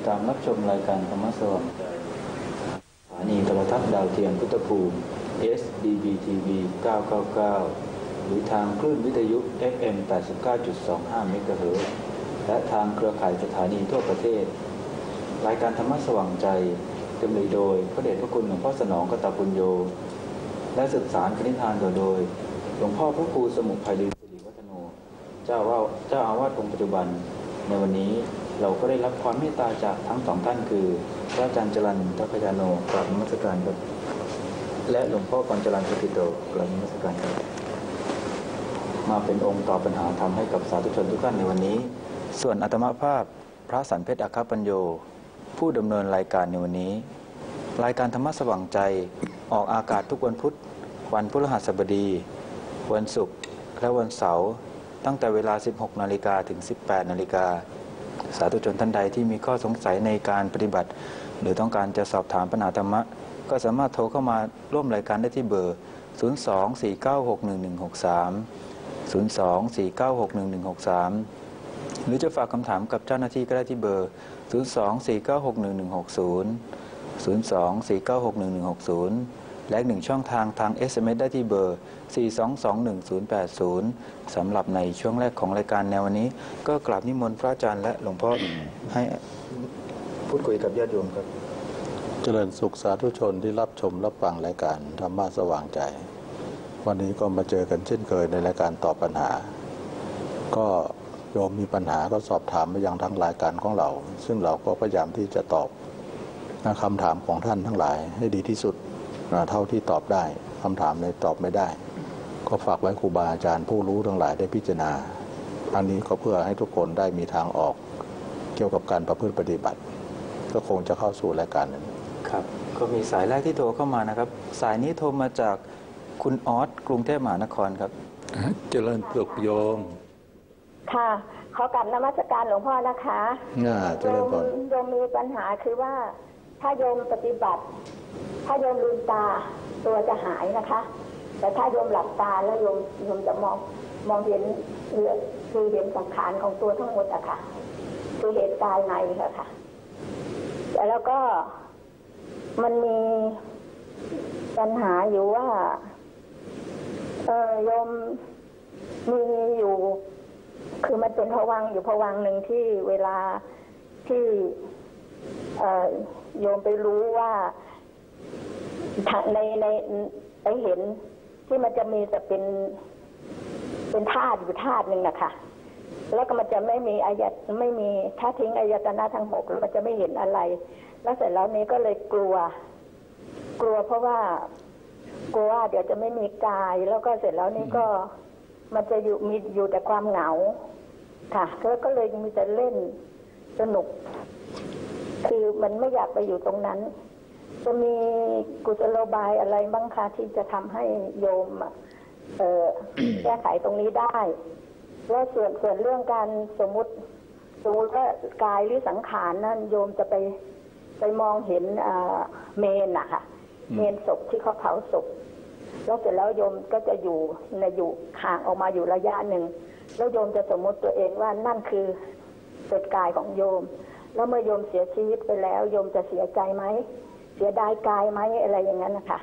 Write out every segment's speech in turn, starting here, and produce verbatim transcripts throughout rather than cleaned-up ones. ดตามรับชมรายการธรรมะสว่างใจสถานีโทรทัศน์ดาวเทียมพุทธภูมิ เอส บี บี ที วี เก้าเก้าเก้าหรือทางคลื่นวิทยุ เอฟ เอ็ม แปดสิบเก้าจุดสองห้า เมกะเฮิรตซ์และทางเครือข่ายสถานีทั่วประเทศรายการธรรมะสว่างใจดำเนินโดยพระเดชพระคุณหลวงพ่อสนองกตปุญโญและสืบสารคณิธานโดยหลวงพ่อพระครูสมุภัยฤกษ์สิริวัฒโนเจ้าว่าเจ้าอาวาสองค์ปัจจุบันในวันนี้เราก็ได้รับความเมตตาจากทั้งสองท่านคือพระอาจารย์จรัญทัพพยาโนกราบนมัสการครับและหลวงพ่อปัญจรัญสติโตกราบนมัสการครับมาเป็นองค์ตอบปัญหาธรรมให้กับสาธุชนทุกท่านในวันนี้ส่วนอาตมาภาพพระสันเพชรอัคคปัญโยผู้ดำเนินรายการในวันนี้รายการธรรมะสว่างใจออกอากาศทุกวันพุธวันพฤหัสบดีวันศุกร์และวันเสาร์ตั้งแต่เวลา สิบหก นาฬิกาถึง สิบแปด นาฬิกาสาธุชนท่านใดที่มีข้อสงสัยในการปฏิบัติหรือต้องการจะสอบถามปัญหาธรรมะก็สามารถโทรเข้ามาร่วมรายการได้ที่เบอร์ศูนย์ สอง สี่ เก้า หก หนึ่ง หนึ่ง หก สาม ศูนย์ สอง สี่ เก้า หก หนึ่ง หนึ่ง หก สามหรือจะฝากคำถามกับเจ้าหน้าที่ก็ได้ที่เบอร์ศูนย์ สอง สี่ เก้า หก หนึ่ง หนึ่ง หก ศูนย์ ศูนย์ สอง สี่ เก้า หก หนึ่ง หนึ่ง หก ศูนย์ และหนึ่งช่องทางทาง เอส เอ็ม เอส ได้ที่เบอร์สี่ สอง สอง หนึ่ง ศูนย์ แปด ศูนย์สำหรับในช่วงแรกของรายการแนววันนี้ก็กราบนิมนต์พระอาจารย์และหลวงพ่อ ให้พูดคุยกับญาติโยมครับเจริญสุขสาธุชนที่รับชมรับฟังรายการธรรมะสว่างใจวันนี้ก็มาเจอกันเช่นเคยในรายการตอบปัญหาก็โยมมีปัญหาก็สอบถามไปยังทางรายการของเราซึ่งเราก็พยายามที่จะตอบคำถามของท่านทั้งหลายให้ดีที่สุดเท่าที่ตอบได้คำถามในตอบไม่ได้ก็ฝากไว้ครูบาอาจารย์ผู้รู้ทั้งหลายได้พิจารณาอันนี้ก็เพื่อให้ทุกคนได้มีทางออกเกี่ยวกับการประพฤติปฏิบัติก็คงจะเข้าสู่รายการนั้นครับก็มีสายแรกที่โทรเข้ามานะครับสายนี้โทรมาจากคุณออสกรุงเทพมหานครครับเจริญสุขโยมค่ะขอกลับนมัสการหลวงพ่อนะคะน่าเจริญพรโยมมีปัญหาคือว่าถ้าโยมปฏิบัติถ้าโยมลืมตาตัวจะหายนะคะแต่ถ้าโยมหลับตาแล้วโยมโยมจะมองมองเห็นคือเห็นสังขารของตัวทั้งหมดอะค่ะคือเหตุการณ์ในอะค่ะแล้วก็มันมีปัญหาอยู่ว่าเออโยมมีอยู่คือมันเป็นภวังค์อยู่ภวังค์หนึ่งที่เวลาที่เอ่อโยมไปรู้ว่าในในไปเห็นที่มันจะมีแต่เป็นเป็นธาตุอยู่ธาตุหนึ่งนะคะแล้วก็มันจะไม่มีอายตไม่มีถ้าทิ้งอายตนะทั้งหกแล้วมันจะไม่เห็นอะไรแล้วเสร็จแล้วนี้ก็เลยกลัวกลัวเพราะว่ากลัวว่าเดี๋ยวจะไม่มีกายแล้วก็เสร็จแล้วนี้ก็มันจะอยู่มีอยู่แต่ความเหงาค่ะแล้วก็เลยมีแต่เล่นสนุกคือมันไม่อยากไปอยู่ตรงนั้นจะมีกุศโลบายอะไรบ้างคะที่จะทำให้โยมเอ่อ แก้ไขตรงนี้ได้และส่วนส่วนเรื่องการสมมุติสมมุติว่ากายหรือสังขารนั่นโยมจะไปไปมองเห็นเมนอะค่ะเมนศพที่เขาเผาศพแล้วเสร็จแล้วโยมก็จะอยู่ในอยู่ห่างออกมาอยู่ระยะหนึ่งแล้วโยมจะสมมติตัวเองว่านั่นคือเศษกายของโยมแล้วเมื่อโยมเสียชีวิตไปแล้วโยมจะเสียใจไหมเสียดายกายไหมอะไรอย่างนั้นนะคะ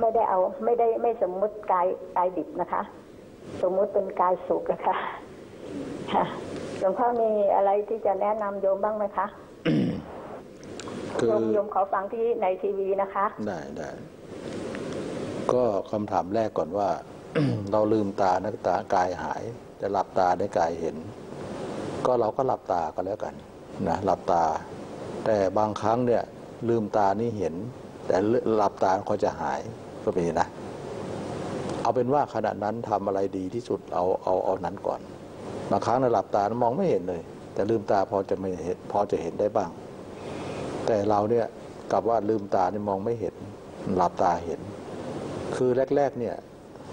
ไม่ได้เอาไม่ได้ไม่สมมติกายกายดิบนะคะสมมติเป็นกายสุกนะคะค่ะหลวงพ่อมีอะไรที่จะแนะนำโยมบ้างไหมคะ โยมโยมขอฟังที่ในทีวีนะคะได้ได้ก็คำถามแรกก่อนว่า เราลืมตานักตากายหายจะหลับตาได้กายเห็นก็เราก็หลับตาก็แล้วกันนะหลับตาแต่บางครั้งเนี่ยลืมตานี่เห็นแต่หลับตาเขาจะหายก็เป็นนะเอาเป็นว่าขณะนั้นทำอะไรดีที่สุดเอาเอาเอานั้นก่อนบางครั้งในหลับตามองไม่เห็นเลยแต่ลืมตาพอจะไม่เห็นพอจะเห็นได้บ้างแต่เราเนี่ยกลับว่าลืมตานี่มองไม่เห็นหลับตาเห็นคือแรกๆเนี่ย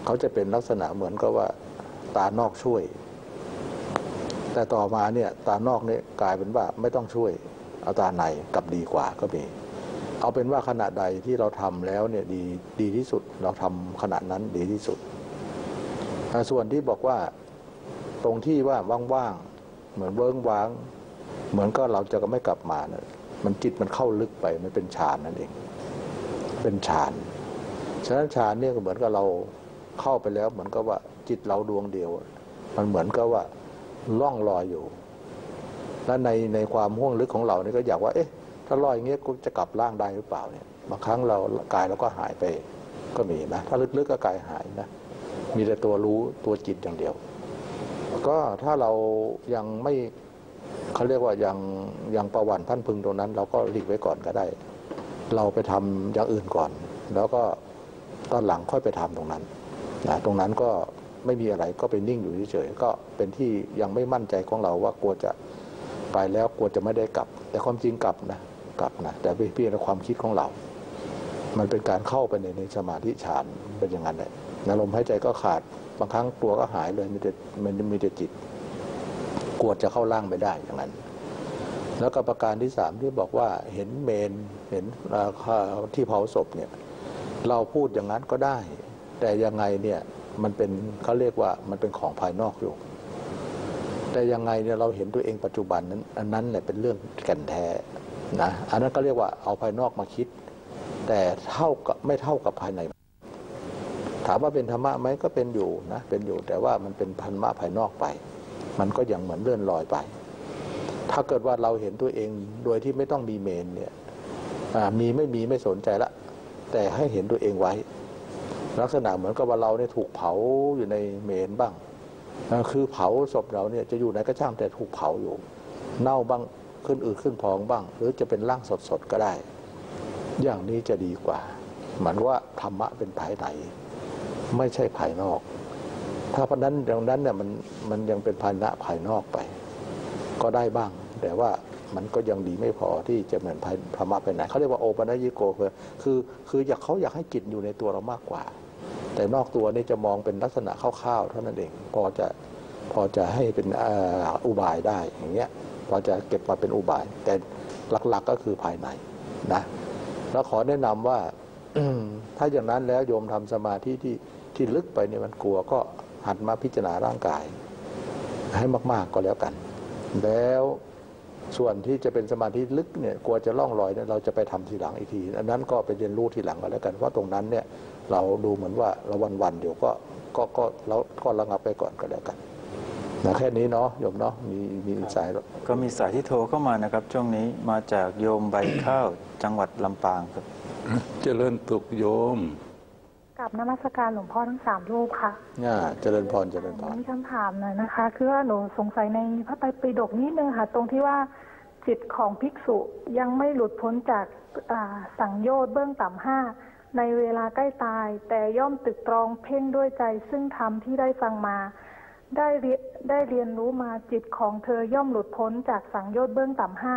เขาจะเป็นลักษณะเหมือนกับว่าตานอกช่วยแต่ต่อมาเนี่ยตานอกเนี่ยกลายเป็นว่าไม่ต้องช่วยเอาตาในกลับดีกว่าก็มีเอาเป็นว่าขณะใดที่เราทำแล้วเนี่ยดีดีที่สุดเราทำขณะนั้นดีที่สุดส่วนที่บอกว่าตรงที่ว่าว่างๆเหมือนเวิ้งว้าง เหมือนก็เราจะก็ไม่กลับมานะมันจิตมันเข้าลึกไปมันเป็นฌานนั่นเองเป็นฌานฉะนั้นฌานเนี่ยก็เหมือนกับเราเข้าไปแล้วเหมือนกับว่าจิตเราดวงเดียวมันเหมือนกับว่าล่องลอยอยู่และในในความห่วงลึกของเราเนี่ยก็อยากว่าเอ๊ะถ้าลอยอย่างเงี้ยกูจะกลับร่างได้หรือเปล่าเนี่ยบางครั้งเรากายเราก็หายไปก็มีนะถ้าลึกๆ ก็กายหายนะมีแต่ตัวรู้ตัวจิตอย่างเดียวก็ถ้าเรายังไม่เขาเรียกว่ายังยังประวัติพันพึงตรงนั้นเราก็หลีกไว้ก่อนก็ได้เราไปทำอย่างอื่นก่อนแล้วก็ตอนหลังค่อยไปทำตรงนั้นนะตรงนั้นก็ไม่มีอะไรก็เป็นนิ่งอยู่เฉยๆก็เป็นที่ยังไม่มั่นใจของเราว่ากลัวจะไปแล้วกลัวจะไม่ได้กลับแต่ความจริงกลับนะกลับนะแต่เพียงแต่ความคิดของเรามันเป็นการเข้าไปในในสมาธิฌานเป็นอย่างนั้นแหละลมหายใจก็ขาดบางครั้งตัวก็หายเลยมีแต่มีแต่จิตกลัวจะเข้าร่างไม่ได้อย่างนั้นแล้วก็ประการที่สามที่บอกว่าเห็นเมนเห็นที่เผาศพเนี่ยเราพูดอย่างนั้นก็ได้แต่ยังไงเนี่ยมันเป็นเขาเรียกว่ามันเป็นของภายนอกอยู่แต่ยังไงเนี่ยเราเห็นตัวเองปัจจุบันนั้นอันนั้นแหละเป็นเรื่องแก่นแท้นะอันนั้นก็เรียกว่าเอาภายนอกมาคิดแต่เท่ากับไม่เท่ากับภายในถามว่าเป็นธรรมะไหมก็เป็นอยู่นะเป็นอยู่แต่ว่ามันเป็นธรรมะภายนอกไปมันก็ยังเหมือนเลื่อนลอยไปถ้าเกิดว่าเราเห็นตัวเองโดยที่ไม่ต้องมีเมนเนี่ยมีไม่มีไม่สนใจละแต่ให้เห็นตัวเองไว้ลักษณะเหมือนกับว่าเราเนี่ยถูกเผาอยู่ในเมนบ้างคือเผาศพเราเนี่ยจะอยู่ไหนก็ช่างแต่ถูกเผาอยู่เน่าบ้างขึ้นอืดขึ้นพองบ้างหรือจะเป็นร่างสดๆก็ได้อย่างนี้จะดีกว่าเหมือนว่าธรรมะเป็นภายในไม่ใช่ภายนอกถ้าเพราะนั้นตรงนั้นเนี่ยมันมันยังเป็นภาณะภายนอกไปก็ได้บ้างแต่ว่ามันก็ยังดีไม่พอที่จะเหมือนธรรมะภายในเขาเรียกว่าโอปัญญิโกคือคือคืออยากเขาอยากให้จิตอยู่ในตัวเรามากกว่าแต่นอกตัวนี่จะมองเป็นลักษณะคร่าวๆเท่านั้นเองพอจะพอจะให้เป็นอุบายได้อย่างเงี้ยพอจะเก็บมาเป็นอุบายแต่หลักๆก็คือภายในนะแล้วขอแนะนำว่า ถ้าอย่างนั้นแล้วโยมทำสมาธิที่ที่ลึกไปเนี่ยมันกลัวก็หัดมาพิจารณาร่างกายให้มากๆก็แล้วกันแล้วส่วนที่จะเป็นสมาธิลึกเนี่ยกลัวจะล่องลอยเนี่ยเราจะไปทำทีหลังอีกทีอันนั้นก็ไปเรียนรู้ทีหลังก็แล้วกันเพราะตรงนั้นเนี่ยเราดูเหมือนว่าเราวันๆเดี๋ยวก็ก็ก็แล้วก็ระงับไปก่อนก็แล้วกันนะแค่นี้เนาะโยมเนาะมีมีสายก็มีสายที่โทรเข้ามานะครับช่วงนี้มาจากโยมใบข้าวจังหวัดลำปางครับเจริญสุขโยมกับนมัสการหลวงพ่อทั้งสามรูปค่ะน่าเจริญพรเจริญพรมีคำถามหน่อยนะคะคือว่าหนูสงสัยในพระไตรปิฎกนิดนึงค่ะตรงที่ว่าจิตของภิกษุยังไม่หลุดพ้นจากสังโยชน์เบื้องต่ำห้าในเวลาใกล้ตายแต่ย่อมตรึกตรองเพ่งด้วยใจซึ่งธรรมที่ได้ฟังมาได้ได้เรียนรู้มาจิตของเธอย่อมหลุดพ้นจากสังโยชน์เบื้องต่ำห้า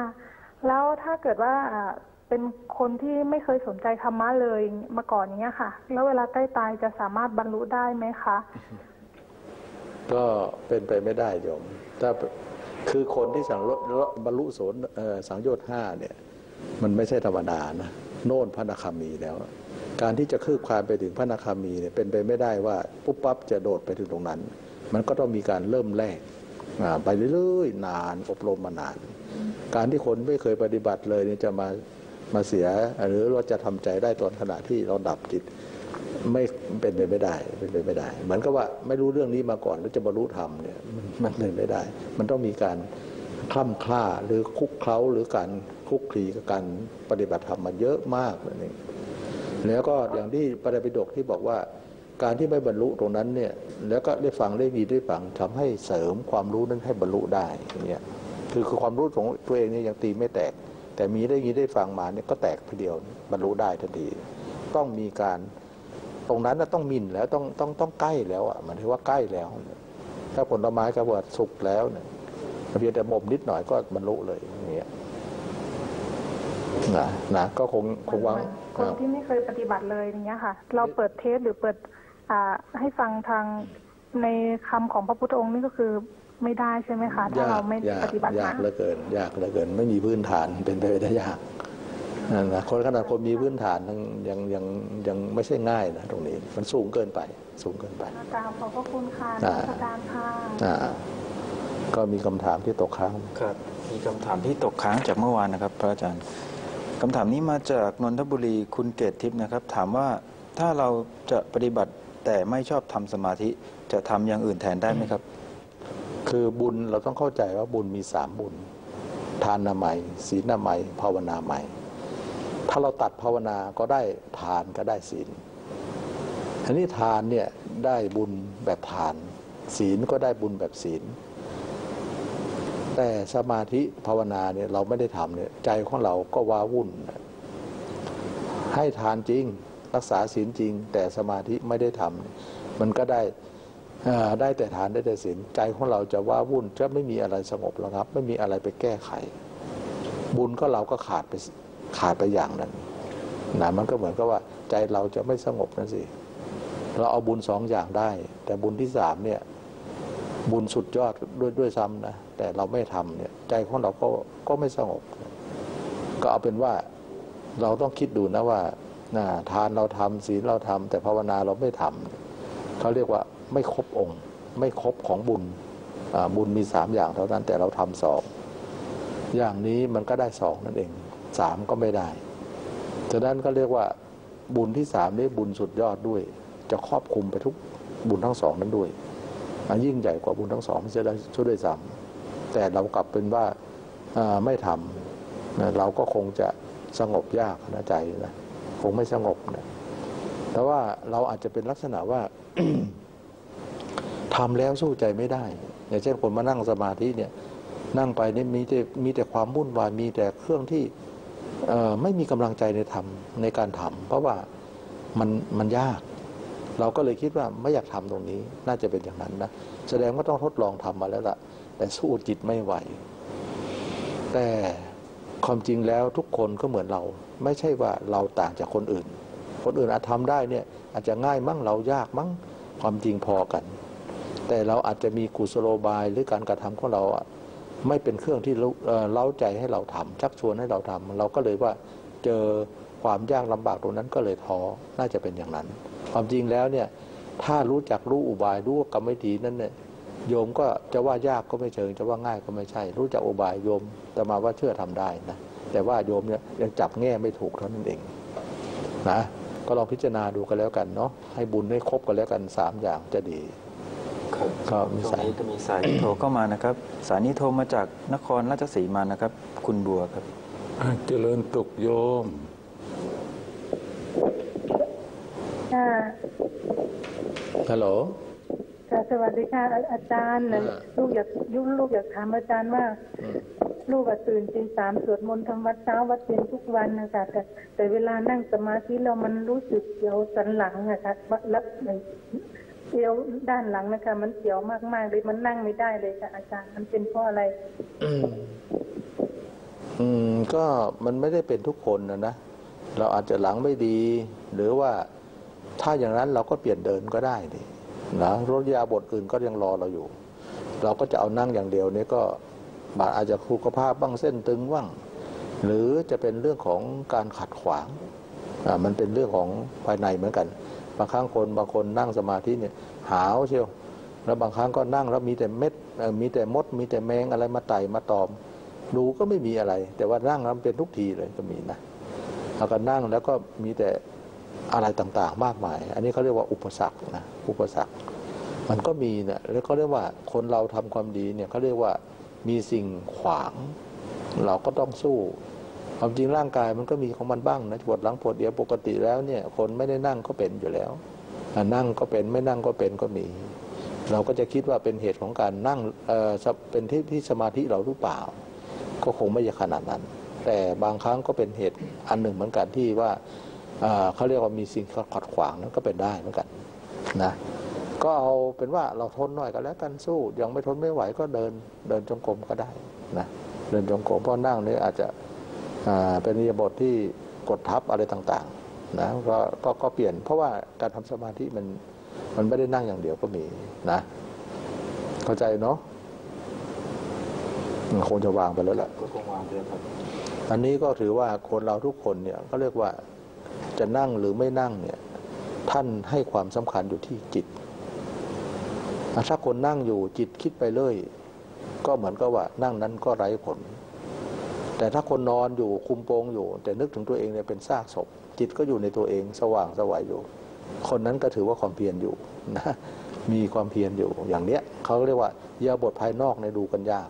แล้วถ้าเกิดว่าเป็นคนที่ไม่เคยสนใจธรรมะเลยมาก่อนอย่างเงี้ยค่ะแล้วเวลาใกล้ตายจะสามารถบรรลุได้ไหมคะก็เป็นไปไม่ได้โยมถ้าคือคนที่สังโยชน์บรรลุโสดสังโยชน์ห้าเนี่ยมันไม่ใช่ธรรมดานะโน่นพระอนาคามีแล้วการที่จะคืบคลานไปถึงพระอนาคามีเนี่ยเป็นไปไม่ได้ว่าปุ๊บปั๊บจะโดดไปถึงตรงนั้นมันก็ต้องมีการเริ่มแรกไปเรื่อยๆนานอบรมมานานการที่คนไม่เคยปฏิบัติเลยเนี่ยจะมามาเสียหรือเราจะทำใจได้ตอนขณะที่เราดับจิตไม่เป็นไปไม่ได้เป็นไปไม่ได้เหมือนกับว่าไม่รู้เรื่องนี้มาก่อนแล้วจะบรรลุธรรมเนี่ยมันเป็นไม่ได้มันต้องมีการคล่ำคล้าหรือคุกเคล้าหรือการคุกคลีกับการปฏิบัติธรรมมาเยอะมากเลยนี่แล้วก็อย่างที่พระไตรปิฎกที่บอกว่าการที่ไม่บรรลุตรงนั้นเนี่ยแล้วก็ได้ฟังได้ยินได้ฟังทำให้เสริมความรู้นั้นให้บรรลุได้อย่างเงี้ยคือคือความรู้ของตัวเองเนี่ยยังตีไม่แตกแต่มีได้ยินได้ฟังมาเนี่ยก็แตกทีเดียวบรรลุได้ทันทีต้องมีการตรงนั้นนะต้องมินแล้วต้องต้องต้องใกล้แล้วอ่ะมันถือว่าใกล้แล้วถ้าผลไม้กระเบิดสุกแล้วเนี่ยเพียงแต่บ่มนิดหน่อยก็บรรลุเลยอย่างเงี้ยนะนะก็คงคงวางคนที่ไม่เคยปฏิบัติเลยอย่างเงี้ยค่ะเราเปิดเทสหรือเปิดอ่าให้ฟังทางในคำของพระพุทธองค์นี่ก็คือไม่ได้ใช่ไหมคะถ้าเราไม่ปฏิบัติยากเหลือเกินยากเหลือเกินไม่มีพื้นฐานเป็นไปได้ยากนะคนขนาดคนมีพื้นฐานยังยังยังไม่ใช่ง่ายนะตรงนี้มันสูงเกินไปสูงเกินไปกราบขอบพระคุณค่ะอาจารย์ค่ะก็มีคำถามที่ตกค้างครับ มีคำถามที่ตกค้างจากเมื่อวานนะครับพระอาจารย์คำถามนี้มาจากนนทบุรีคุณเกศทิพย์นะครับถามว่าถ้าเราจะปฏิบัติแต่ไม่ชอบทำสมาธิจะทำอย่างอื่นแทนได้ไหมครับคือบุญเราต้องเข้าใจว่าบุญมีสามบุญทานนามัยศีลนามัยภาวนาใหม่ถ้าเราตัดภาวนาก็ได้ทานก็ได้ศีลอันนี้ทานเนี่ยได้บุญแบบทานศีลก็ได้บุญแบบศีลแต่สมาธิภาวนาเนี่ยเราไม่ได้ทำเนี่ยใจของเราก็ว้าวุ่นให้ทานจริงรักษาศีลจริงแต่สมาธิไม่ได้ทำมันก็ได้ได้แต่ทานได้แต่ศีลใจของเราจะว้าวุ่นจะไม่มีอะไรสงบระงับไม่มีอะไรไปแก้ไขบุญก็เราก็ขาดไปขาดไปอย่างนั้นนะมันก็เหมือนกับว่าใจเราจะไม่สงบนั่นสิเราเอาบุญสองอย่างได้แต่บุญที่สามเนี่ยบุญสุดยอดด้วยด้วยซ้ำนะแต่เราไม่ทำเนี่ยใจของเราก็ก็ไม่สงบก็เอาเป็นว่าเราต้องคิดดูนะว่าทานเราทำศีลเราทำแต่ภาวนาเราไม่ทำเขาเรียกว่าไม่ครบองค์ไม่ครบของบุญบุญมีสามอย่างเท่านั้นแต่เราทำสองอย่างนี้มันก็ได้สองนั่นเองสามก็ไม่ได้ฉะนั้นก็เรียกว่าบุญที่สามนี้บุญสุดยอดด้วยจะครอบคลุมไปทุกบุญทั้งสองนั้นด้วยยิ่งใหญ่กว่าบุญทั้งสองไม่ใช่ช่วยด้วยซ้ำแต่เรากลับเป็นว่าไม่ทำเราก็คงจะสงบยากนะใจนะคงไม่สงบนะแต่ว่าเราอาจจะเป็นลักษณะว่า ทำแล้วสู้ใจไม่ได้อย่างเช่นคนมานั่งสมาธิเนี่ยนั่งไปนี่มีแต่มีแต่ความวุ่นวายมีแต่เครื่องที่ไม่มีกำลังใจในทำในการทำเพราะว่ามันมันยากเราก็เลยคิดว่าไม่อยากทำตรงนี้น่าจะเป็นอย่างนั้นนะแสดงว่าต้องทดลองทำมาแล้วล่ะแต่สู้จิตไม่ไหวแต่ความจริงแล้วทุกคนก็เหมือนเราไม่ใช่ว่าเราต่างจากคนอื่นคนอื่นอาจทำได้เนี่ยอาจจะง่ายมั้งเรายากมั้งความจริงพอกันแต่เราอาจจะมีกุศโลบายหรือการกระทำของเราไม่เป็นเครื่องที่เล้าใจให้เราทำชักชวนให้เราทำเราก็เลยว่าเจอความยากลำบากตรงนั้นก็เลยท้อน่าจะเป็นอย่างนั้นความจริงแล้วเนี่ยถ้ารู้จักรู้อุบายรู้กรรมวิธีนั้นเนี่ยโยมก็จะว่ายากก็ไม่เชิงจะว่าง่ายก็ไม่ใช่รู้จักอุบายโยมแต่มาว่าเชื่อทำได้นะแต่ว่าโยมเนี่ยยังจับแง่ไม่ถูกเท่านั้นเองนะก็ลองพิจารณาดูกันแล้วกันเนาะให้บุญให้ครบกันแล้วกันสามอย่างจะดีก็มีสายจะมีสายโทรเข้ามานะครับสายนี้โทรมาจากนครราชสีมานะครับคุณบัวครับเจริญสุขโยมฮัลโหลสวัสดีค่ะอาจารย์ลูกอยากยุ่งลูกอยากถามอาจารย์ว่าลูกตื่นตีสามสวดมนต์ทำวัดเช้าวัดเย็นทุกวันนะคะแต่แต่เวลานั่งสมาธิเรามันรู้สึกเสียวสันหลังนะคะแล้วเสียวด้านหลังนะคะมันเสียวมากๆเลยมันนั่งไม่ได้เลยค่ะอาจารย์มันเป็นเพราะอะไรอืมก็มันไม่ได้เป็นทุกคนนะนะเราอาจจะหลังไม่ดีหรือว่าถ้าอย่างนั้นเราก็เปลี่ยนเดินก็ได้นี่นะรถยาบทอื่นก็ยังรอเราอยู่เราก็จะเอานั่งอย่างเดียวนี่ก็บาดอาจจะสุขภาพบ้างเส้นตึงบ้างหรือจะเป็นเรื่องของการขัดขวางอ่ามันเป็นเรื่องของภายในเหมือนกันบางครั้งคนบางคนนั่งสมาธิเนี่ยหาวเชียวแล้วบางครั้งก็นั่งแล้วมีแต่เม็ดมีแต่มดมีแต่แมงอะไรมาไต่มาตอมดูก็ไม่มีอะไรแต่ว่านั่งแล้วเป็นทุกทีเลยก็มีนะแล้วก็นั่งแล้วก็มีแต่อะไรต่างๆมากมายอันนี้เขาเรียกว่าอุปสรรคนะอุปสรรคมันก็มีนะแล้วก็เรียกว่าคนเราทำความดีเนี่ยเขาเรียกว่ามีสิ่งขวางเราก็ต้องสู้ความจริงร่างกายมันก็มีของมันบ้างนะปวดหลังปวดเอวปกติแล้วเนี่ยคนไม่ได้นั่งก็เป็นอยู่แล้วนั่งก็เป็นไม่นั่งก็เป็นก็มีเราก็จะคิดว่าเป็นเหตุของการนั่งเออเป็นที่ที่สมาธิเราหรือเปล่าก็คงไม่ใช่ขนาดนั้นแต่บางครั้งก็เป็นเหตุอันหนึ่งเหมือนกันที่ว่าเขาเรียกว่ามีสิ่งขัดขวางนั้นก็เป็นได้เหมือนกันนะก็เอาเป็นว่าเราทนหน่อยก็แล้วกันสู้ยังไม่ทนไม่ไหวก็เดินเดินจงกรมก็ได้นะเดินจงกรมเพราะนั่งนี้อาจจะเป็นอิริยาบถที่กดทับอะไรต่างๆนะก็ก็ก็เปลี่ยนเพราะว่าการทำสมาธิมันมันไม่ได้นั่งอย่างเดียวก็มีนะเข้าใจเนาะคงจะวางไปแล้วแหละก็คงวางไปแล้วครับอันนี้ก็ถือว่าคนเราทุกคนเนี่ยก็เรียกว่าจะนั่งหรือไม่นั่งเนี่ยท่านให้ความสำคัญอยู่ที่จิตถ้าคนนั่งอยู่จิตคิดไปเลยก็เหมือนกับว่านั่งนั้นก็ไร้ผล แต่ถ้าคนนอนอยู่คุมโปงอยู่แต่นึกถึงตัวเองเนี่ยเป็นซากศพจิตก็อยู่ในตัวเองสว่างสวัยอยู่คนนั้นก็ถือว่าความเพียรอยู่นะมีความเพียรอยู่อย่างเนี้ยเขาเรียกว่าอิริยาบถภายนอกในดูกันยาก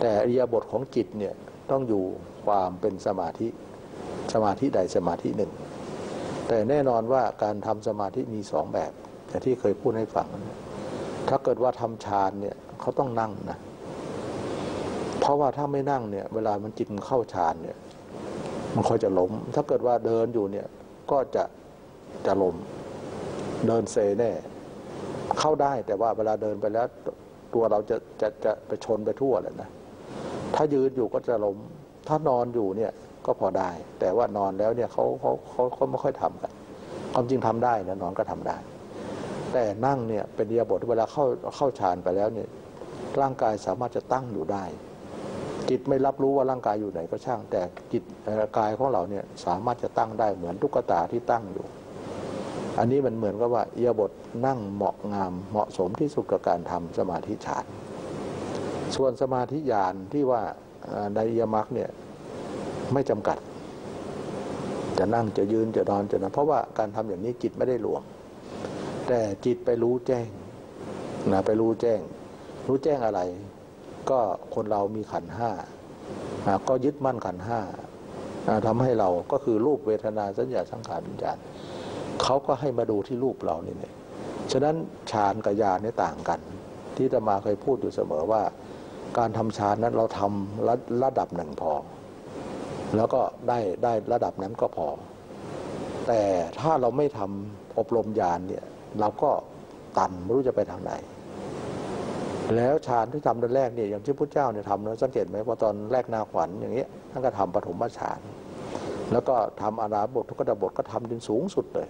แต่อิริยาบถของจิตเนี่ยต้องอยู่ความเป็นสมาธิสมาธิใดสมาธิหนึ่งแต่แน่นอนว่าการทำสมาธิมีสองแบบอย่างที่เคยพูดให้ฟังถ้าเกิดว่าทำฌานเนี่ยเขาต้องนั่งนะเพราะว่าถ้าไม่นั่งเนี่ยเวลามันจิตมันเข้าฌานเนี่ยมันค่อยจะล้มถ้าเกิดว่าเดินอยู่เนี่ยก็จะจะล้มเดินเซแน่เข้าได้แต่ว่าเวลาเดินไปแล้วตัวเราจะจะจะไปชนไปทั่วเลยนะถ้ายืนอยู่ก็จะล้มถ้านอนอยู่เนี่ยก็พอได้แต่ว่านอนแล้วเนี่ยเขาเขาเขาเขาไม่ค่อยทำกันความจริงทำได้นะนอนก็ทำได้แต่นั่งเนี่ยเป็นอิริยาบถเวลาเข้าเข้าฌานไปแล้วเนี่ยร่างกายสามารถจะตั้งอยู่ได้จิตไม่รับรู้ว่าร่างกายอยู่ไหนก็ช่างแต่จิตกายของเราเนี่ยสามารถจะตั้งได้เหมือนตุ๊กตาที่ตั้งอยู่อันนี้มันเหมือนกับว่าอิริยาบถนั่งเหมาะงามเหมาะสมที่สุดกับการทำสมาธิฌานส่วนสมาธิญาณที่ว่าในอิริยามรรคเนี่ยไม่จำกัดจะนั่งจะยืนจะนอนจะนะเพราะว่าการทำอย่างนี้จิตไม่ได้หลวมแต่จิตไปรู้แจ้งนะไปรู้แจ้งรู้แจ้งอะไรก็คนเรามีขันธ์ห้าก็ยึดมั่นขันธ์ห้าทำให้เราก็คือรูปเวทนาสัญญาสังขารวิญญาณเขาก็ให้มาดูที่รูปเรานี่เนี่ยฉะนั้นฌานกับญาณเนี่ยต่างกันที่อาตมาเคยพูดอยู่เสมอว่าการทำฌานนั้นเราทำระดับหนึ่งพอแล้วก็ได้ได้ระดับนั้นก็พอแต่ถ้าเราไม่ทำอบรมญาณเนี่ยเราก็ตันไม่รู้จะไปทางไหนแล้วฌานที่ทำตอนแรกเนี่ยอย่างที่พระเจ้าเนี่ยทำนะสังเกตไหมว่าตอนแรกนาขวัญอย่างเงี้ยท่านก็ทำปฐมฌานแล้วก็ทำอาราบททุกขบทก็ทำจนสูงสุดเลย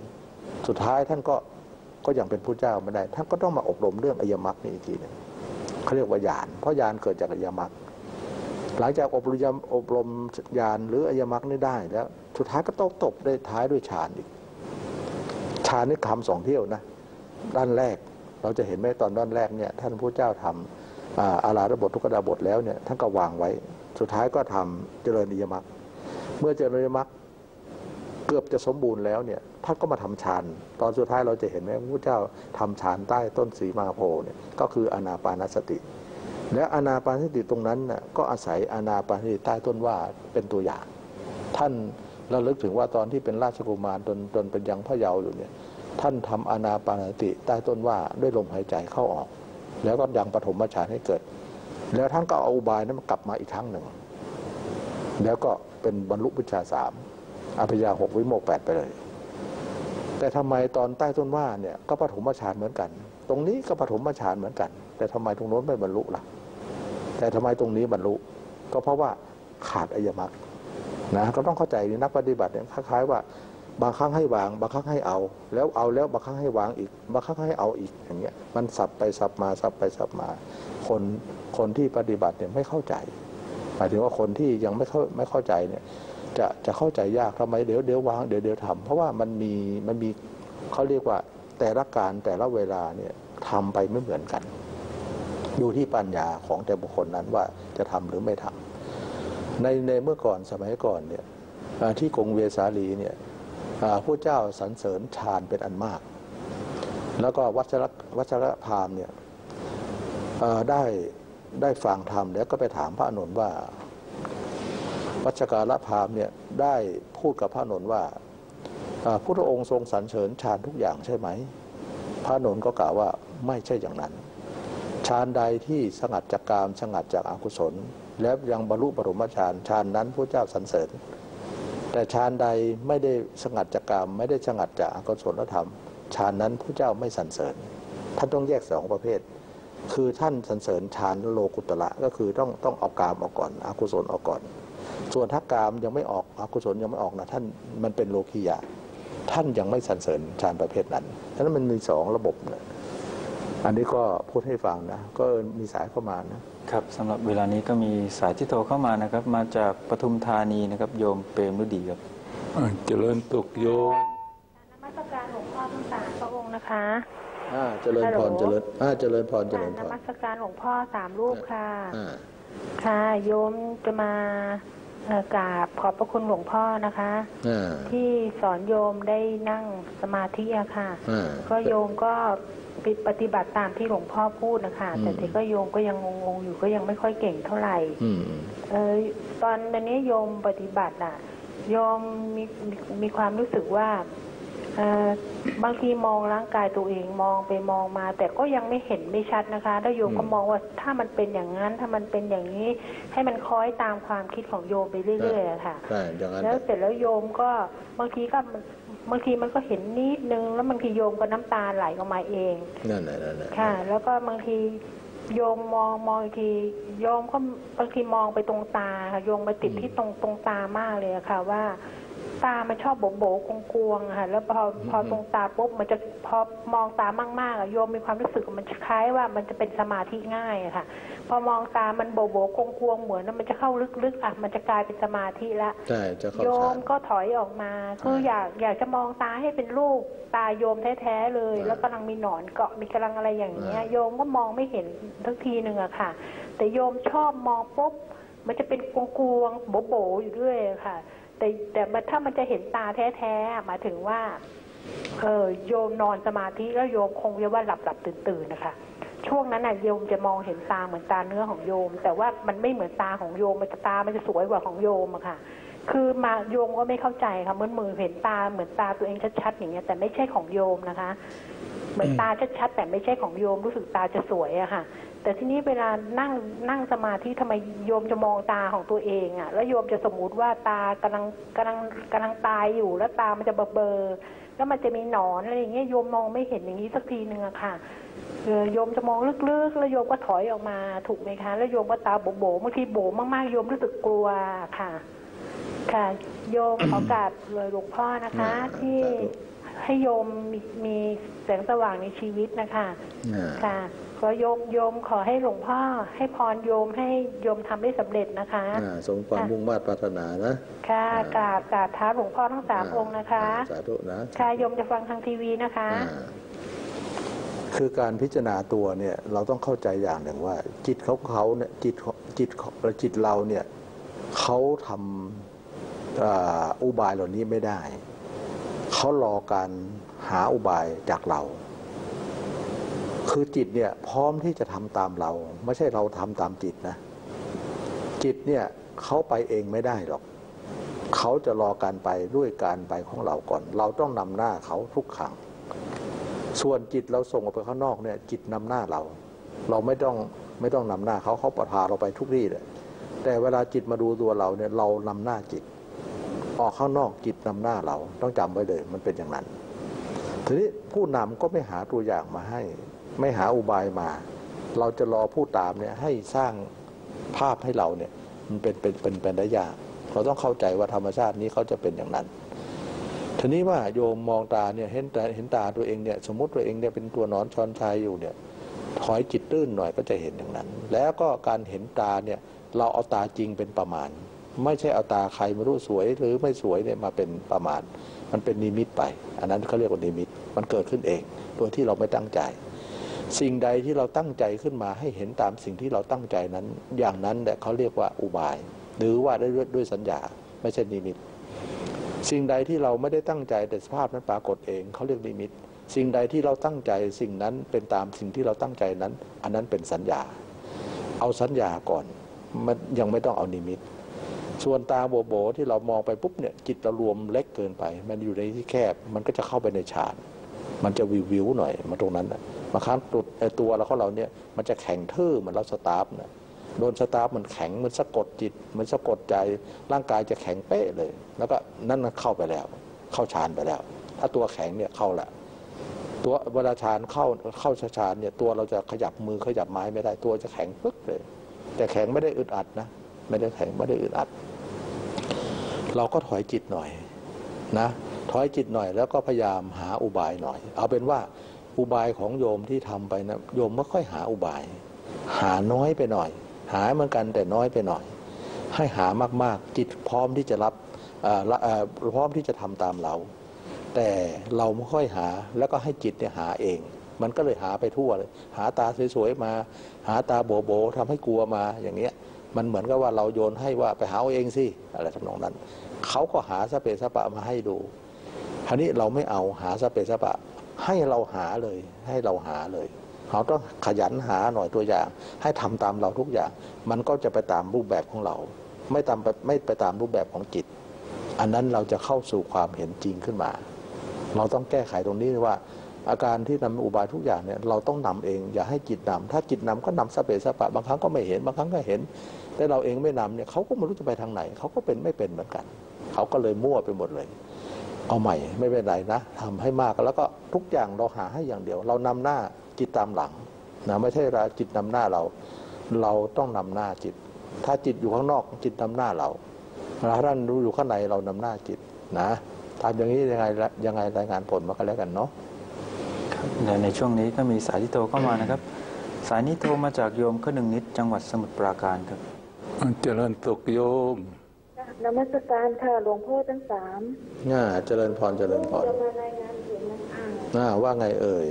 สุดท้ายท่านก็ก็ยังเป็นพระเจ้าไม่ได้ท่านก็ต้องมาอบรมเรื่องอริยมรรคนี่อีกทีนึงเขาเรียกว่าญาณเพราะญาณเกิดจากอริยมรรคหลังจากอบรมอบรมญาณหรืออริยมรรคนี่ได้แล้วสุดท้ายก็ต้องตบได้ท้ายด้วยฌานอีกฌานนี่ทำสองเที่ยวนะด้านแรกเราจะเห็นไหมตอนด้านแรกเนี่ยท่านพระเจ้าทำอาอาราธบททุกขดาบทแล้วเนี่ยท่านก็วางไว้สุดท้ายก็ทำเจริญอริยมรรคเมื่อเจริญอริยมรรคเกือบจะสมบูรณ์แล้วเนี่ยท่านก็มาทำฌานตอนสุดท้ายเราจะเห็นไหมพระเจ้าทำฌานใต้ต้นสีมาโพเนี่ยก็คืออานาปานสติและอานาปานสติตรงนั้นน่ะก็อาศัยอานาปานสติใต้ต้นว่าเป็นตัวอย่างท่านเราลึกถึงว่าตอนที่เป็นราชกุมารจนจนเป็นยังพระเยาว์อยู่เนี่ยท่านทำอานาปานสติใต้ต้นว่าด้วยลมหายใจเข้าออกแล้วก็ยังปฐมฌานให้เกิดแล้วท่านก็เอาอุบายนั้นกลับมาอีกครั้งหนึ่งแล้วก็เป็นบรรลุวิชาสามอภิญญาหกวิโมกข์แปดไปเลยแต่ทำไมตอนใต้ต้นว่าเนี่ยก็ปฐมฌานเหมือนกันตรงนี้ก็ปฐมฌานเหมือนกันแต่ทำไมตรงโน้นไม่บรรลุล่ะแต่ทำไมตรงนี้บรรลุก็เพราะว่าขาดอริยมรรคนะก็ต้องเข้าใจนักปฏิบัติเนี่ยคล้ายๆว่าบางครั้งให้วางบางครั้งให้เอาแล้วเอาแล้วบางครั้งให้วางอีกบางครั้งให้เอาอีกอย่างเงี้ยมันสับไปสับมาสับไปสับมาคนคนที่ปฏิบัติเนี่ยไม่เข้าใจหมายถึงว่าคนที่ยังไม่เข้าไม่เข้าใจเนี่ยจะจะเข้าใจยากทำไมเดี๋ยวเดี๋ยววางเดี๋ยวเดี๋ยวทำเพราะว่ามันมีมันมีเขาเรียกว่าแต่ละการแต่ละเวลาเนี่ยทำไปไม่เหมือนกันอยู่ที่ปัญญาของแต่บุคคลนั้นว่าจะทำหรือไม่ทำในในเมื่อก่อนสมัยก่อนเนี่ยที่กรุงเวสาลีเนี่ยพระเจ้าสรรเสริญฌานเป็นอันมากแล้วก็วัชรวัชรพราหมณ์เนี่ยได้ได้ฟังธรรมแล้วก็ไปถามพระอนุนว่าวัชการพราหมณ์เนี่ยได้พูดกับพระอนุนว่าพระองค์ทรงสรรเสริญฌานทุกอย่างใช่ไหมพระอนุนก็กล่าวว่าไม่ใช่อย่างนั้นฌานใดที่สงัดจากกามสงัดจากอกุศลแล้วยังบรรลุปฐมฌานฌานนั้นพระเจ้าสรรเสริญแต่ฌานใดไม่ได้สงัดจากกามไม่ได้สงัดจากอกุศลธรรมฌานนั้นพระเจ้าไม่สรรเสริญท่านต้องแยกสองประเภทคือท่านสรรเสริญฌานโลกุตระก็คือต้องต้องออกกามออกก่อนอกุศลออกก่อนส่วนถ้ากามยังไม่ออกอกุศลยังไม่ออกนะท่านมันเป็นโลกียะท่านยังไม่สรรเสริญฌานประเภทนั้นฉะนั้นมันมีสองระบบนะอันนี้ก็พูดให้ฟังนะก็มีสายเข้ามานะครับสำหรับเวลานี้ก็มีสายที่โทรเข้ามานะครับมาจากปทุมธานีนะครับโยมเปรมฤดีครับเจริญสุขโยมนมัสการหลวงพ่อทั้งสามพระองค์นะคะ อ่าเจริญพรเจริญอ่าเจริญพรเจริญพรนมัสการหลวงพ่อสามรูปค่ะค่ะโยมจะมากราบขอบพระคุณหลวงพ่อนะคะที่สอนโยมได้นั่งสมาธิอะค่ะก็โยมก็ปฏิบัติตามที่หลวงพ่อพูดนะคะแต่ที่ก็โยมก็ยังงงๆอยู่ก็ยังไม่ค่อยเก่งเท่าไหร่เออตอนนี้โยมปฏิบัติอะโยมมีมีความรู้สึกว่าบางทีมองร่างกายตัวเองมองไปมองมาแต่ก็ยังไม่เห็นไม่ชัดนะคะแล้วโยมก็มองว่าถ้ามันเป็นอย่างนั้นถ้ามันเป็นอย่างนี้ให้มันคล้อยตามความคิดของโยมไปเรื่อยๆค่ะแล้วเสร็จแล้วโยมก็บางทีก็บางทีมันก็เห็นนิดนึงแล้วบางทีโยมก็น้ำตาไหลออกมาเองนั่นแหละค่ะแล้วก็บางทีโยมมองมองอีกทีโยมก็บางทีมองไปตรงตาค่ะโยมมาติดที่ตรงตรงตามากเลยค่ะว่าตามันชอบโบโบกงกวงค่ะแล้วพอพอตรงตาปุ๊บมันจะพอมองตามากๆอะโยมมีความรู้สึกมันคล้ายว่ามันจะเป็นสมาธิง่ายค่ะพอมองตามันโบโบกงกวงเหมือนมันจะเข้าลึกๆอะมันจะกลายเป็นสมาธิละโยมก็ถอยออกมาคืออยากอยากจะมองตาให้เป็นรูปตาโยมแท้ๆเลยแล้วกำลังมีหนอนเกาะมีกำลังอะไรอย่างเงี้ยโยมก็มองไม่เห็นทั้งทีหนึ่งอะค่ะแต่โยมชอบมองปุ๊บมันจะเป็นกงกวงโบโบอยู่ด้วยค่ะแต่แต่ถ้ามันจะเห็นตาแท้ๆหมายถึงว่าเออโยมนอนสมาธิแล้วโยมคงจะว่าหลับหลับตื่นตื่นนะคะช่วงนั้นน่ะโยมจะมองเห็นตาเหมือนตาเนื้อของโยมแต่ว่ามันไม่เหมือนตาของโยมมันจะตามันจะสวยกว่าของโยมอะค่ะคือมาโยมก็ไม่เข้าใจค่ะเหมือนมือเห็นตาเหมือนตาตัวเองชัดๆอย่างเงี้ยแต่ไม่ใช่ของโยมนะคะเหมือนตาชัดๆแต่ไม่ใช่ของโยมรู้สึกตาจะสวยอะค่ะแต่ที่นี้เวลานั่งนั่งสมาธิทำไมโยมจะมองตาของตัวเองอะแล้วโยมจะสมมติว่าตากำลังกำลังกำลังตายอยู่แล้วตามันจะเบลอแล้วมันจะมีหนอนอะไรอย่างเงี้ยโยมมองไม่เห็นอย่างนี้สักทีหนึ่งอะค่ะโยมจะมองลึกๆแล้วโยมก็ถอยออกมาถูกไหมคะแล้วโยมก็ตาโบโบเมื่อกี้โบมากๆโยมรู้สึกกลัวค่ะค่ะโยมขอกราบเลยหลวงพ่อนะคะที่ให้โยมมีแสงสว่างในชีวิตนะคะค่ะขอโยมโยมขอให้หลวงพ่อให้พรโยมให้โยมทำได้สำเร็จนะคะสมความมุ่งมา่ปรารถนานะค่ะกราบกราบท้าหลวงพ่อทั้งสามองค์นะคะสาธุนะค่ะโยมจะฟังทางทีวีนะคะคือการพิจารณาตัวเนี่ยเราต้องเข้าใจอย่างหนึ่งว่าจิตเขาเขาเนี่ยจิตจิตจิตเราเนี่ยเขาทำ อ, อุบายเหล่านี้ไม่ได้เขารอการหาอุบายจากเราคือจิตเนี่ยพร้อมที่จะทำตามเราไม่ใช่เราทำตามจิตนะจิตเนี่ยเขาไปเองไม่ได้หรอกเขาจะรอการไปด้วยการไปของเราก่อนเราต้องนำหน้าเขาทุกครั้งส่วนจิตเราส่งออกไปข้างนอกเนี่ยจิตนำหน้าเราเราไม่ต้องไม่ต้องนำหน้าเขาเขาพาเราไปทุกที่เลยแต่เวลาจิตมาดูตัวเราเนี่ยเรานำหน้าจิตออกข้างนอกจิตนำหน้าเราต้องจำไว้เลยมันเป็นอย่างนั้นทีนี้ผู้นำก็ไม่หาตัวอย่างมาให้ไม่หาอุบายมาเราจะรอผู้ตามเนี่ยให้สร้างภาพให้เราเนี่ยมันเป็นเป็นเป็นเป็นได้ยากเราต้องเข้าใจว่าธรรมชาตินี้เขาจะเป็นอย่างนั้นทีนี้ว่าโยมมองตาเนี่ยเห็นตาเห็นตาตัวเองเนี่ยสมมติตัวเองเนี่ยเป็นตัวหนอนชอนชัยอยู่เนี่ยถอยจิตตื้นหน่อยก็จะเห็นอย่างนั้นแล้วก็การเห็นตาเนี่ยเราเอาตาจริงเป็นประมาณไม่ใช่เอาตาใครไม่รู้สวยหรือไม่สวยเนี่ยมาเป็นประมาณมันเป็นนิมิตไปอันนั้นเขาเรียกว่านิมิตมันเกิดขึ้นเองโดยที่เราไม่ตั้งใจสิ่งใดที่เราตั้งใจขึ้นมาให้เห็นตามสิ่งที่เราตั้งใจนั้นอย่างนั้นแหละเขาเรียกว่าอุบายหรือว่าได้ด้วยสัญญาไม่ใช่นิมิตสิ่งใดที่เราไม่ได้ตั้งใจแต่สภาพนั้นปรากฏเองเขาเรียกนิมิตสิ่งใดที่เราตั้งใจสิ่งนั้นเป็นตามสิ่งที่เราตั้งใจนั้นอันนั้นเป็นสัญญาเอาสัญญาก่อนมันยังไม่ต้องเอานิมิตส่วนตาโบโบที่เรามองไปปุ๊บเนี่ยจิตเรารวมเล็กเกินไปมันอยู่ในที่แคบมันก็จะเข้าไปในฌานมันจะวิววิวหน่อยมาตรงนั้นบางครั้งตุดไอตัวเราของเราเนี่ยมันจะแข็งทื่อเหมือนเราสตาร์ฟนะโดนสตาร์ฟมันแข็งมันสะกดจิตมันสะกดใจร่างกายจะแข็งเป๊ะเลยแล้วก็นั่นเข้าไปแล้วเข้าฌานไปแล้วถ้าตัวแข็งเนี่ยเข้าละตัวเวลาฌานเข้าเข้าฌานเนี่ยตัวเราจะขยับมือขยับไม้ไม่ได้ตัวจะแข็งปึ๊กเลยแต่แข็งไม่ได้อึดอัดนะไม่ได้แข็งไม่ได้อึดอัดเราก็ถอยจิตหน่อยนะถอยจิตหน่อยแล้วก็พยายามหาอุบายหน่อยเอาเป็นว่าอุบายของโยมที่ทำไปนะโยมไม่ค่อยหาอุบายหาน้อยไปหน่อยหาเหมือนกันแต่น้อยไปหน่อยให้หามากๆจิตพร้อมที่จะรับพร้อมที่จะทำตามเราแต่เราไม่ค่อยหาแล้วก็ให้จิตเนี่ยหาเอง มันก็เลยหาไปทั่วเลยหาตาสวยๆมาหาตาโบโบทำให้กลัวมาอย่างเงี้ยมันเหมือนกับว่าเราโยนให้ว่าไปหาเองสิอะไรทำนองนั้นเขาก็หาสเปซสปะมาให้ดูคราวนี้เราไม่เอาหาสเปซสปะให้เราหาเลยให้เราหาเลยเราต้องขยันหาหน่อยตัวอย่างให้ทำตามเราทุกอย่างมันก็จะไปตามรูปแบบของเราไม่ตามไม่ไปตามรูปแบบของจิตอันนั้นเราจะเข้าสู่ความเห็นจริงขึ้นมาเราต้องแก้ไขตรงนี้ว่าอาการที่นำอุบายทุกอย่างเนี่ยเราต้องนำเองอย่าให้จิตนำถ้าจิตนำก็นำสเปสปะบางครั้งก็ไม่เห็นบางครั้งก็เห็นแต่เราเองไม่นำเนี่ยเขาก็ไม่รู้จะไปทางไหนเขาก็เป็นไม่เป็นเหมือนกันเขาก็เลยมั่วไปหมดเลยเอาใหม่ไม่เป็นไรนะทำให้มากแล้วก็ทุกอย่างเราหาให้อย่างเดียวเรานำหน้าจิตตามหลังนะไม่ใช่เราจิตนำหน้าเราเราต้องนำหน้าจิตถ้าจิตอยู่ข้างนอกจิตนำหน้าเราถ้าท่านรู้อยู่ข้างในเรานำหน้าจิตนะทำอย่างนี้ยังไงยังไงรายงานผลมากันแล้วกันเนาะในช่วงนี้ก็มีสายที่โทรเข้ามานะครับสายนี้โทรมาจากโยมขนึงนิดจังหวัดสมุทรปราการครับเจริญสุขโยมนมัสการค่ะหลวงพ่อทั้งสามน่าเจริญพรเจริญพรจะมารายงานผลนะคะน่าว่าไงเอ่ย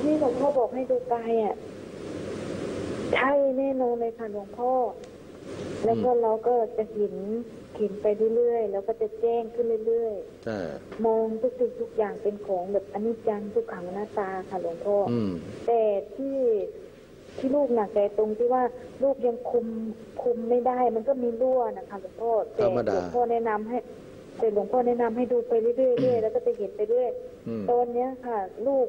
ที่หลวงพ่อบอกให้ดูกายอ่ะใช่แน่นอนเลยค่ะหลวงพ่อแล้วก็เราก็จะเห็นเห็นไปเรื่อยๆแล้วก็จะแจ้งขึ้นเรื่อยๆมองทุกสิ่งทุกอย่างเป็นของแบบอนิจจังทุกขังหน้าตาค่ะหลวงพ่อแต่ที่ที่ลูกหนักใจตรงที่ว่าลูกยังคุมคุมไม่ได้มันก็มีรั่วนะคะหลวงพ่อแต่หลวงพ่อแนะนำให้แต่หลวงพ่อแนะนำให้ดูไปเรื่อยๆแล้วก็จะเห็นไปเรื่อยตอนเนี้ยค่ะลูก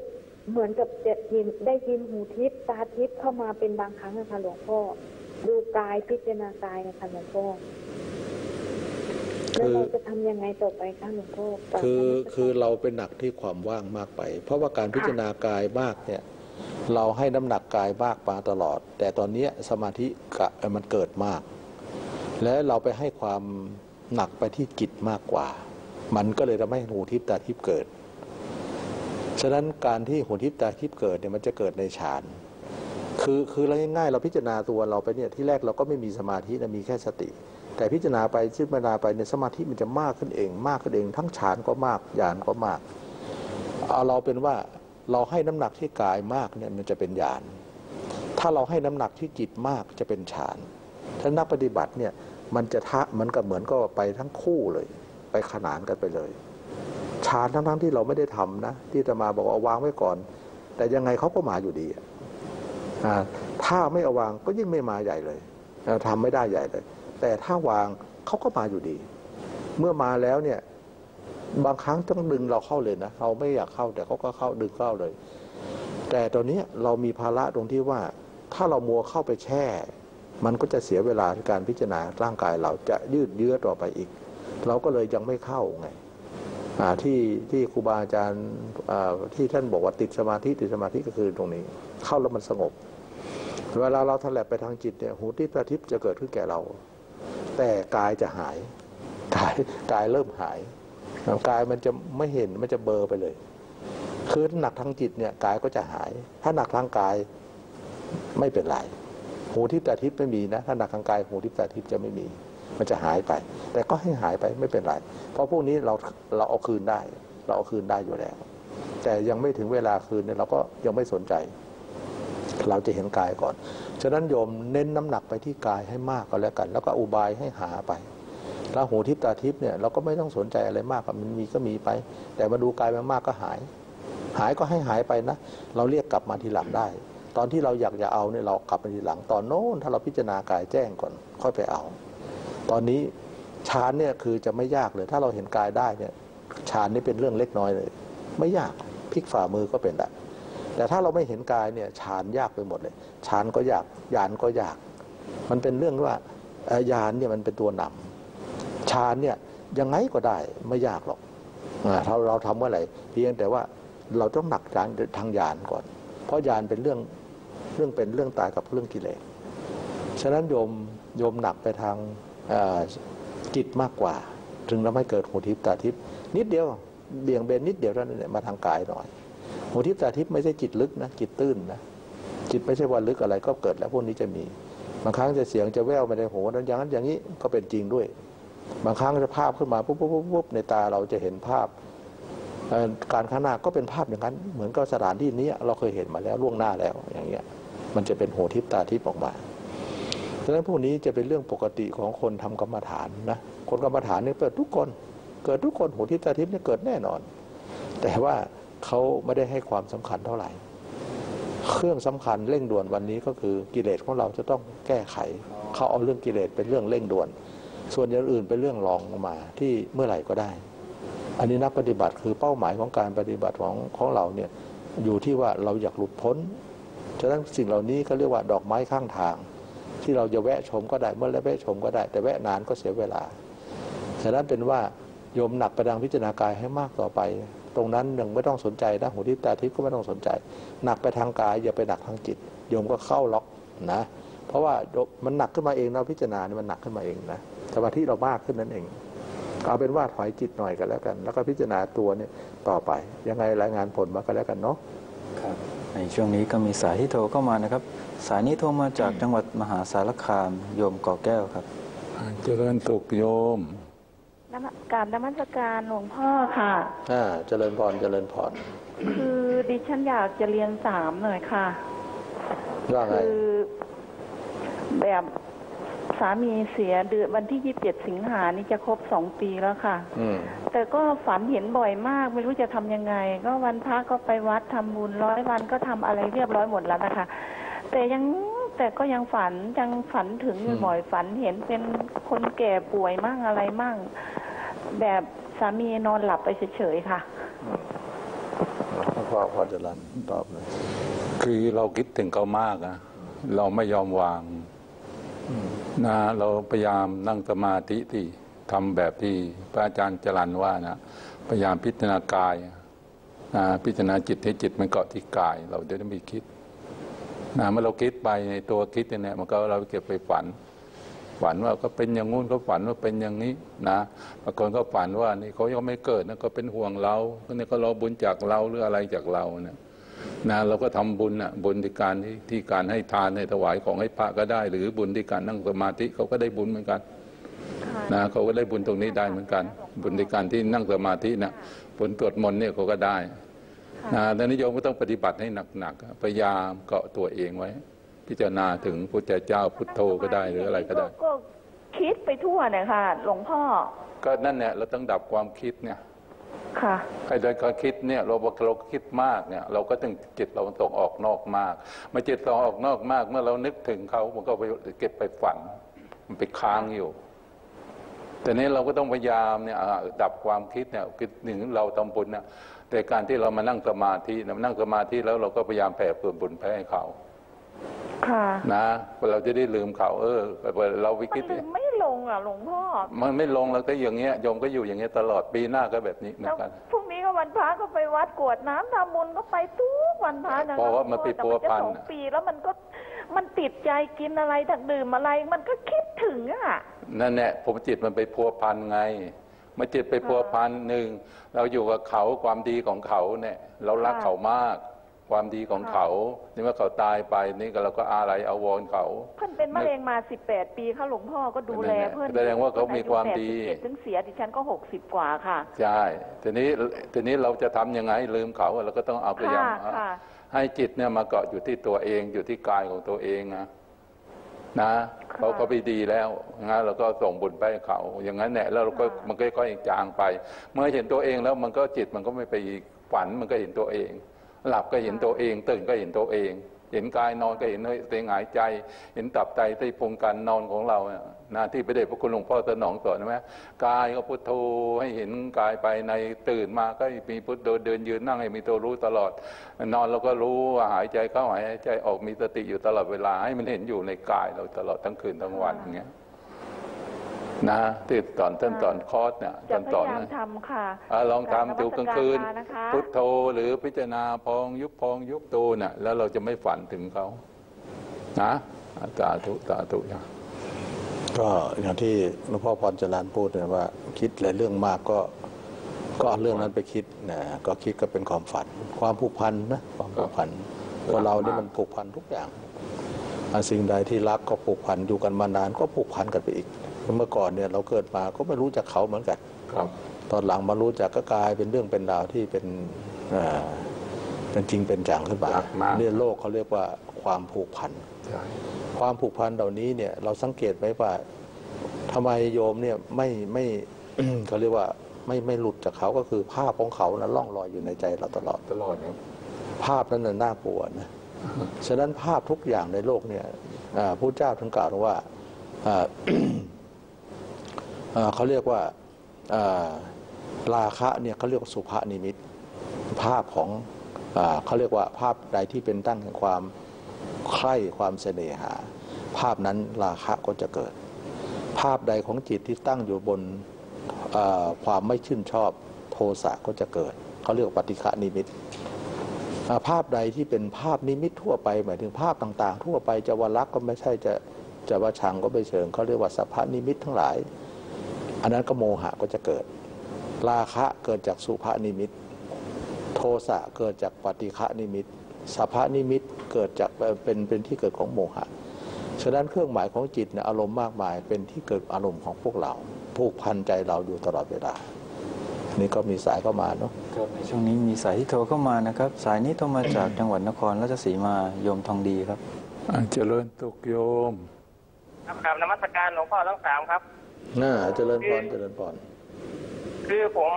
เหมือนกับจะยินได้ยินหูทิพย์ตาทิพย์เข้ามาเป็นบางครั้งนะคะหลวงพ่อดูกายพิจารณากายนะคะหลวงพ่อแล้วเราจะทำยังไงต่อไปคะหลวงพ่อคือคือเราเป็นหนักที่ความว่างมากไปเพราะว่าการพิจารณากายมากเนี่ยเราให้น้ำหนักกายมากมาตลอดแต่ตอนนี้สมาธิมันเกิดมากและเราไปให้ความหนักไปที่จิตมากกว่ามันก็เลยทำให้หูทิพย์ตาทิพย์เกิดฉะนั้นการที่หูทิพย์ตาทิพย์เกิดเนี่ยมันจะเกิดในฌานคือคือเราง่ายๆเราพิจารณาตัวเราไปเนี่ยที่แรกเราก็ไม่มีสมาธินะมีแค่สติแต่พิจารณาไปพิจารณาไปในสมาธิมันจะมากขึ้นเองมากขึ้นเองทั้งฌานก็มากญาณก็มากเอาเราเป็นว่าเราให้น้ำหนักที่กายมากเนี่ยมันจะเป็นญาณถ้าเราให้น้ำหนักที่จิตมากจะเป็นฌานถ้านักปฏิบัติเนี่ยมันจะทะมันก็เหมือนก็ไปทั้งคู่เลยไปขนานกันไปเลยฌานทั้งทั้งที่เราไม่ได้ทำนะที่อาตมาบอกเอาวางไว้ก่อนแต่ยังไงเขาก็มาอยู่ดีอ่าถ้าไม่เอาวางก็ยิ่งไม่มาใหญ่เลยทำไม่ได้ใหญ่เลยแต่ถ้าวางเขาก็มาอยู่ดีเมื่อมาแล้วเนี่ยบางครั้งต้องดึงเราเข้าเลยนะเราไม่อยากเข้าแต่เขาก็เข้าดึงเข้าเลยแต่ตอนนี้เรามีภาระตรงที่ว่าถ้าเรามัวเข้าไปแช่มันก็จะเสียเวลาในการพิจารณาร่างกายเราจะยืดเยื้อต่อไปอีกเราก็เลยยังไม่เข้าไงที่ที่ครูบาอาจารย์ที่ท่านบอกว่าติดสมาธิติดสมาธิก็คือตรงนี้เข้าแล้วมันสงบเวลาเราถลำไปทางจิตเนี่ยหูทิพย์ตาทิพย์จะเกิดขึ้นแก่เราแต่กายจะหายกายกายเริ่มหายกายมันจะไม่เห็นมันจะเบลอไปเลยคือหนักทางจิตเนี่ยกายก็จะหายถ้าหนักทางกายไม่เป็นไรหูทิพย์ตาทิพย์ไม่มีนะถ้าหนักทางกายหูทิพย์ตาทิพย์จะไม่มีมันจะหายไปแต่ก็ให้หายไปไม่เป็นไรเพราะพวกนี้เราเราเอาคืนได้เราเอาคืนได้อยู่แล้วแต่ยังไม่ถึงเวลาคืนเนี่ยเราก็ยังไม่สนใจเราจะเห็นกายก่อนฉะนั้นโยมเน้นน้ำหนักไปที่กายให้มากก็แล้วกันแล้วก็อุบายให้หาไปแล้วหูทิพย์ตาทิพย์เนี่ยเราก็ไม่ต้องสนใจอะไรมากมันมีก็มีไปแต่มาดูกายมากๆก็หายหายก็ให้หายไปนะเราเรียกกลับมาทีหลังได้ตอนที่เราอยากจะเอาเนี่ยเรากลับมาทีหลังตอนโน้นถ้าเราพิจารณากายแจ้งก่อนค่อยไปเอาตอนนี้ฌานเนี่ยคือจะไม่ยากเลยถ้าเราเห็นกายได้เนี่ยฌานนี่เป็นเรื่องเล็กน้อยเลยไม่ยากพลิกฝ่ามือก็เป็นได้แต่ถ้าเราไม่เห็นกายเนี่ยฌานยากไปหมดเลยฌานก็ยากญาณก็ยากมันเป็นเรื่องว่าญาณเนี่ยมันเป็นตัวนำฌานเนี่ยยังไงก็ได้ไม่ยากหรอกเราเราทำเมื่อไหร่เพียงแต่ว่าเราต้องหนักทางทางญาณก่อนเพราะญาณเป็นเรื่องเรื่องเป็นเรื่องตายกับเรื่องกิเลสฉะนั้นโยมโยมหนักไปทางจิตมากกว่าถึงทำให้เกิดหูทิพย์ตาทิพย์นิดเดียวเบี่ยงเบนนิดเดียวเท่านั้นมาทางกายหน่อยหูทิพย์ตาทิพย์ไม่ใช่จิตลึกนะจิตตื้นนะจิตไม่ใช่ว่าลึกอะไรก็เกิดแล้วพวกนี้จะมีบางครั้งจะเสียงจะแว่วมาในหูนั้นอย่างนั้นอย่างนี้ก็เป็นจริงด้วยบางครั้งจะภาพขึ้นมาปุ๊บปุ๊บปุ๊บในตาเราจะเห็นภาพ การข้างหน้าก็เป็นภาพอย่างนั้นเหมือนกับสถานที่นี้เราเคยเห็นมาแล้วล่วงหน้าแล้วอย่างเงี้ยมันจะเป็นโหทิพตาทิพออกมาฉะนั้นพวกนี้จะเป็นเรื่องปกติของคนทำกรรมฐานนะคนกรรมฐานเนี่ยเกิดทุกคนเกิดทุกคนโหทิพตาทิพเนี่ยเกิดแน่นอนแต่ว่าเขาไม่ได้ให้ความสำคัญเท่าไหร่เครื่องสำคัญเร่งด่วนวันนี้ก็คือกิเลสของเราจะต้องแก้ไขเขาเอาเรื่องกิเลสเป็นเรื่องเร่งด่วนส่วนอย่างอื่นเป็นเรื่องรองมาที่เมื่อไหร่ก็ได้อันนี้นักปฏิบัติคือเป้าหมายของการปฏิบัติของของเราเนี่ยอยู่ที่ว่าเราอยากหลุดพ้นฉะนั้นสิ่งเหล่านี้ก็เรียกว่าดอกไม้ข้างทางที่เราจะแวะชมก็ได้เมื่อแล้วแวะชมก็ได้แต่แวะนานก็เสียเวลาฉะนั้นเป็นว่าโยมหนักไปทางพิจารณากายให้มากต่อไปตรงนั้นหนึ่งไม่ต้องสนใจนะหูทิพตาทิพก็ไม่ต้องสนใจหนักไปทางกายอย่าไปหนักทางจิตโยมก็เข้าล็อกนะเพราะว่ามันหนักขึ้นมาเองเราพิจารณาเนี่ยมันหนักขึ้นมาเองนะสมาธิเรามากขึ้นนั่นเองเอาเป็นว่าถอยจิตหน่อยกันแล้วกันแล้วก็พิจารณาตัวเนี่ยต่อไปยังไงรายงานผลมากันแล้วกันเนาะครับในช่วงนี้ก็มีสายที่โทรเข้ามานะครับสายนี้โทรมาจากจังหวัดมหาสารคามโยมก่อแก้วครับเจริญสุขโยมกราบนมัสการหลวงพ่อค่ะอ่าเจริญพรเจริญพรคือดิฉันอยากจะเรียนสามหน่อยค่ะว่าไงคือแบบสามีเสียเดือนวันที่ยี่สิบเจ็ดสิงหานี่จะครบสองปีแล้วค่ะแต่ก็ฝันเห็นบ่อยมากไม่รู้จะทำยังไงก็วันพระก็ไปวัดทำบุญร้อยวันก็ทำอะไรเรียบร้อยหมดแล้วนะคะแต่ยังแต่ก็ยังฝันยังฝันถึงอยู่บ่อยฝันเห็นเป็นคนแก่ป่วยมั่งอะไรมั่งแบบสามีนอนหลับไปเฉยๆค่ะพอพอจะรันตอบเลยคือเราคิดถึงเขามากนะเราไม่ยอมวางนะเราพยายามนั่งสมาธิที่ทำแบบที่พระอาจารย์จรัญว่านะพยายามพิจารณากายนะพิจารณาจิตให้จิตมันเกาะที่กายเราจะได้ไม่คิดนะเมื่อเราคิดไปในตัวคิดเนี่ยมันก็เราเก็บไปฝันฝันว่าก็เป็นอย่างงู้นเขาฝันว่าเป็นอย่างนี้นะบางคนก็ฝันว่านี่เขายังไม่เกิดนะก็เป็นห่วงเราเนี่ยก็รอบุญจากเราหรืออะไรจากเราเนี่ยนะเราก็ทำบุญอ่ะบุญที่การที่การให้ทานให้ถวายของให้พระก็ได้หรือบุญที่การนั่งสมาธิเขาก็ได้บุญเหมือนกันนะเขาก็ได้บุญตรงนี้ได้เหมือนกันบุญที่การที่นั่งสมาธินะบุญตรวจมนเนี่ยเขาก็ได้นะดังนั้นโยมก็ต้องปฏิบัติให้หนักๆพยายามเกาะตัวเองไว้พิจารณาถึงพุทธเจ้าพุทโธก็ได้หรืออะไรก็ได้ก็คิดไปทั่วเนี่ยค่ะหลวงพ่อก็นั่นเนี่ยเราต้องดับความคิดเนี่ยค่ะไอ้โดยการคิดเนี่ยเราบอกเราคิดมากเนี่ยเราก็ถึงจิตเราตกออกนอกมากเมื่อจิตเราออกนอกมากเมื่อเรานึกถึงเขามันก็ไปเก็บไปฝันมันไปค้างอยู่แต่นี้เราก็ต้องพยายามเนี่ยดับความคิดเนี่ยคิดหนึ่งเราทำบุญเนี่ยแต่การที่เรามานั่งสมาธิเนี่ยนั่งสมาธิแล้วเราก็พยายามแผ่ส่วนบุญไปให้เขาค่ะนะเราจะได้ลืมเขาเออเราไปคิดมันลืมไม่ลงอ่ะหลวงพ่อมันไม่ลงแล้วก็อย่างเงี้ยโยมก็อยู่อย่างเงี้ยตลอดปีหน้าก็แบบนี้เหมือนกันพรุ่งนี้ก็วันพระก็ไปวัดกวดน้ำทำบุญก็ไปทุกวันพระนะเพราะว่ามันติดตัวพันสองปีแล้วมันก็มันติดใจกินอะไรถักดื่มอะไรมันก็คิดถึงอ่ะนั่นแหละผมจิตมันไปพัวพันไงมาจิตไปพัวพันหนึ่งเราอยู่กับเขาความดีของเขาเนี่ยเรารักเขามากความดีของเขานี่ว่าเขาตายไปนี่ก็เราก็อาลัยอาวรณ์เขาเพื่อนเป็นมะเร็งมาสิบแปดปีค่ะหลวงพ่อก็ดูแลเพื่อนแสดงว่าเขามีความดีถึงเสียดิฉันก็หกสิบกว่าค่ะใช่ทีนี้ทีนี้เราจะทํำยังไงลืมเขาเราก็ต้องเอาพยายามให้จิตเนี่ยมาเกาะอยู่ที่ตัวเองอยู่ที่กายของตัวเองนะนะเขาก็ไปดีแล้วงั้นเราก็ส่งบุญไปให้เขาอย่างนั้นแหละแล้วเราก็มันก็ค่อยๆจางไปเมื่อเห็นตัวเองแล้วมันก็จิตมันก็ไม่ไปฝันมันก็เห็นตัวเองหลับก็เห็นตัวเองตื่นก็เห็นตัวเองเห็นกายนอนก็เห็นเสียงหายใจเห็นตับไตไส้พุงการนอนของเราหน้าที่พระเดชพระคุณหลวงพ่อสนองสอนนะแม่กายก็พุทโธให้เห็นกายไปในตื่นมาก็มีพุทโธเดินยืนนั่งให้มีตัวรู้ตลอดนอนเราก็รู้หายใจเข้าหายใจออกมีสติอยู่ตลอดเวลาให้มันเห็นอยู่ในกายเราตลอดทั้งคืนทั้งวันอย่างเงี้ยนะติดตอนต้นตอนคอร์สเนี่ยตอนตอนนั้นลองทำดูกลางคืนพุทโธหรือพิจารณาพองยุบพองยุบตูน่ะแล้วเราจะไม่ฝันถึงเขานะสาธุสาธุนะก็อย่างที่หลวงพ่อพรจรัญพูดเนี่ยว่าคิดหลายเรื่องมากก็ก็เรื่องนั้นไปคิดนะก็คิดก็เป็นความฝันความผูกพันนะความผูกพันคนเราเนี่ยมันผูกพันทุกอย่างสิ่งใดที่รักก็ผูกพันอยู่กันมานานก็ผูกพันกันไปอีกเมื่อก่อนเนี่ยเราเกิดมาก็ไม่รู้จักเขาเหมือนกัน ตอนหลังมารู้จักก็กลายเป็นเรื่องเป็นราวที่เป็นเป็นจริงเป็นจังขึ้นมาเรื่องโลกเขาเรียกว่าความผูกพันความผูกพันเหล่านี้เนี่ยเราสังเกตไว้ว่าทำไมโยมเนี่ยไม่ไม่เขาเรียกว่าไม่ไม่หลุดจากเขาก็คือภาพของเขานะล่องลอยอยู่ในใจเราตลอดตลอดนะภาพนั้นน่ากลัวนะฉะนั้นภาพทุกอย่างในโลกเนี่ยพระเจ้าท่านกล่าวว่าเขาเรียกว่าราคะเนี่ยเขาเรียกว่าสุภนิมิตภาพของเขาเรียกว่าภาพใดที่เป็นตั้งแห่งความใคร่ความเสน่หาภาพนั้นราคะก็จะเกิดภาพใดของจิตที่ตั้งอยู่บนความไม่ชื่นชอบโทสะก็จะเกิดเขาเรียกปฏิฆะนิมิตภาพใดที่เป็นภาพนิมิตทั่วไปหมายถึงภาพต่างๆทั่วไปจะว่ารักก็ไม่ใช่จะจะว่าชังก็ไม่เชิงเขาเรียกว่าสัพพนิมิตทั้งหลายอันนั้นก็โมหะก็จะเกิดราคะเกิดจากสุภนิมิตโทสะเกิดจากปฏิฆะนิมิตสัพพนิมิตเกิดจากเป็นเป็นที่เกิดของโมหะฉะนั้นเครื่องหมายของจิตเนี่ยอารมณ์มากมายเป็นที่เกิดอารมณ์ของพวกเราผูกพันใจเราอยู่ตลอดเวลานี่ก็มีสายเข้ามาเนาะครับในช่วงนี้มีสายที่โทรเข้ามานะครับสายนี้โทรมาจากจังหวัดนครราชสีมาโยมทองดีครับเจริญตุกโยมครับกราบนมัสการหลวงพ่อทั้งสามครับน่าเจริญพรเจริญพรคือผม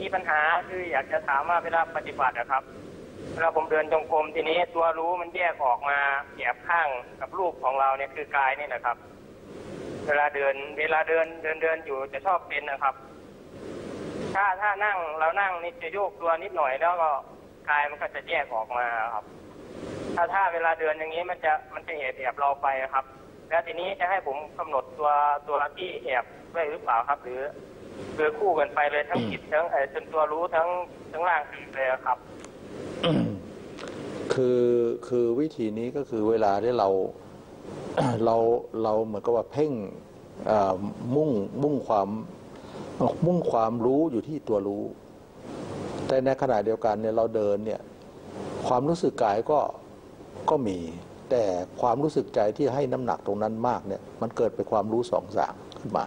มีปัญหาคืออยากจะถามว่าเวลาปฏิบัตินะครับเวลาผมเดินจงกรมทีนี้ตัวรู้มันแยกออกมาแยบข้างกับรูปของเราเนี่ยคือกายนี่นะครับเวลาเดินเวลาเดินเดินเดินอยู่จะชอบเป็นนะครับถ้าถ้านั่งเรานั่งนิดจะโยกตัวนิดหน่อยแล้วก็กายมันก็จะแยกออกมาครับถ้าถ้าเวลาเดินอย่างนี้มันจะมันจะแอบแอบเราไปครับแล้วทีนี้จะให้ผมกำหนดตัวตัวที่แอบได้หรือเปล่าครับหรือหรือคู่กันไปเลยทั้งจิตทั้งไอ้จนตัวรู้ทั้งทั้งร่างกายเลยครับคือคือวิธีนี้ก็คือเวลาที่เราเราเราเหมือนกับว่าเพ่งมุ่งมุ่งความมุ่งความรู้อยู่ที่ตัวรู้แต่ในขณะเดียวกันเนี่ยเราเดินเนี่ยความรู้สึกกายก็ก็มีแต่ความรู้สึกใจที่ให้น้ำหนักตรงนั้นมากเนี่ยมันเกิดเป็นความรู้สองสามขึ้นมา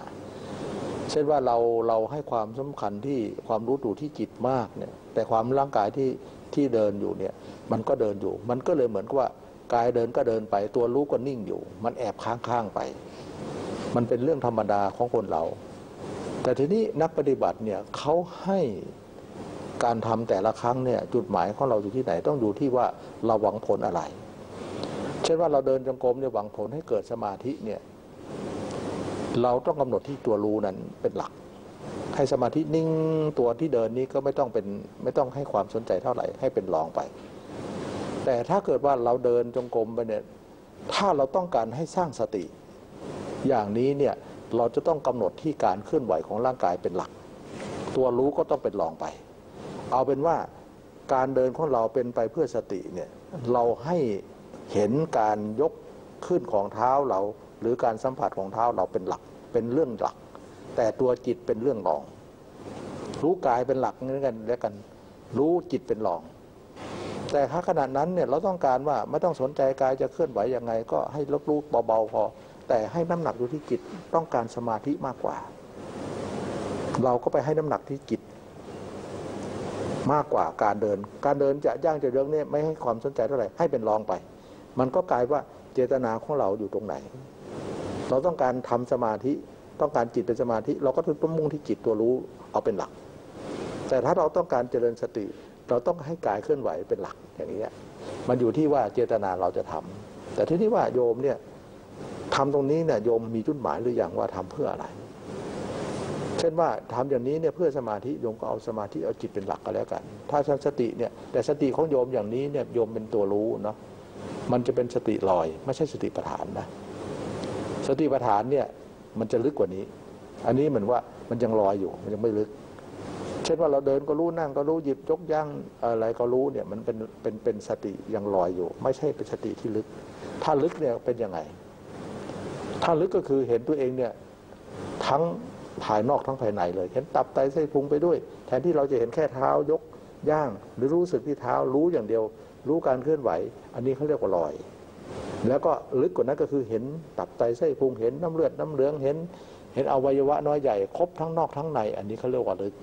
เช่นว่าเราเราให้ความสำคัญที่ความรู้อยู่ที่จิตมากเนี่ยแต่ความร่างกายที่ที่เดินอยู่เนี่ยมันก็เดินอยู่มันก็เลยเหมือนกับว่ากายเดินก็เดินไปตัวรู้ก็นิ่งอยู่มันแอบข้างๆไปมันเป็นเรื่องธรรมดาของคนเราแต่ทีนี้นักปฏิบัติเนี่ยเขาให้การทำแต่ละครั้งเนี่ยจุดหมายของเราอยู่ที่ไหนต้องอยู่ที่ว่าเราหวังผลอะไรเช่นว่าเราเดินจงกรมเนี่ยหวังผลให้เกิดสมาธิเนี่ยเราต้องกำหนดที่ตัวรู้นั้นเป็นหลักให้สมาธินิ่งตัวที่เดินนี้ก็ไม่ต้องเป็นไม่ต้องให้ความสนใจเท่าไหร่ให้เป็นรองไปแต่ถ้าเกิดว่าเราเดินจงกรมไปเนี่ยถ้าเราต้องการให้สร้างสติอย่างนี้เนี่ยเราจะต้องกำหนดที่การเคลื่อนไหวของร่างกายเป็นหลักตัวรู้ก็ต้องเป็นรองไปเอาเป็นว่าการเดินของเราเป็นไปเพื่อสติเนี่ยเราให้เห็นการยกขึ้นของเท้าเราหรือการสัมผัสของเท้าเราเป็นหลักเป็นเรื่องหลักแต่ตัวจิตเป็นเรื่องรองรู้กายเป็นหลักเหมือนกันแล้วกันรู้จิตเป็นรองแต่ถ้าขณะนั้นเนี่ยเราต้องการว่าไม่ต้องสนใจกายจะเคลื่อนไหวยังไงก็ให้รับรู้เบาๆพอแต่ให้น้ำหนักอยู่ที่จิตต้องการสมาธิมากกว่าเราก็ไปให้น้ำหนักที่จิตมากกว่าการเดินการเดินจะย่างจะเรื่องเนี่ยไม่ให้ความสนใจเท่าไหร่ให้เป็นรองไปมันก็กลายว่าเจตนาของเราอยู่ตรงไหนเราต้องการทำสมาธิต้องการจิตเป็นสมาธิเราก็ต้องมุ่งที่จิตตัวรู้เอาเป็นหลักแต่ถ้าเราต้องการเจริญสติเราต้องให้กายเคลื่อนไหวเป็นหลักอย่างนี้มันอยู่ที่ว่าเจตนาเราจะทำแต่ที่นี่ว่าโยมเนี่ยทำตรงนี้เนี่ยโยมมีจุดหมายหรืออย่างว่าทำเพื่ออะไรเช่นว่าทำอย่างนี้เนี่ยเพื่อสมาธิโยมก็เอาสมาธิเอาจิตเป็นหลักก็แล้วกันถ้าสติเนี่ยแต่สติของโยมอย่างนี้เนี่ยโยมเป็นตัวรู้เนาะมันจะเป็นสติลอยไม่ใช่สติปัฏฐานนะสติปัฏฐานเนี่ยมันจะลึกกว่านี้อันนี้เหมือนว่ามันยังลอยอยู่มันยังไม่ลึกเช่นว่าเราเดินก็รู้นั่งก็รู้หยิบยกย่างอะไรก็รู้เนี่ยมันเป็นเป็นเป็นสติยังลอยอยู่ไม่ใช่เป็นสติที่ลึกถ้าลึกเนี่ยเป็นยังไงถ้าลึกก็คือเห็นตัวเองเนี่ยทั้งภายนอกทั้งภายในเลยเห็นตับไตไส้พุงไปด้วยแทนที่เราจะเห็นแค่เท้ายกย่างหรือรู้สึกที่เท้ารู้อย่างเดียวรู้การเคลื่อนไหวอันนี้เขาเรียกว่าลอยแล้วก็ลึกกว่านั้นก็คือเห็นตับไตไส้พุงเห็นน้ำเลือดน้ำเหลืองเห็น เห็นอวัยวะน้อยใหญ่ครบทั้งนอกทั้งในอันนี้เขาเรียกว่าลึก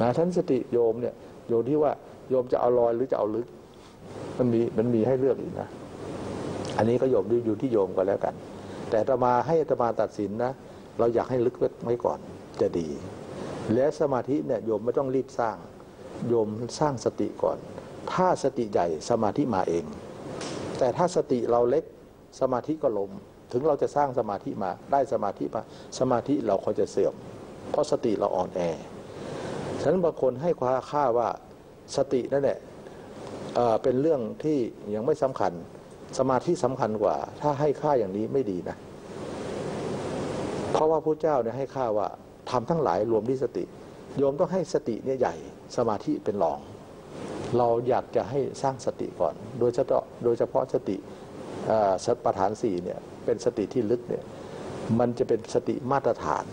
นะท่านสติโยมเนี่ยโยมที่ว่าโยมจะเอาลอยหรือจะเอาลึกมันมีมันมีให้เลือกอีกนะอันนี้ก็โยมอยู่ที่โยมกันแล้วกันแต่อาตมาให้อาตมาตัดสินนะเราอยากให้ลึกไว้ก่อนจะดีและสมาธิเนี่ยโยมไม่ต้องรีบสร้างโยมสร้างสติก่อนถ้าสติใหญ่สมาธิมาเองแต่ถ้าสติเราเล็กสมาธิก็ล้มถึงเราจะสร้างสมาธิมาได้สมาธิมาสมาธิเราก็จะเสื่อมเพราะสติเราอ่อนแอฉะนั้นบางคนให้ความค่าว่าสตินั่นแหละ เอ่อ เป็นเรื่องที่ยังไม่สำคัญสมาธิสำคัญกว่าถ้าให้ค่าอย่างนี้ไม่ดีนะเพราะว่าพระเจ้าเนี่ยให้ค่าว่าทำทั้งหลายรวมที่สติโยมต้องให้สติเนี่ยใหญ่สมาธิเป็นรองเราอยากจะให้สร้างสติก่อนโดยเฉพาะโดยเฉพาะสติสัตประธานสี่เนี่ยเป็นสติที่ลึกเนี่ยมันจะเป็นสติมาตรฐาน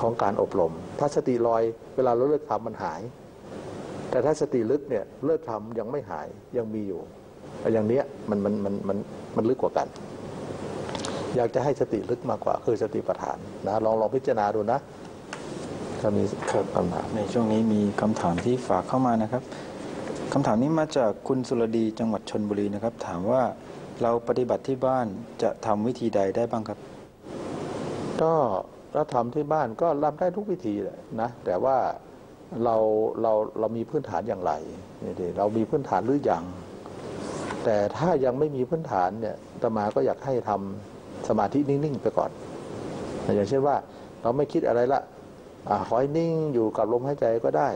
ของการอบรมถ้าสติลอยเวลาเราเลิกทำมันหายแต่ถ้าสติลึกเนี่ยเลิกทำยังไม่หายยังมีอยู่อย่างเนี้ยมันมันมันมันมันลึกกว่ากันอยากจะให้สติลึกมากกว่าคือสติปัฏฐานนะลองลองพิจารณาดูนะถ้ามีคำถามในช่วงนี้มีคำถามที่ฝากเข้ามานะครับคำถามนี้มาจากคุณสุรดีจังหวัดชลบุรีนะครับถามว่าเราปฏิบัติที่บ้านจะทำวิธีใดได้บ้างครับก็เราทำที่บ้านก็รับได้ทุกวิธีแหละนะแต่ว่าเราเราเรามีพื้นฐานอย่างไรเรามีพื้นฐานหรือยังแต่ถ้ายังไม่มีพื้นฐานเนี่ยอาตมาก็อยากให้ทำสมาธินิ่งๆไปก่อนอย่างเช่นว่าเราไม่คิดอะไรละขอให้นิ่งอยู่กับลมหายใจก็ได้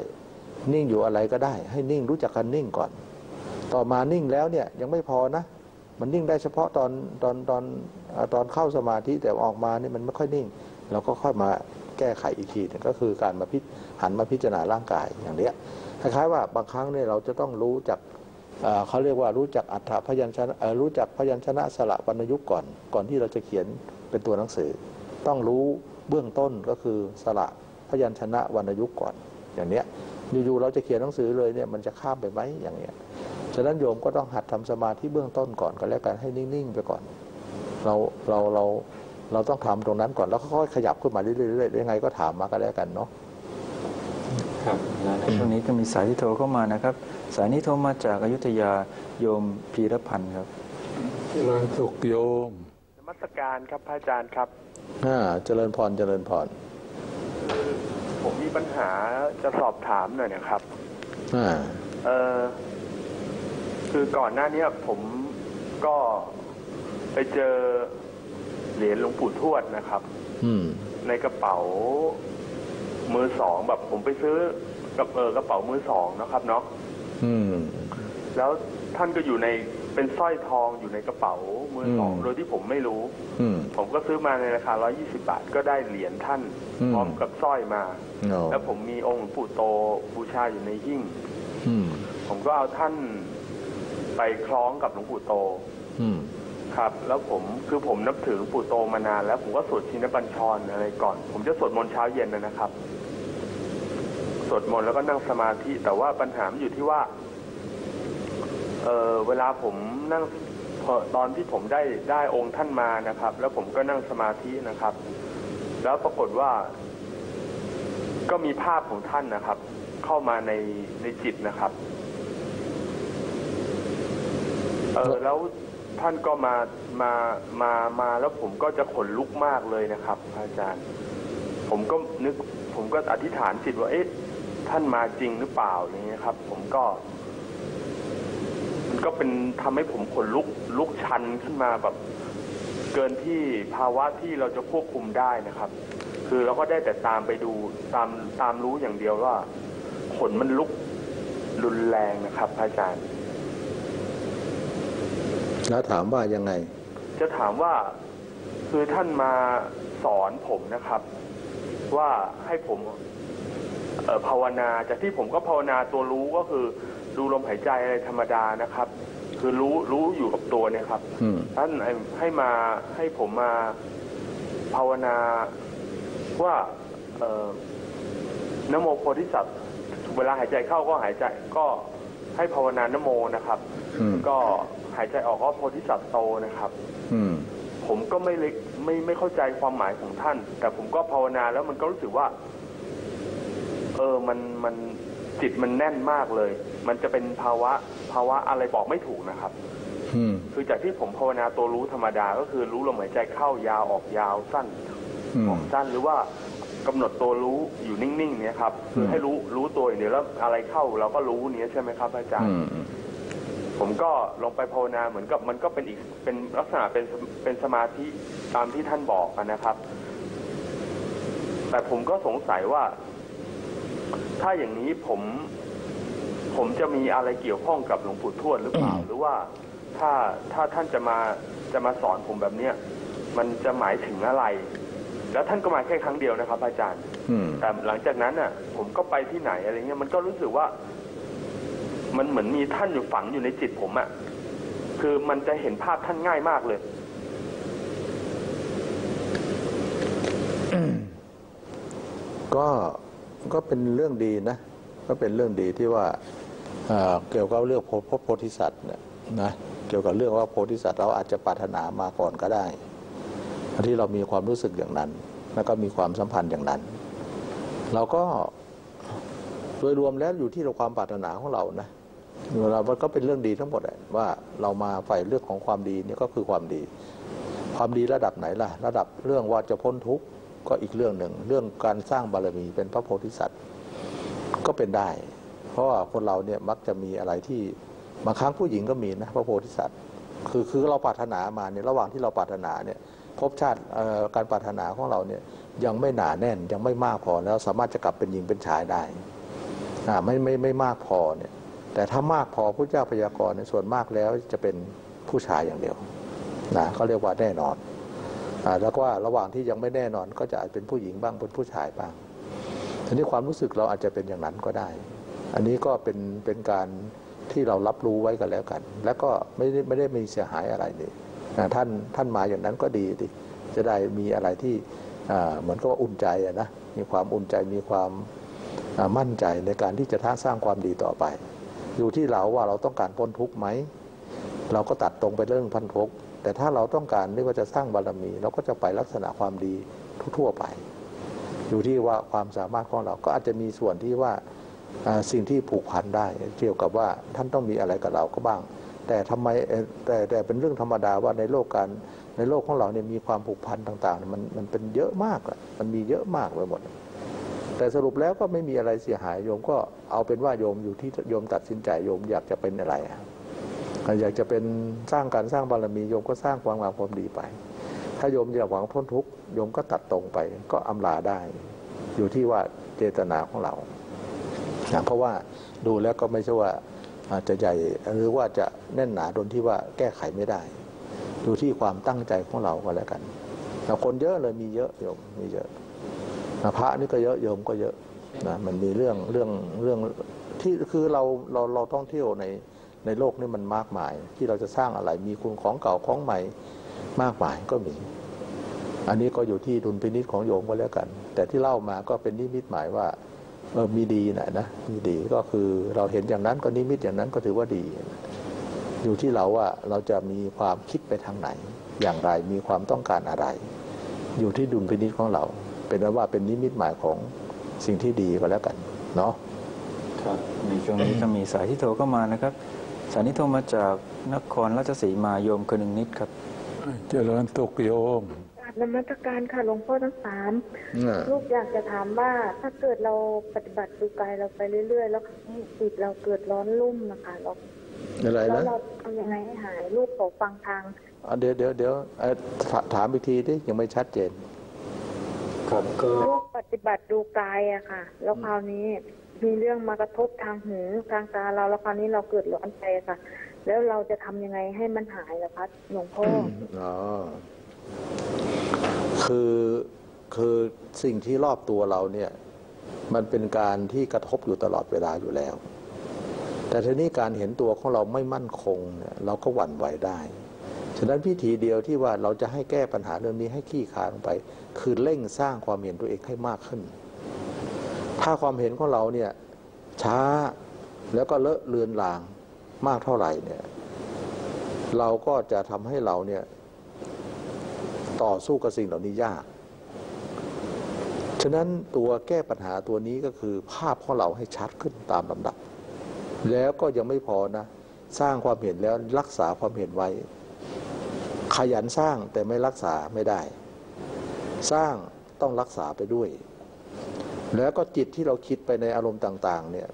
นิ่งอยู่อะไรก็ได้ให้นิ่งรู้จักการนิ่งก่อนต่อมานิ่งแล้วเนี่ยยังไม่พอนะมันนิ่งได้เฉพาะตอนตอนตอนตอนเข้าสมาธิแต่ออกมาเนี่ยมันไม่ค่อยนิ่งเราก็ค่อยมาแก้ไขอีกทีก็คือการมาพิจหันมาพิจารณาร่างกายอย่างเนี้ยคล้ายๆว่าบางครั้งเนี่ยเราจะต้องรู้จักเขาเรียกว่ารู้จักอัฏฐพยัญชนะรู้จักพยัญชนะสระวรรณยุกต์ก่อนก่อนที่เราจะเขียนเป็นตัวหนังสือต้องรู้เบื้องต้นก็คือสระพยัญชนะวรรณยุกต์ก่อนอย่างเนี้ยอยู่ๆเราจะเขียนหนังสือเลยเนี่ยมันจะข้ามไปไหมอย่างเนี้ยฉะนั้นโยมก็ต้องหัดทำสมาธิเบื้องต้นก่อนก็แล้วกันให้นิ่งๆไปก่อนเราเราเราเราต้องทำตรงนั้นก่อนแล้วค่อยๆขยับขึ้นมาเรื่อยๆยังไงก็ถามมาก็แล้วกันเนาะครับและในช่วงนี้ก็มีสายที่โทรเข้ามานะครับสายนี้โทรมาจากอยุธยาโยมพีรพันธ์ครับเจริญสุขโยมนมัสการครับพระอาจารย์ครับอ่าเจริญพรเจริญพรผมมีปัญหาจะสอบถามหน่อยนะครับเออคือก่อนหน้านี้ผมก็ไปเจอเหรียญหลวงปู่ทวดนะครับในกระเป๋ามือสองแบบผมไปซื้อกับเออกระเป๋ามือสองนะครับเนาะแล้วท่านก็อยู่ในเป็นสร้อยทองอยู่ในกระเป๋ามือสองโดยที่ผมไม่รู้ผมก็ซื้อมาในราคาหนึ่งร้อยยี่สิบบาทก็ได้เหรียญท่านพร้อมกับสร้อยมาแล้วผมมีองค์หลวงปู่โตบูชาอยู่ในหิ้งผมก็เอาท่านไปคล้องกับหลวงปู่โตครับแล้วผมคือผมนับถือหลวงปู่โตมานานแล้วผมก็สวดชินบัญชรอะไรก่อนผมจะสวดมนต์เช้าเย็นนะครับสวดมนต์แล้วก็นั่งสมาธิแต่ว่าปัญหาอยู่ที่ว่าเออเวลาผมนั่งตอนที่ผมได้ได้องค์ท่านมานะครับแล้วผมก็นั่งสมาธินะครับแล้วปรากฏว่าก็มีภาพของท่านนะครับเข้ามาในในจิตนะครับเออแล้วท่านก็มามามามาแล้วผมก็จะขนลุกมากเลยนะครับอาจารย์ผมก็นึกผมก็อธิษฐานจิตว่าเอ๊ะท่านมาจริงหรือเปล่าอย่างนี้ครับผมก็ก็เป็นทำให้ผมขนลุกลุกชันขึ้นมาแบบเกินที่ภาวะที่เราจะควบคุมได้นะครับคือเราก็ได้แต่ตามไปดูตามตามรู้อย่างเดียวว่าขนมันลุกรุนแรงนะครับอาจารย์แล้วถามว่ายังไงจะถามว่าคือท่านมาสอนผมนะครับว่าให้ผมภาวนาจากที่ผมก็ภาวนาตัวรู้ก็คือดูลมหายใจอะไรธรรมดานะครับคือรู้รู้อยู่กับตัวเนี่ยครับท่านให้มาให้ผมมาภาวนาว่าเอ่อนโมโพธิสัตว์เวลาหายใจเข้าก็หายใจก็ให้ภาวนานโมนะครับก็หายใจออกก็โพธิสัตว์โตนะครับ ผมก็ไม่เล็กไม่ไม่เข้าใจความหมายของท่านแต่ผมก็ภาวนาแล้วมันก็รู้สึกว่าเออมันมันจิตมันแน่นมากเลยมันจะเป็นภาวะภาวะอะไรบอกไม่ถูกนะครับคือจากที่ผมภาวนาตัวรู้ธรรมดาก็คือรู้ลมหายใจเข้ายาวออกยาวสั้นออกสั้นหรือว่ากำหนดตัวรู้อยู่นิ่งๆเนี่ยครับคือให้รู้รู้ตัวอย่างเดียวแล้วอะไรเข้าเราก็รู้เนี้ยใช่ไหมครับอาจารย์ผมก็ลงไปภาวนาเหมือนกับมันก็เป็นอีกเป็นลักษณะเป็นเป็นสมาธิตามที่ท่านบอกนะครับแต่ผมก็สงสัยว่าถ้าอย่างนี้ผมผมจะมีอะไรเกี่ยวข้องกับหลวงปู่ทวดหรือเปล่าหรือว่าถ้าถ้าท่านจะมาจะมาสอนผมแบบเนี้ยมันจะหมายถึงอะไรแล้วท่านก็มาแค่ครั้งเดียวนะครับอาจารย์แต่หลังจากนั้นอ่ะผมก็ไปที่ไหนอะไรเงี้ยมันก็รู้สึกว่ามันเหมือนมีท่านอยู่ฝังอยู่ในจิตผมอ่ะคือมันจะเห็นภาพท่านง่ายมากเลยก็ก็เป็นเรื่องดีนะก็เป็นเรื่องดีที่ว่าเกี่ยวกับเรื่องพระโพธิสัตว์นะเกี่ยวกับเรื่องว่าโพธิสัตว์เราอาจจะปรารถนามาก่อนก็ได้ที่เรามีความรู้สึกอย่างนั้นแล้วก็มีความสัมพันธ์อย่างนั้นเราก็โดยรวมแล้วอยู่ที่เราความปรารถนาของเรานะเราก็เป็นเรื่องดีทั้งหมดว่าเรามาใฝ่เรื่องของความดีนี่ก็คือความดีความดีระดับไหนล่ะระดับเรื่องว่าจะพ้นทุกข์ก็อีกเรื่องหนึ่งเรื่องการสร้างบารมีเป็นพระโพธิสัตว์ก็เป็นได้เพราะว่าคนเราเนี่ยมักจะมีอะไรที่บางครั้งผู้หญิงก็มีนะพระโพธิสัตว์คือคือเราปรารถนามาเนี่ยระหว่างที่เราปรารถนาเนี่ยภพชาติการปรารถนาของเราเนี่ยยังไม่หนาแน่นยังไม่มากพอแล้วสามารถจะกลับเป็นหญิงเป็นชายได้ไม่ไม่ไม่มากพอเนี่ยแต่ถ้ามากพอพระเจ้าพยากรณ์ในส่วนมากแล้วจะเป็นผู้ชายอย่างเดียวนะก็เรียกว่าแน่นอนแล้วก็ระหว่างที่ยังไม่แน่นอนก็จะอาจเป็นผู้หญิงบ้างเป็นผู้ชายบ้างทีนี้ความรู้สึกเราอาจจะเป็นอย่างนั้นก็ได้อันนี้ก็เป็นเป็นการที่เรารับรู้ไว้กันแล้วกันแล้วก็ไม่ได้ไม่ได้มีเสียหายอะไรเลยท่านท่านมาอย่างนั้นก็ดีดิจะได้มีอะไรที่เหมือนกับว่าอุ่นใจนะมีความอุ่นใจมีความมั่นใจในการที่จะท้าสร้างความดีต่อไปอยู่ที่เราว่าเราต้องการพ้นทุกข์ไหมเราก็ตัดตรงไปเรื่องพันทุกข์แต่ถ้าเราต้องการที่ว่าจะสร้างบารมีเราก็จะไปลักษณะความดีทั่วไปอยู่ที่ว่าความสามารถของเราก็อาจจะมีส่วนที่ว่าสิ่งที่ผูกพันได้เกี่ยวกับว่าท่านต้องมีอะไรกับเราก็บ้างแต่ทำไมแต่แต่เป็นเรื่องธรรมดาว่าในโลกการในโลกของเราเนี่ยมีความผูกพันต่างๆมันมันเป็นเยอะมากอะมันมีเยอะมากไปหมดแต่สรุปแล้วก็ไม่มีอะไรเสียหายโยมก็เอาเป็นว่าโยมอยู่ที่โยมตัดสินใจโยมอยากจะเป็นอะไรอยากจะเป็นสร้างการสร้างบารมีโยมก็สร้างความงามความดีไปถ้าโยมอยากหวังพ้นทุกข์โยมก็ตัดตรงไปก็อำลาได้อยู่ที่ว่าเจตนาของเราเพราะว่าดูแล้วก็ไม่ใช่ว่าอาจจะใหญ่หรือว่าจะแน่นหนาโดนที่ว่าแก้ไขไม่ได้ดูที่ความตั้งใจของเราก็แล้วกันแต่คนเยอะเลยมีเยอะโยมมีเยอะพระนี่ก็เยอะโยมก็เยอะนะมันมีเรื่องเรื่องเรื่องที่คือเราเราเราท่องเที่ยวในในโลกนี่มันมากมายที่เราจะสร้างอะไรมีคุณของเก่าของใหม่มากมายก็มีอันนี้ก็อยู่ที่ดุลพินิจของโยมก็แล้วกันแต่ที่เล่ามาก็เป็นนิมิตหมายว่าเออมีดีนะนะมีดีก็คือเราเห็นอย่างนั้นก็นิมิตอย่างนั้นก็ถือว่าดีอยู่ที่เราว่าเราจะมีความคิดไปทางไหนอย่างไรมีความต้องการอะไรอยู่ที่ดุลพินิจของเราเป็นว่าเป็นนิมิตหมายของสิ่งที่ดีก็แล้วกันเนาะครับในช่วงนี้ก็มีสายที่โทรเข้ามานะครับสายที่โทรมาจากนครราชสีมาโยมคือหนึ่งนิดครับเจริญตุกโยมนมัสการค่ะหลวงพ่อทั้งสามลูกอยากจะถามว่าถ้าเกิดเราปฏิบัติดูกายเราไปเรื่อยๆแล้วจิตเราเกิดร้อนรุ่มนะคะเราแล้วเราทำยังไงให้หายลูกขอฟังทางเดี๋ยวเดี๋ยวเดี๋ยวถามอีกทีดิยังไม่ชัดเจนครับลูกปฏิบัติดูกายอะค่ะแล้วคราวนี้มีเรื่องมากระทบทางหูทางตาเราแล้วคราวนี้เราเกิดร้อนใจค่ะแล้วเราจะทำยังไงให้มันหายล่ะคะหลวงพ่ออ๋อคือคือสิ่งที่รอบตัวเราเนี่ยมันเป็นการที่กระทบอยู่ตลอดเวลาอยู่แล้วแต่ทีนี้การเห็นตัวของเราไม่มั่นคงเนี่ยเราก็หวั่นไหวได้ฉะนั้นวิธีเดียวที่ว่าเราจะให้แก้ปัญหาเรื่องนี้ให้ขี้คายลงไปคือเร่งสร้างความเห็นตัวเองให้มากขึ้นถ้าความเห็นของเราเนี่ยช้าแล้วก็เลอะเลือนลางมากเท่าไหร่เนี่ยเราก็จะทำให้เราเนี่ย ต่อสู้กับสิ่งเหล่านี้ยากฉะนั้นตัวแก้ปัญหาตัวนี้ก็คือภาพของเราให้ชัดขึ้นตามลำดับแล้วก็ยังไม่พอนะสร้างความเห็นแล้วรักษาความเห็นไว้ขยันสร้างแต่ไม่รักษาไม่ได้สร้างต้องรักษาไปด้วยแล้วก็จิตที่เราคิดไปในอารมณ์ต่างๆเนี่ย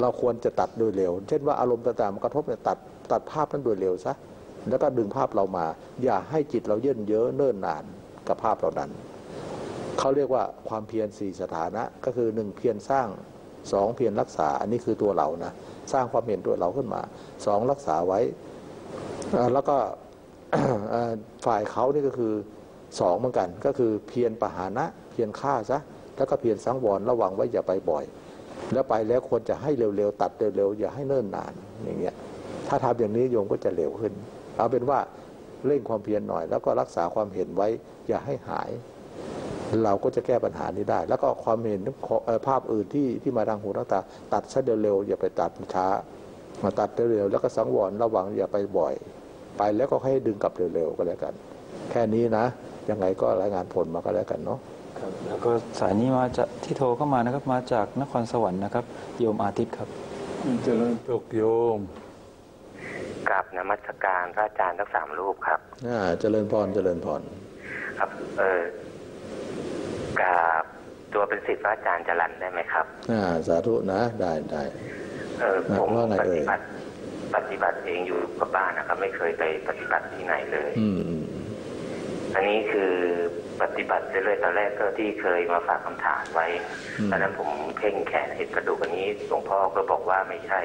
เราควรจะตัดโดยเร็วเช่นว่าอารมณ์ต่างๆมันกระทบเนี่ยตัดตัดภาพนั้นโดยเร็วซะแล้วก็ดึงภาพเรามาอย่าให้จิตเราเยินเยอะเนิ่นนานกับภาพเหล่านั้นเขาเรียกว่าความเพียรสี่สถานะก็คือหนึ่งเพียรสร้างสองเพียรรักษาอันนี้คือตัวเรานะสร้างความเห็นตัวเราขึ้นมาสองรักษาไว้แล้วก็ ฝ่ายเขานี่ก็คือสองเหมือนกันก็คือเพียรปหานะเพียรฆ่าซะแล้วก็เพียรสังวรระวังไว้อย่าไปบ่อยแล้วไปแล้วควรจะให้เร็วๆตัดเร็วๆอย่าให้เนิ่นนานอย่างเงี้ยถ้าทำอย่างนี้โยมก็จะเร็วขึ้นเอาเป็นว่าเร่งความเพียรหน่อยแล้วก็รักษาความเห็นไว้อย่าให้หายเราก็จะแก้ปัญหานี้ได้แล้วก็ความเห็นภาพอื่นที่ที่มาทางหูทางตาตัดซะเร็วๆอย่าไปตัดช้ามาตัดเร็วๆแล้วก็สังวรระวังอย่าไปบ่อยไปแล้วก็ให้ดึงกลับเร็วๆก็แล้วกันแค่นี้นะยังไงก็รายงานผลมาก็แล้วกันเนาะครับแล้วก็สายนี้มาจะที่โทรเข้ามานะครับมาจากนครสวรรค์นะครับโยมอาทิตย์ครับเจริญปกโยมกราบนมัสการพระอาจารย์ทั้งสามรูปครับอ่าเจริญพรเจริญพรครับเออกับตัวเป็นศิษย์พระอาจารย์จรัญได้ไหมครับอ่าสาธุนะได้ได้เออผมปฏิบัติปฏิบัติเองอยู่กับบ้านนะครับไม่เคยไปปฏิบัติที่ไหนเลยอืมอันนี้คือปฏิบัติเรื่อยๆตอนแรกก็ที่เคยมาฝากคำถามไว้ตอนนั้นผมเพ่งแขนเห็นกระดูกอันนี้หลวงพ่อก็บอกว่าไม่ใช่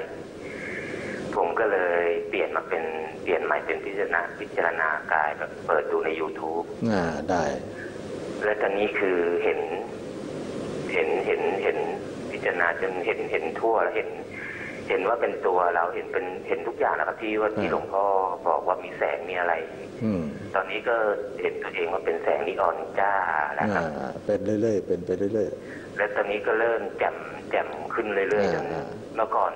ผมก็เลยเปลี่ยนมาเป็นเปลี่ยนใหม่เป็นพิจารณาพิจารณากายแบบเปิดดูใน ยูทูบ อ่าได้และตอนนี้คือเห็นเห็นเห็นเห็นพิจารณาจนเห็นเห็นทั่วเห็นเห็นว่าเป็นตัวเราเห็นเป็นเห็นทุกอย่างนะครับที่ว่าที่หลวงพ่อบอกว่ามีแสงมีอะไรอืตอนนี้ก็เห็นตัวเองว่าเป็นแสงนิออนจ้านะครับเป็นเรื่อยๆเป็นไปเรื่อยๆและตอนนี้ก็เริ่มแจ่มแจ่มขึ้นเรื่อยๆจนเมื่อก่อน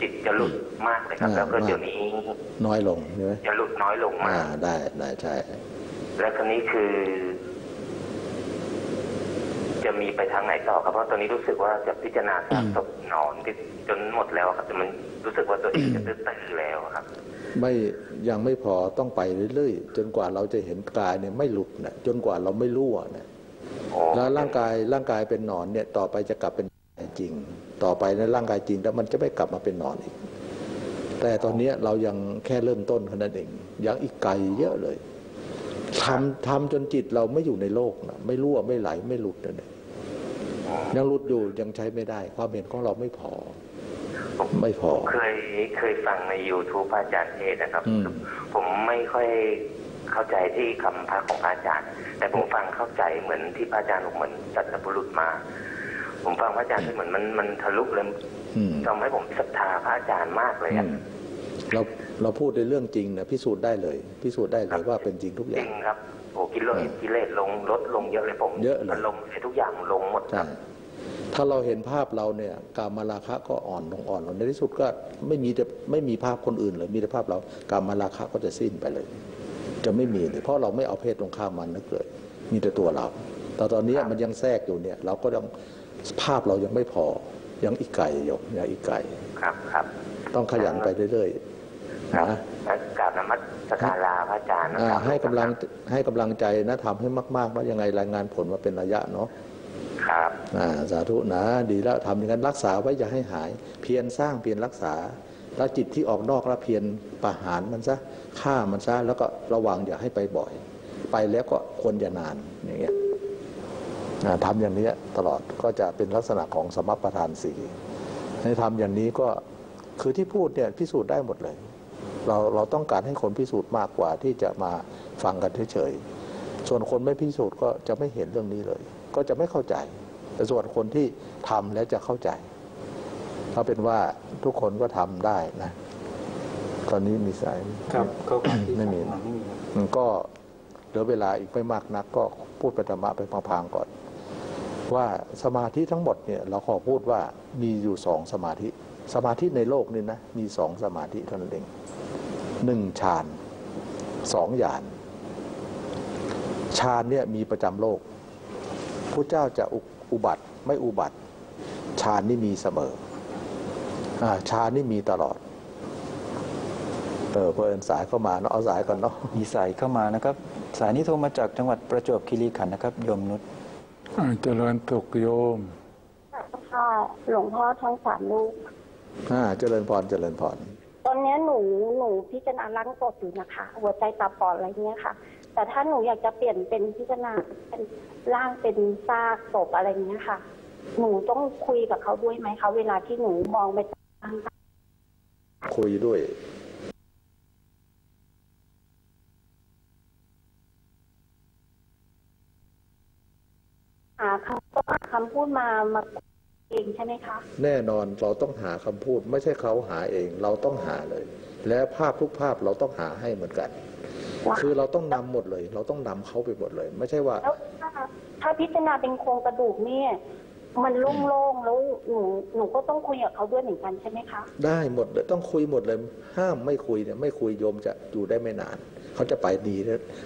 จิตจะหลุดมากเลยครับแล้วก็เดี๋ยวนี้น้อยลงใช่ไหมจะหลุดน้อยลงมากได้ได้ใช่และตอนนี้คือจะมีไปทางไหนต่อครับเพราะตอนนี้รู้สึกว่าจะพิจารณาสารตกนอนจนหมดแล้วครับแต่มันรู้สึกว่าตัวเองจะตื้อตื้อแล้วครับไม่ยังไม่พอต้องไปเรื่อยๆจนกว่าเราจะเห็นกายเนี่ยไม่หลุดนะจนกว่าเราไม่รั่วนะแล้วร่างกายร่างกายเป็นนอนเนี่ยต่อไปจะกลับเป็นจริงต่อไปในร่างกายจริงแล้วมันจะไม่กลับมาเป็นนอนอีกแต่ตอนนี้เรายังแค่เริ่มต้นเท่านั้นเองยังอีกไกลเยอะเลยทำทำจนจิตเราไม่อยู่ในโลกนะไม่รั่วไม่ไหลไม่หลุดเนี่ยยังหลุดอยู่ยังใช้ไม่ได้ความเห็นของเราไม่พอไม่พอเคยเคยฟังใน ยูทูบ พระอาจารย์เทศนะครับผมไม่ค่อยเข้าใจที่คำพระของพระอาจารย์แต่ผมฟังเข้าใจเหมือนที่พระอาจารย์เหมือนสัตบุรุษมาผมฟังพระอาจารย์เหมือนมันมันทะลุเลยทำให้ผมศรัทธาพระอาจารย์มากเลยอ่ะเราเราพูดในเรื่องจริงนะพิสูจน์ได้เลยพิสูจน์ได้เลยว่าเป็นจริงทุกอย่างจริงครับโอ้กิเลสกิเลสลงลดลงเยอะเลยผมเยอะเลยลงทุกอย่างลงหมดครับถ้าเราเห็นภาพเราเนี่ยกามราคะก็อ่อนลงอ่อนลงในที่สุดก็ไม่มีแต่ไม่มีภาพคนอื่นเลยมีแต่ภาพเรากามราคะก็จะสิ้นไปเลยจะไม่มีเลยเพราะเราไม่เอาเพศตรงข้ามมันนะเกิดมีแต่ตัวเราแต่ตอนนี้มันยังแทรกอยู่เนี่ยเราก็ต้องภาพเรายังไม่พอยังอีกไกลอยู่ยังอีกไกลครับครับต้องขยันไปเรื่อยๆนะกราบนมัสการลาพระอาจารย์นะครับให้กำลังให้กำลังใจนะทำให้มากๆว่ายังไงรายงานผลมาเป็นระยะเนาะครับสาธุนะดีแล้วทำอย่างนั้นรักษาไว้อย่าให้หายเพียรสร้างเพียรรักษาแล้วจิตที่ออกนอกแล้วเพียรประหารมันซะฆ่ามันซะแล้วก็ระวังอย่าให้ไปบ่อยไปแล้วก็ควรอย่านานอย่างเงี้ยทำอย่างนี้ตลอดก็จะเป็นลักษณะของสมัปปทานสี่ในทำอย่างนี้ก็คือที่พูดเนี่ยพิสูจน์ได้หมดเลยเราเราต้องการให้คนพิสูจน์มากกว่าที่จะมาฟังกันเฉยๆส่วนคนไม่พิสูจน์ก็จะไม่เห็นเรื่องนี้เลยก็จะไม่เข้าใจแต่ส่วนคนที่ทำแล้วจะเข้าใจเขาเป็นว่าทุกคนก็ทำได้นะตอนนี้มีสายครับก็ไม่มีก็เหลือเวลาอีกไม่มากนักก็พูดปฐมะไปพลางๆก่อนว่าสมาธิทั้งหมดเนี่ยเราขอพูดว่ามีอยู่สองสมาธิสมาธิในโลกนี่นะมีสองสมาธิเท่านั้นเองหนึ่งฌานสองญาณ ฌานเนี่ยมีประจำโลกพระเจ้าจะอุบัติไม่อุบัติฌานนี่มีเสมอฌานนี่มีตลอดเออเพื่อนสายเข้ามาเนาะเอาสายก่อนเนาะมีสายเข้ามานะครับสายนี้โทรมาจากจังหวัดประจวบคีรีขันธ์นะครับโยมนุชเจริญสุขโยมค่ะหลวงพ่อทั้งสามลูกอ่าเจริญพรเจริญพรตอนนี้หนูหนูพิจารณาล้างกดอยู่นะคะหัวใจตับปอดอะไรเงี้ยค่ะแต่ถ้าหนูอยากจะเปลี่ยนเป็นพิจารณาเป็นร่างเป็นซากศพอะไรเงี้ยค่ะหนูต้องคุยกับเขาด้วยไหมคะเวลาที่หนูมองไปคุยด้วยหาคำก็คำพูดมามาเองใช่ไหมคะแน่นอนเราต้องหาคำพูดไม่ใช่เขาหาเองเราต้องหาเลยและภาพทุกภาพเราต้องหาให้เหมือนกันคือเราต้องนำหมดเลยเราต้องนำเขาไปหมดเลยไม่ใช่ว่าแล้วถ้าถ้าพิจารณาเป็นโครงกระดูกเนี่ยมันโล่งๆแล้วหนูหนูก็ต้องคุยกับเขาด้วยเหมือนกันใช่ไหมคะได้หมดเลยต้องคุยหมดเลยห้ามไม่คุยเนี่ยไม่คุยโยมจะอยู่ได้ไม่นานเขาจะไปหนี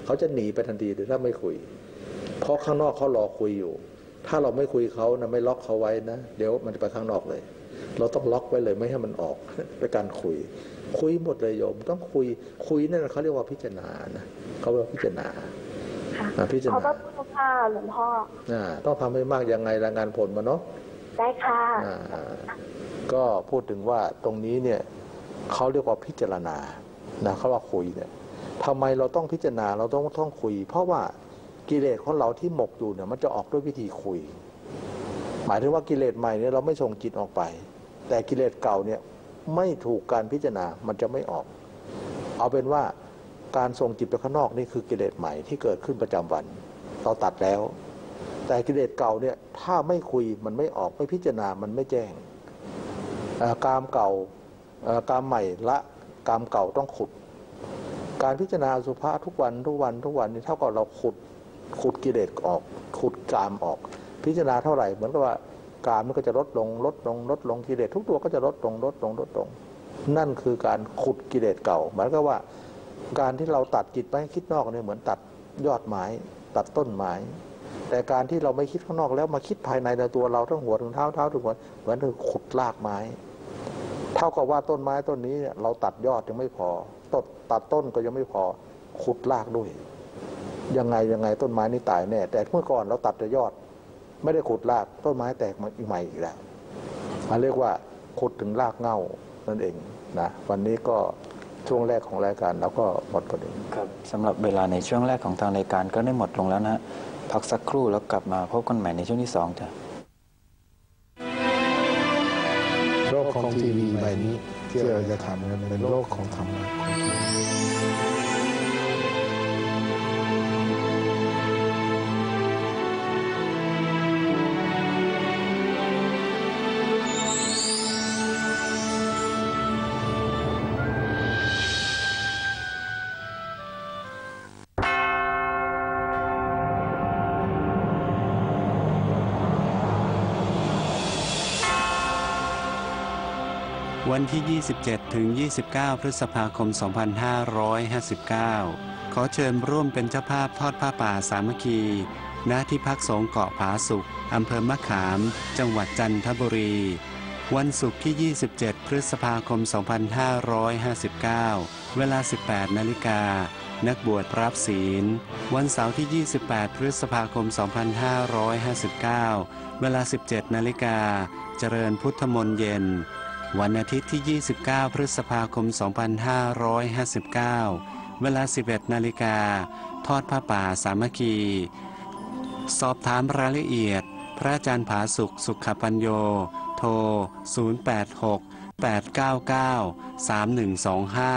เขาจะหนีไปทันทีถ้าไม่คุยเพราะข้างนอกเขารอคุยอยู่ถ้าเราไม่คุยเขานะไม่ล็อกเขาไว้นะเดี๋ยวมันจะไปข้างนอกเลยเราต้องล็อกไว้เลยไม่ให้มันออกด้วยการคุยคุยหมดเลยโยมต้องคุยคุยนั่นเขาเรียกว่าพิจารณานะเขาเรียกว่าพิจารณาพิจารณาเขาต้องพูดภาพหลวงพ่อต้องทำให้มากยังไงรายงานผลมาเนาะได้ค่ะก็พูดถึงว่าตรงนี้เนี่ยเขาเรียกว่าพิจารณานะเขาว่าคุยเนี่ยทำไมเราต้องพิจารณาเราต้องต้องคุยเพราะว่ากิเลสของเราที่หมกอยู่เนี่ยมันจะออกด้วยวิธีคุยหมายถึงว่ากิเลสใหม่เนี่ยเราไม่ส่งจิตออกไปแต่กิเลสเก่าเนี่ยไม่ถูกการพิจารณามันจะไม่ออกเอาเป็นว่าการส่งจิตไปข้างนอกนี่คือกิเลสใหม่ที่เกิดขึ้นประจำวันเราตัดแล้วแต่กิเลสเก่าเนี่ยถ้าไม่คุยมันไม่ออกไม่พิจารณามันไม่แจ้งกามเก่ากามใหม่ละกามเก่าต้องขุดการพิจารณาสุภาทุกวันทุกวันทุกวันนี่เท่ากับเราขุดขุดกิเลสออกขุดกามออกพิจารณาเท่าไหร่เหมือนกับว่ากามมันก็จะลดลงลดลงลดลงกิเลสทุกตัวก็จะลดลงลดลงลดลงนั่นคือการขุดกิเลสเก่าเหมือนกับว่าการที่เราตัดจิตไปคิดนอกเนี่ยเหมือนตัดยอดไม้ตัดต้นไม้แต่การที่เราไม่คิดข้างนอกแล้วมาคิดภายในในตัวเราทั้งหัวถึงเท้าเท้าถึงหัวเหมือนคือขุดรากไม้เท่ากับว่าต้นไม้ต้นนี้เนี่ยเราตัดยอดยังไม่พอตัดตัดต้นก็ยังไม่พอขุดรากด้วยยังไงยังไงต้นไม้นี่ตายแน่แต่เมื่อก่อนเราตัดแต่ยอดไม่ได้ขุดรากต้นไม้แตกมาอีกใหม่อีกแล้วเรียกว่าขุดถึงรากเง่านั่นเองนะวันนี้ก็ช่วงแรกของรายการเราก็หมดพอดีครับสำหรับเวลาในช่วงแรกของทางรายการก็ได้หมดลงแล้วนะพักสักครู่แล้วกลับมาพบกันใหม่ในช่วงที่สองจ้ะโลกของทีวีใบนี้ที่เราจะทำกันเป็นโลกของธรรมวันที่ ยี่สิบเจ็ด ถึง ยี่สิบเก้า พฤษภาคม สองพันห้าร้อยห้าสิบเก้า ขอเชิญร่วมเป็นเจ้าภาพทอดผ้าป่าสามัคคีณที่พักสงฆ์เกาะผาสุกอำเภอมะขามจังหวัดจันทบุรีวันศุกร์ที่ ยี่สิบเจ็ด พฤษภาคม สองพันห้าร้อยห้าสิบเก้า เวลา สิบแปด นาฬิกานักบวชรับศีลวันเสาร์ที่ ยี่สิบแปด พฤษภาคม สองพันห้าร้อยห้าสิบเก้า เวลา สิบเจ็ด นาฬิกาเจริญพุทธมนต์เย็นวันอาทิตย์ที่ ยี่สิบเก้า พฤษภาคม สองพันห้าร้อยห้าสิบเก้า เวลา สิบเอ็ด นาฬิกาทอดผ้าป่าสามัคคีสอบถามรายละเอียดพระอาจารย์ผาสุกสุขปัญโยโทร ศูนย์ แปด หก แปด เก้า เก้า สาม หนึ่ง สอง ห้า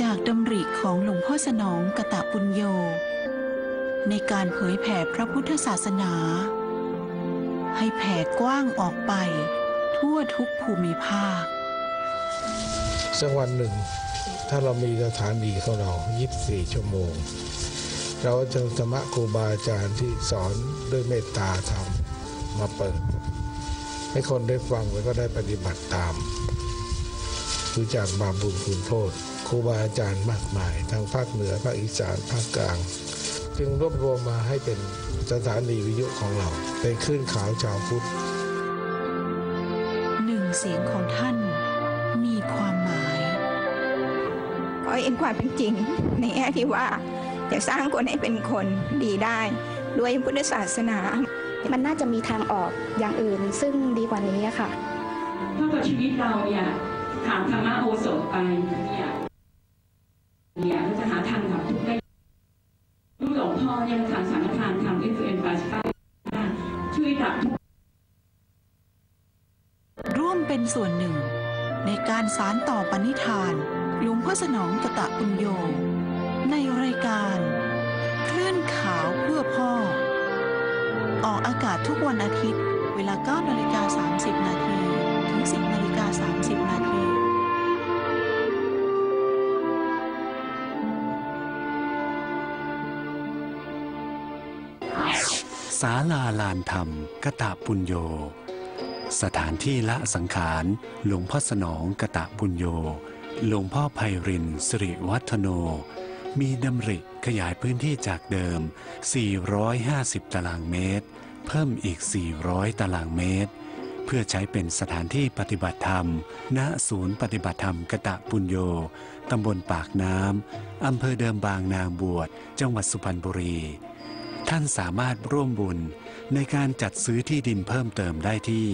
จากดำริของหลวงพ่อสนองกตปุญโยในการเผยแผ่พระพุทธศาสนาให้แผ่กว้างออกไปทั่วทุกภูมิภาคสักวันหนึ่งถ้าเรามีสถานีของเรายี่สิบสี่ชั่วโมงเราจะธรรมะครูบาอาจารย์ที่สอนด้วยเมตตาธรรมมาเปิดให้คนได้ฟังและก็ได้ปฏิบัติตาม รู้จักบาปบุญคุณโทษครูบาอาจารย์มากมายทั้งภาคเหนือภาคอีสานภาคกลางจึงรวบรวมมาให้เป็นสถานีวิทยุของเราเป็นคลื่นข่าวชาวพุทธหนึ่งเสียงของท่านมีความหมายก็เห็นความเป็นจริงในแง่ที่ว่าจะสร้างคนให้เป็นคนดีได้ด้วยพุทธศาสนามันน่าจะมีทางออกอย่างอื่นซึ่งดีกว่านี้ค่ะถ้ากับชีวิตเราเนี่ยถามธรรมะโอสถไปเนี่ยเนี่ยเราจะหาทางแบบทุกได้หลวงพ่อเนี่ยทางสังฆทานทางอินฟลูเอนซ์บาสต้าช่วยดับร่วมเป็นส่วนหนึ่งในการสานต่อปณิธานหลวงพ่อสนองกตปุญโญในรายการคลื่นข่าวเพื่อพ่อออกอากาศทุกวันอาทิตย์เวลา เก้านาฬิกาสามสิบนาที ถึง สิบนาฬิกาสามสิบนาทีศาลาลานธรรมกตปุญโญสถานที่ละสังขารหลวงพ่อสนองกตปุญโญหลวงพ่อไพรินทร์สิริวัฒโนมีดำริขยายพื้นที่จากเดิมสี่ร้อยห้าสิบตารางเมตรเพิ่มอีกสี่ร้อยตารางเมตรเพื่อใช้เป็นสถานที่ปฏิบัติธรรมณศูนย์ปฏิบัติธรรมกตปุญโญตำบลปากน้ำอำเภอเดิมบางนางบวชจังหวัดสุพรรณบุรีท่านสามารถร่วมบุญในการจัดซื้อที่ดินเพิ่มเติมได้ที่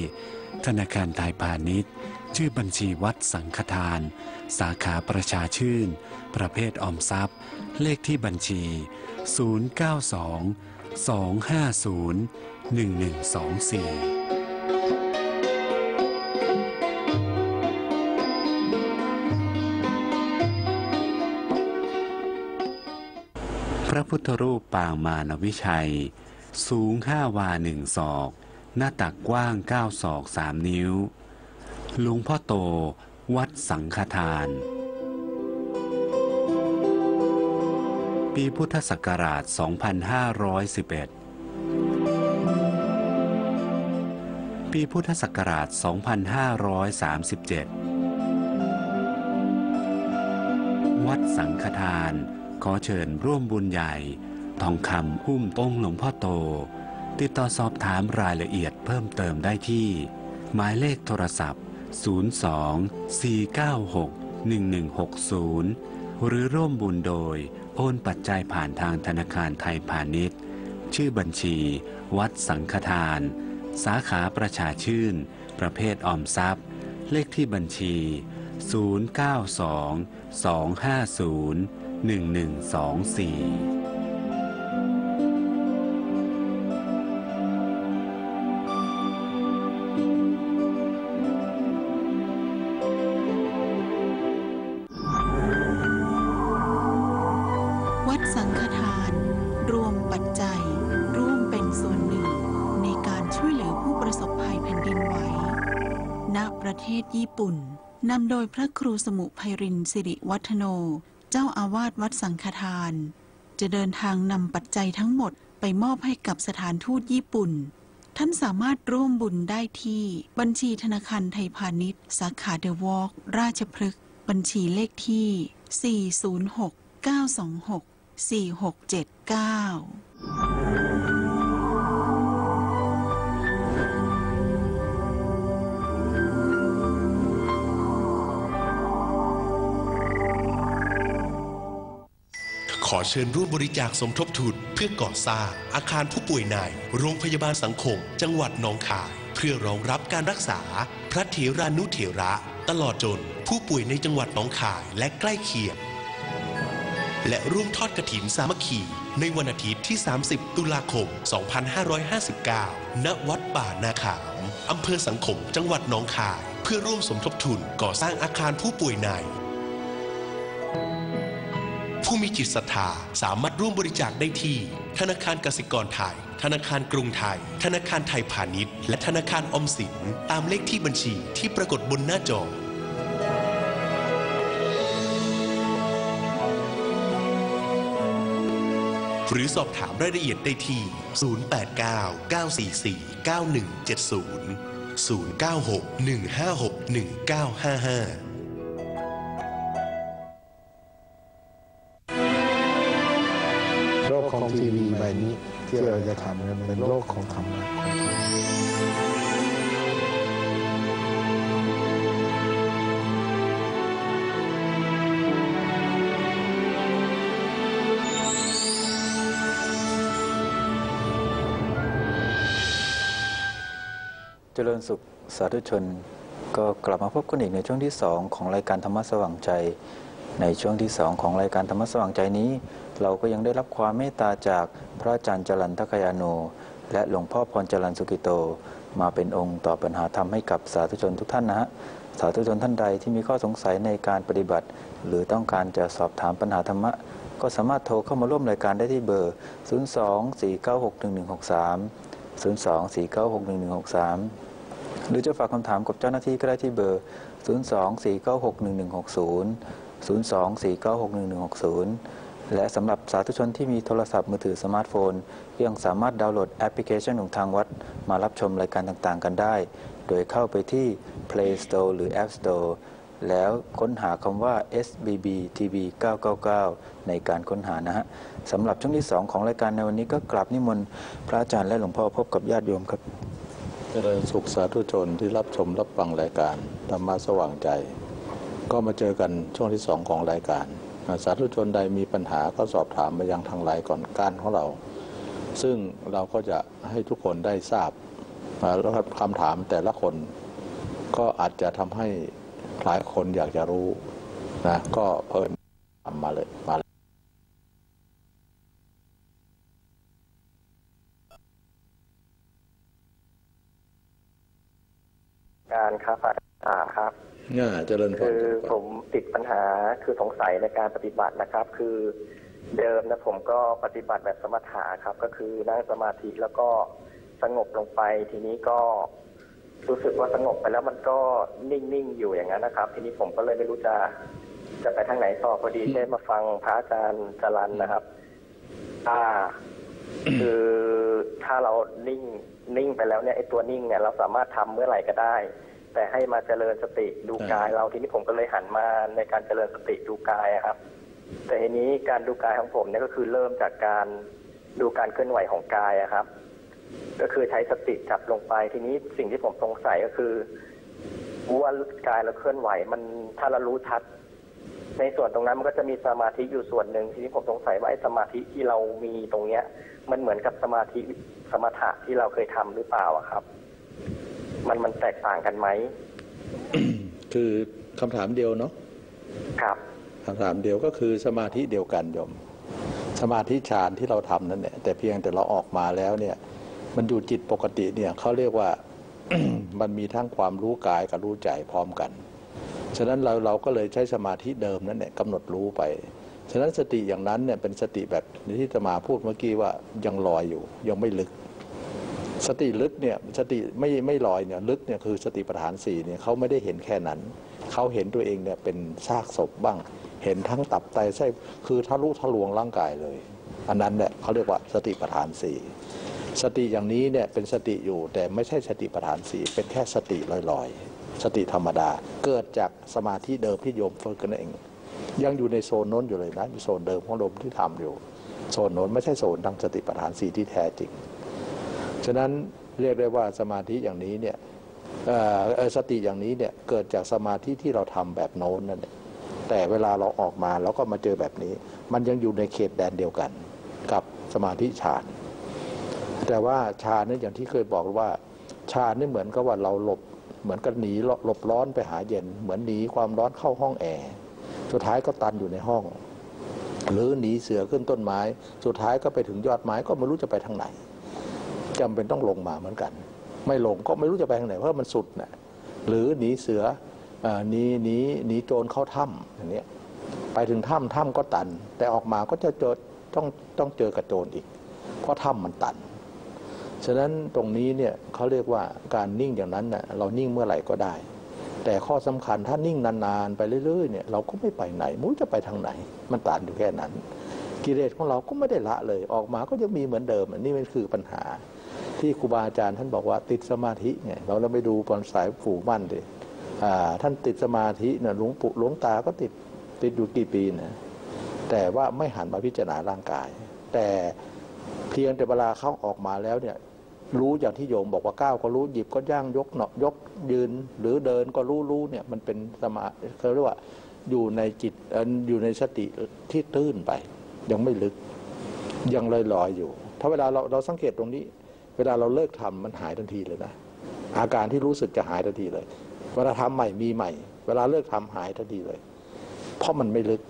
ธนาคารไทยพาณิชย์ชื่อบัญชีวัดสังฆทานสาขาประชาชื่นประเภทออมทรัพย์เลขที่บัญชีศูนย์ เก้า สอง สอง ห้า ศูนย์ หนึ่ง หนึ่ง สอง สี่พระพุทธรูปปางมารวิชัยสูงห้าวาหนึ่งศอกหน้าตักกว้างเก้าศอกสามนิ้วหลวงพ่อโตวัดสังฆทานปีพุทธศักราชสองพันห้าร้อยสิบเอ็ดปีพุทธศักราชสองพันห้าร้อยสามสิบเจ็ดวัดสังฆทานขอเชิญร่วมบุญใหญ่ทองคำหุ้มองค์หลวงพ่อโตติดต่อสอบถามรายละเอียดเพิ่มเติมได้ที่หมายเลขโทรศัพท์ศูนย์ สอง สี่ เก้า หก หนึ่ง หนึ่ง หก ศูนย์หรือร่วมบุญโดยโอนปัจจัยผ่านทางธนาคารไทยพาณิชย์ชื่อบัญชีวัดสังฆทานสาขาประชาชื่นประเภทออมทรัพย์เลขที่บัญชีศูนย์ เก้า สอง สอง ห้า ศูนย์ หนึ่ง หนึ่ง สอง สี่วัดสังฆทานรวมปัจจัยร่วมเป็นส่วนหนึ่งในการช่วยเหลือผู้ประสบภัยแผ่นดินไหวณประเทศญี่ปุ่นนำโดยพระครูสมุไพรินทร์สิริวัฒโนเจ้าอาวาสวัดสังฆทานจะเดินทางนำปัจจัยทั้งหมดไปมอบให้กับสถานทูตญี่ปุ่นท่านสามารถร่วมบุญได้ที่บัญชีธนาคารไทยพาณิชย์สาขาเดอะวอล์กราชพฤกษ์บัญชีเลขที่สี่ ศูนย์ หก เก้า สอง หก สี่ หก เจ็ด เก้าขอเชิญร่วมบริจาคสมทบทุนเพื่อก่อสร้างอาคารผู้ป่วยในโรงพยาบาลสังคมจังหวัดหนองคายเพื่อรองรับการรักษาพระเถรานุเถระตลอดจนผู้ป่วยในจังหวัดหนองคายและใกล้เคียงและร่วมทอดกฐินสามัคคีในวันอาทิตย์ที่สามสิบตุลาคมสองพันห้าร้อยห้าสิบเก้าณวัดป่านาขามอำเภอสังคมจังหวัดหนองคายเพื่อร่วมสมทบทุนก่อสร้างอาคารผู้ป่วยในผู้มีจิตศรัทธาสามารถร่วมบริจาคได้ที่ธนาคารกสิกรไทยธนาคารกรุงไทยธนาคารไทยพาณิชย์และธนาคารออมสินตามเลขที่บัญชีที่ปรากฏบนหน้าจอหรือสอบถามรายละเอียดได้ที่ศูนย์ แปด เก้า เก้า สี่ สี่ เก้า หนึ่ง เจ็ด ศูนย์ ศูนย์ เก้า หก หนึ่ง ห้า หก หนึ่ง เก้า ห้า ห้า ของทีวีใบนี้ที่เราจะทำกันเป็นโลกของธรรมะเจริญสุขสาธุชนก็กลับมาพบกันอีกในช่วงที่สองของรายการธรรมะสว่างใจในช่วงที่สองของรายการธรรมะสว่างใจนี้เราก็ยังได้รับความเมตตาจากพระอาจารย์จรัญ ทักขยาโนและหลวงพ่อพรจรัญสุกิโตมาเป็นองค์ตอบปัญหาธรรมให้กับสาธุชนทุกท่านนะฮะสาธุชนท่านใดที่มีข้อสงสัยในการปฏิบัติหรือต้องการจะสอบถามปัญหาธรรมะก็สามารถโทรเข้ามาร่วมรายการได้ที่เบอร์ศูนย์ สอง สี่ เก้า หก หนึ่ง หนึ่ง หก สามศูนย์ สอง สี่ เก้า หก หนึ่ง หนึ่ง หก สามหรือจะฝากคำถามกับเจ้าหน้าที่ก็ได้ที่เบอร์ศูนย์ สอง สี่ เก้า หก หนึ่ง หนึ่ง หก ศูนย์ ศูนย์ สอง สี่ เก้า หก หนึ่ง หนึ่ง หก ศูนย์และสำหรับสาธุชนที่มีโทรศัพท์มือถือสมาร์ทโฟนยังสามารถดาวน์โหลดแอปพลิเคชันของทางวัดมารับชมรายการต่างๆกันได้โดยเข้าไปที่ Play Store หรือ App Store แล้วค้นหาคำว่า เอส บี บี ที วี เก้า เก้า เก้าในการค้นหานะฮะสำหรับช่วงที่สองของรายการในวันนี้ก็กราบนิมนต์พระอาจารย์และหลวงพ่อพบกับญาติโยมครับเจริญสุขสาธุชนที่รับชมรับฟังรายการธรรมะสว่างใจก็มาเจอกันช่วงที่สองของรายการสาธุชนใดมีปัญหาก็สอบถามมายังทางไลน์ก่อนการของเราซึ่งเราก็จะให้ทุกคนได้ทราบแล้วคำถามแต่ละคนก็อาจจะทำให้หลายคนอยากจะรู้นะก็เพิ่มมาเลยมาการครับอ่าครับคือผมติดปัญหาคือสงสัยในการปฏิบัตินะครับคือเดิมนะผมก็ปฏิบัติแบบสมถะครับก็คือนั่งสมาธิแล้วก็สงบลงไปทีนี้ก็รู้สึกว่าสงบไปแล้วมันก็นิ่งๆอยู่อย่างนั้นนะครับทีนี้ผมก็เลยไม่รู้จะจะไปทางไหนต่อพอดีได้มาฟังพระอาจารย์จรัญนะครับอ่าคือถ้าเรานิ่งนิ่งไปแล้วเนี่ยไอ้ตัวนิ่งเนี่ยเราสามารถทำเมื่อไหร่ก็ได้แต่ให้มาเจริญสติดูกายเราทีนี้ผมก็เลยหันมาในการเจริญสติดูกายครับแต่ทีนี้การดูกายของผมเนี่ยก็คือเริ่มจากการดูการเคลื่อนไหวของกายครับก็คือใช้สติจับลงไปทีนี้สิ่งที่ผมสงสัยก็คือว่ากายเราเคลื่อนไหวมันถ้าเรารู้ชัดในส่วนตรงนั้นมันก็จะมีสมาธิอยู่ส่วนหนึ่งทีนี้ผมสงสัยว่าไอ้สมาธิที่เรามีตรงเนี้ยมันเหมือนกับสมาธิสมถะที่เราเคยทำหรือเปล่าครับมันมันแตกต่างกันไหม คือคำถามเดียวเนาะครับคำถามเดียวก็คือสมาธิเดียวกันโยมสมาธิฌานที่เราทำนั่นแหละแต่เพียงแต่เราออกมาแล้วเนี่ยมันอยู่จิตปกติเนี่ยเขาเรียกว่า มันมีทั้งความรู้กายกับรู้ใจพร้อมกันฉะนั้นเราเราก็เลยใช้สมาธิเดิมนั่นแหละกำหนดรู้ไปฉะนั้นสติอย่างนั้นเนี่ยเป็นสติแบบที่จะมาพูดเมื่อกี้ว่ายังลอยอยู่ยังไม่ลึกสติลึกเนี่ยสติไม่ไม่ลอยเนี่ยลึกเนี่ยคือสติปัฏฐานสี่เนี่ยเขาไม่ได้เห็นแค่นั้นเขาเห็นตัวเองเนี่ยเป็นซากศพบ้างเห็นทั้งตับไตไส้คือทะลุทะลวงร่างกายเลยอันนั้นเนี่ยเขาเรียกว่าสติปัฏฐานสี่สติอย่างนี้เนี่ยเป็นสติอยู่แต่ไม่ใช่สติปัฏฐานสี่เป็นแค่สติลอยๆสติธรรมดาเกิดจากสมาธิเดิมที่โยมฝึกกันเองยังอยู่ในโซนโน้นอยู่เลยนะอยู่โซนเดิมของลมที่ทำอยู่โซนโน้นไม่ใช่โซนทางสติปัฏฐานสี่ที่แท้จริงฉะนั้นเรียกได้ว่าสมาธิอย่างนี้เนี่ยสติอย่างนี้เนี่ยเกิดจากสมาธิที่เราทำแบบโน้นนั่นแหละแต่เวลาเราออกมาเราก็มาเจอแบบนี้มันยังอยู่ในเขตแดนเดียวกันกับสมาธิฌานแต่ว่าฌานนี่อย่างที่เคยบอกว่าฌานนี่เหมือนกับว่าเราหลบเหมือนกับหนีหลบร้อนไปหาเย็นเหมือนหนีความร้อนเข้าห้องแอร์สุดท้ายก็ตันอยู่ในห้องหรือหนีเสือขึ้นต้นไม้สุดท้ายก็ไปถึงยอดไม้ก็ไม่รู้จะไปทางไหนจำเป็นต้องลงมาเหมือนกันไม่ลงก็ไม่รู้จะไปทางไหนเพราะมันสุดนะหรือหนีเสือหนีหนีหนีโจรเข้าถ้ำอย่างนี้ไปถึงถ้ำถ้ำก็ตันแต่ออกมาก็จะเจอต้องต้องเจอกับโจรอีกเพราะถ้ำมันตันฉะนั้นตรงนี้เนี่ยเขาเรียกว่าการนิ่งอย่างนั้นน่ะเรานิ่งเมื่อไหร่ก็ได้แต่ข้อสำคัญถ้านิ่งนานๆไปเรื่อยๆเนี่ยเราก็ไม่ไปไหนมุ่งจะไปทางไหนมันตันอยู่แค่นั้นกิเลสของเราก็ไม่ได้ละเลยออกมาก็ยังมีเหมือนเดิมอันนี้มันคือปัญหาที่ครูบาอาจารย์ท่านบอกว่าติดสมาธิไงเราเราไปดูตอนสายปู่มั่นดิท่านติดสมาธิเนี่ยหลวงปู่หลวงตาก็ติดติดอยู่กี่ปีนะแต่ว่าไม่หันมาพิจารณาร่างกายแต่ พียงแต่เวลาเขาออกมาแล้วเนี่ยรู้อย่างที่โยมบอกว่าก้าวก็รู้หยิบก็ย่างยกเนาะยกยืนหรือเดินก็รู้รู้เนี่ยมันเป็นสมาเขาเรียกว่าอยู่ในจิตอยู่ในสติที่ตื้นไปยังไม่ลึกยังลอยลอยอยู่ถ้าเวลาเราเราสังเกตตรงนี้เวลาเราเลิกทำมันหายทันทีเลยนะอาการที่รู้สึกจะหายทันทีเลยเวลาทำใหม่มีใหม่เวลาเลิกทำหายทันทีเลยเพราะมันไม่ลึก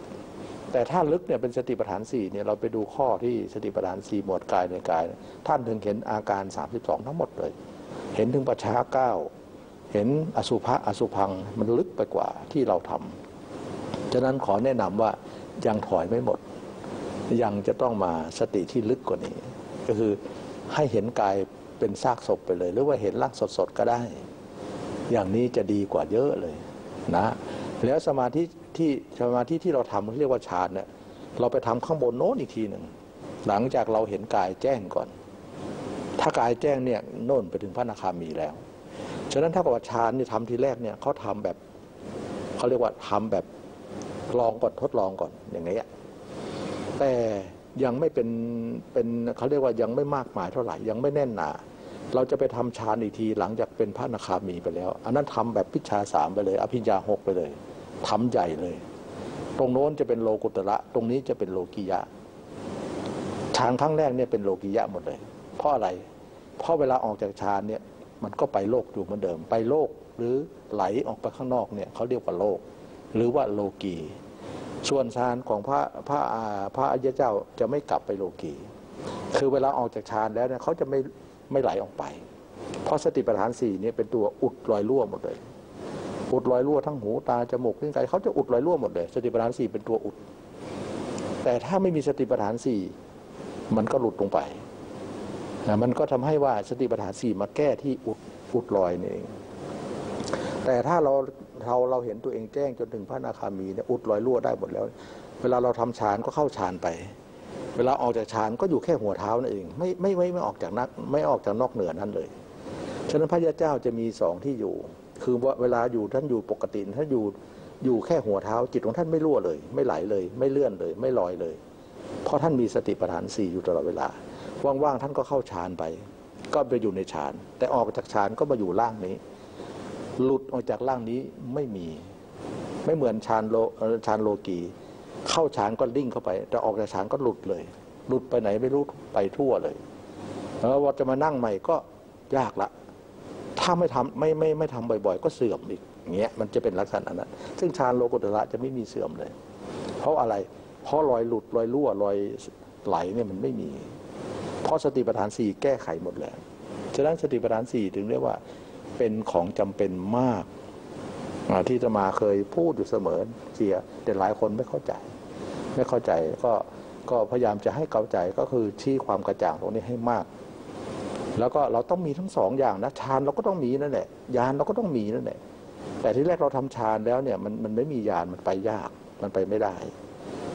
แต่ถ้าลึกเนี่ยเป็นสติปัฏฐานสี่เนี่ยเราไปดูข้อที่สติปัฏฐานสี่หมวดกายในกายท่านถึงเห็นอาการสามสิบสองทั้งหมดเลยเห็นถึงปัจฉาเก้าเห็นอสุภะอสุพังมันลึกไปกว่าที่เราทำฉะนั้นขอแนะนำว่ายังถอยไม่หมดยังจะต้องมาสติที่ลึกกว่านี้ก็คือให้เห็นกายเป็นซากศพไปเลยหรือว่าเห็นร่างสดๆก็ได้อย่างนี้จะดีกว่าเยอะเลยนะแล้วสมาธิที่สมาธิที่เราทำเรียกว่าฌานเนี่ยเราไปทำข้างบนโน้นอีกทีหนึ่งหลังจากเราเห็นกายแจ้งก่อนถ้ากายแจ้งเนี่ยโน้นไปถึงพระอนาคามีแล้วฉะนั้นถ้ากับฌานเนี่ยทำทีแรกเนี่ยเขาทำแบบเขาเรียกว่าทำแบบลองก่อนทดลองก่อนอย่างนี้แต่ยังไม่เป็นเป็นเขาเรียกว่ายังไม่มากมายเท่าไหร่ยังไม่แน่นหนาเราจะไปทำฌานอีกทีหลังจากเป็นพระอนาคามีไปแล้วอันนั้นทำแบบพิชฌาสามไปเลยอภิญญาหกไปเลยทำใหญ่เลยตรงโน้นจะเป็นโลกุตระตรงนี้จะเป็นโลกิยะฌานครั้งแรกเนี่ยเป็นโลกิยะหมดเลยเพราะอะไรเพราะเวลาออกจากฌานเนี่ยมันก็ไปโลกอยู่เหมือนเดิมไปโลกหรือไหลออกไปข้างนอกเนี่ยเขาเรียกว่าโลกหรือว่าโลกีส่วนฌานของพระพระพระอริยเจ้าจะไม่กลับไปโลกีคือเวลาออกจากฌานแล้วเนี่ยเขาจะไม่ไม่ไหลออกไปเพราะสติปัฏฐานสี่เนี่ยเป็นตัวอุดรอยรั่วหมดเลยอุดรอยรั่วทั้งหูตาจมูกลิ้นกายเขาจะอุดรอยรั่วหมดเลยสติปัฏฐานสี่เป็นตัวอุดแต่ถ้าไม่มีสติปัฏฐานสี่มันก็หลุดลงไปมันก็ทำให้ว่าสติปัฏฐานสี่มาแก้ที่อุดอุดรอยนี่เองแต่ถ้าเราเราเราเห็นตัวเองแจ้งจนถึงพระอนาคามีเนี่ยอุดรอยรั่วได้หมดแล้วเวลาเราทำฌานก็เข้าฌานไปเวลาออกจากฌานก็อยู่แค่หัวเท้านั่นเองไม่ไม่ไม่ไม่ออกจากนักไม่ออกจากนอกเหนือนั้นเลยฉะนั้นพระยาเจ้าจะมีสองที่อยู่คือว่าเวลาอยู่ท่านอยู่ปกติท่านอยู่อยู่แค่หัวเท้าจิตของท่านไม่รั่วเลยไม่ไหลเลยไม่เลื่อนเลยไม่ลอยเลยเพราะท่านมีสติปัฏฐานสี่อยู่ตลอดเวลาว่างๆท่านก็เข้าฌานไปก็ไปอยู่ในฌานแต่ออกจากฌานก็มาอยู่ร่างนี้หลุดออกจากร่างนี้ไม่มีไม่เหมือนฌานโลฌานโลกีเข้าฌานก็ดิ่งเข้าไปแต่ออกจากฌานก็หลุดเลยหลุดไปไหนไม่รู้ไปทั่วเลยแล้วว่าจะมานั่งใหม่ก็ยากละถ้าไม่ทำไม่ไม่ไม่ทำบ่อยๆก็เสื่อมอีกอย่างเงี้ยมันจะเป็นลักษณะนั้นซึ่งฌานโลกุตระจะไม่มีเสื่อมเลยเพราะอะไรเพราะรอยหลุดรอยรั่วรอยไหลเนี่ยมันไม่มีเพราะสติปัฏฐานสี่แก้ไขหมดแล้วฉะนั้นสติปัฏฐานสี่ถึงเรียกว่าเป็นของจำเป็นมากที่จะมาเคยพูดอยู่เสมอเสียแต่หลายคนไม่เข้าใจไม่เข้าใจก็ก็พยายามจะให้เข้าใจก็คือชี้ความกระจ่างตรงนี้ให้มากแล้วก็เราต้องมีทั้งสองอย่างนะฌานเราก็ต้องมีนั่นแหละญาณเราก็ต้องมีนั่นแหละแต่ที่แรกเราทำฌานแล้วเนี่ยมันมันไม่มีญาณมันไปยากมันไปไม่ได้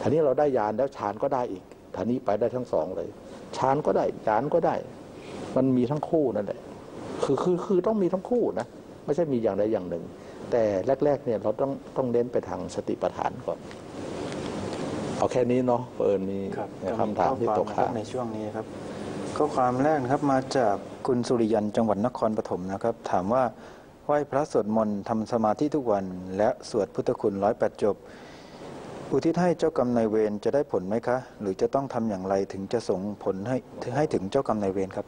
ทีนี้เราได้ญาณแล้วฌานก็ได้อีกทีนี้ไปได้ทั้งสองเลยฌานก็ได้ญาณก็ได้มันมีทั้งคู่นั่นแหละคือคือคือต้องมีทั้งคู่นะไม่ใช่มีอย่างใดอย่างหนึ่งแต่แรกๆเนี่ยเราต้องต้องเน้นไปทางสติปัฏฐานก่อนเอาแค่นี้เนาะเอิญมีคำถามที่ตกค้างในช่วงนี้ครับข้อความแรกครับมาจากคุณสุริยันจังหวัดนครปฐมนะครับถามว่าไหว้พระสวดมนต์ทำสมาธิทุกวันและสวดพุทธคุณร้อยแปดจบอุทิศให้เจ้ากรรมนายเวรจะได้ผลไหมคะหรือจะต้องทำอย่างไรถึงจะส่งผลให้ให้ถึงเจ้ากรรมนายเวรครับ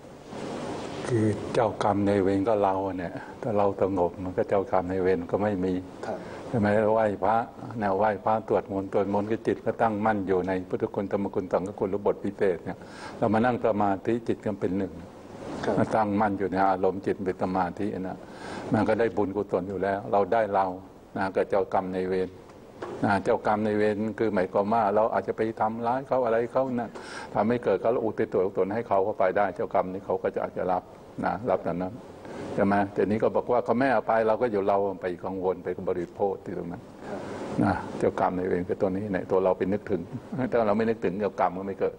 คือเจ้ากรรมในเวรก็เราเนี่ยถ้าเราสงบมันก็เจ้ากรรมในเวรก็ไม่มีใช่ไหมไหว้พระแนวไหว้พระตรวจมนต์ตรวจมนต์ก็จิตก็ตั้งมั่นอยู่ในพุทธคุณธรรมคุณสังฆคุณหรือบทพิเศษเนี่ยเรามานั่งสมาธิจิตก็เป็นหนึ่งมาตั้งมั่นอยู่ในอารมณ์จิตเป็นสมาธินะมันก็ได้บุญกุศลอยู่แล้วเราได้เรานะก็เจ้ากรรมในเวรเจ้ากรรมในเวรคือหมายความว่าเราอาจจะไปทำร้ายเขาอะไรเขานะทำให้เกิดเขาอุทิศตัวตนให้เขาเข้าไปได้เจ้ากรรมนี้เขาก็จะอาจจะรับนะรับนั้นนะใช่ไหมแต่นี้ก็บอกว่าเขาไม่เอาไปเราก็อยู่เราไปกังวลไปบริโภคที่ตรงนั้นนะเจ้ากรรมในเวรคือตัวนี้ในตัวเราไปนึกถึงถ้าเราไม่นึกถึงเจ้ากรรมก็ไม่เกิด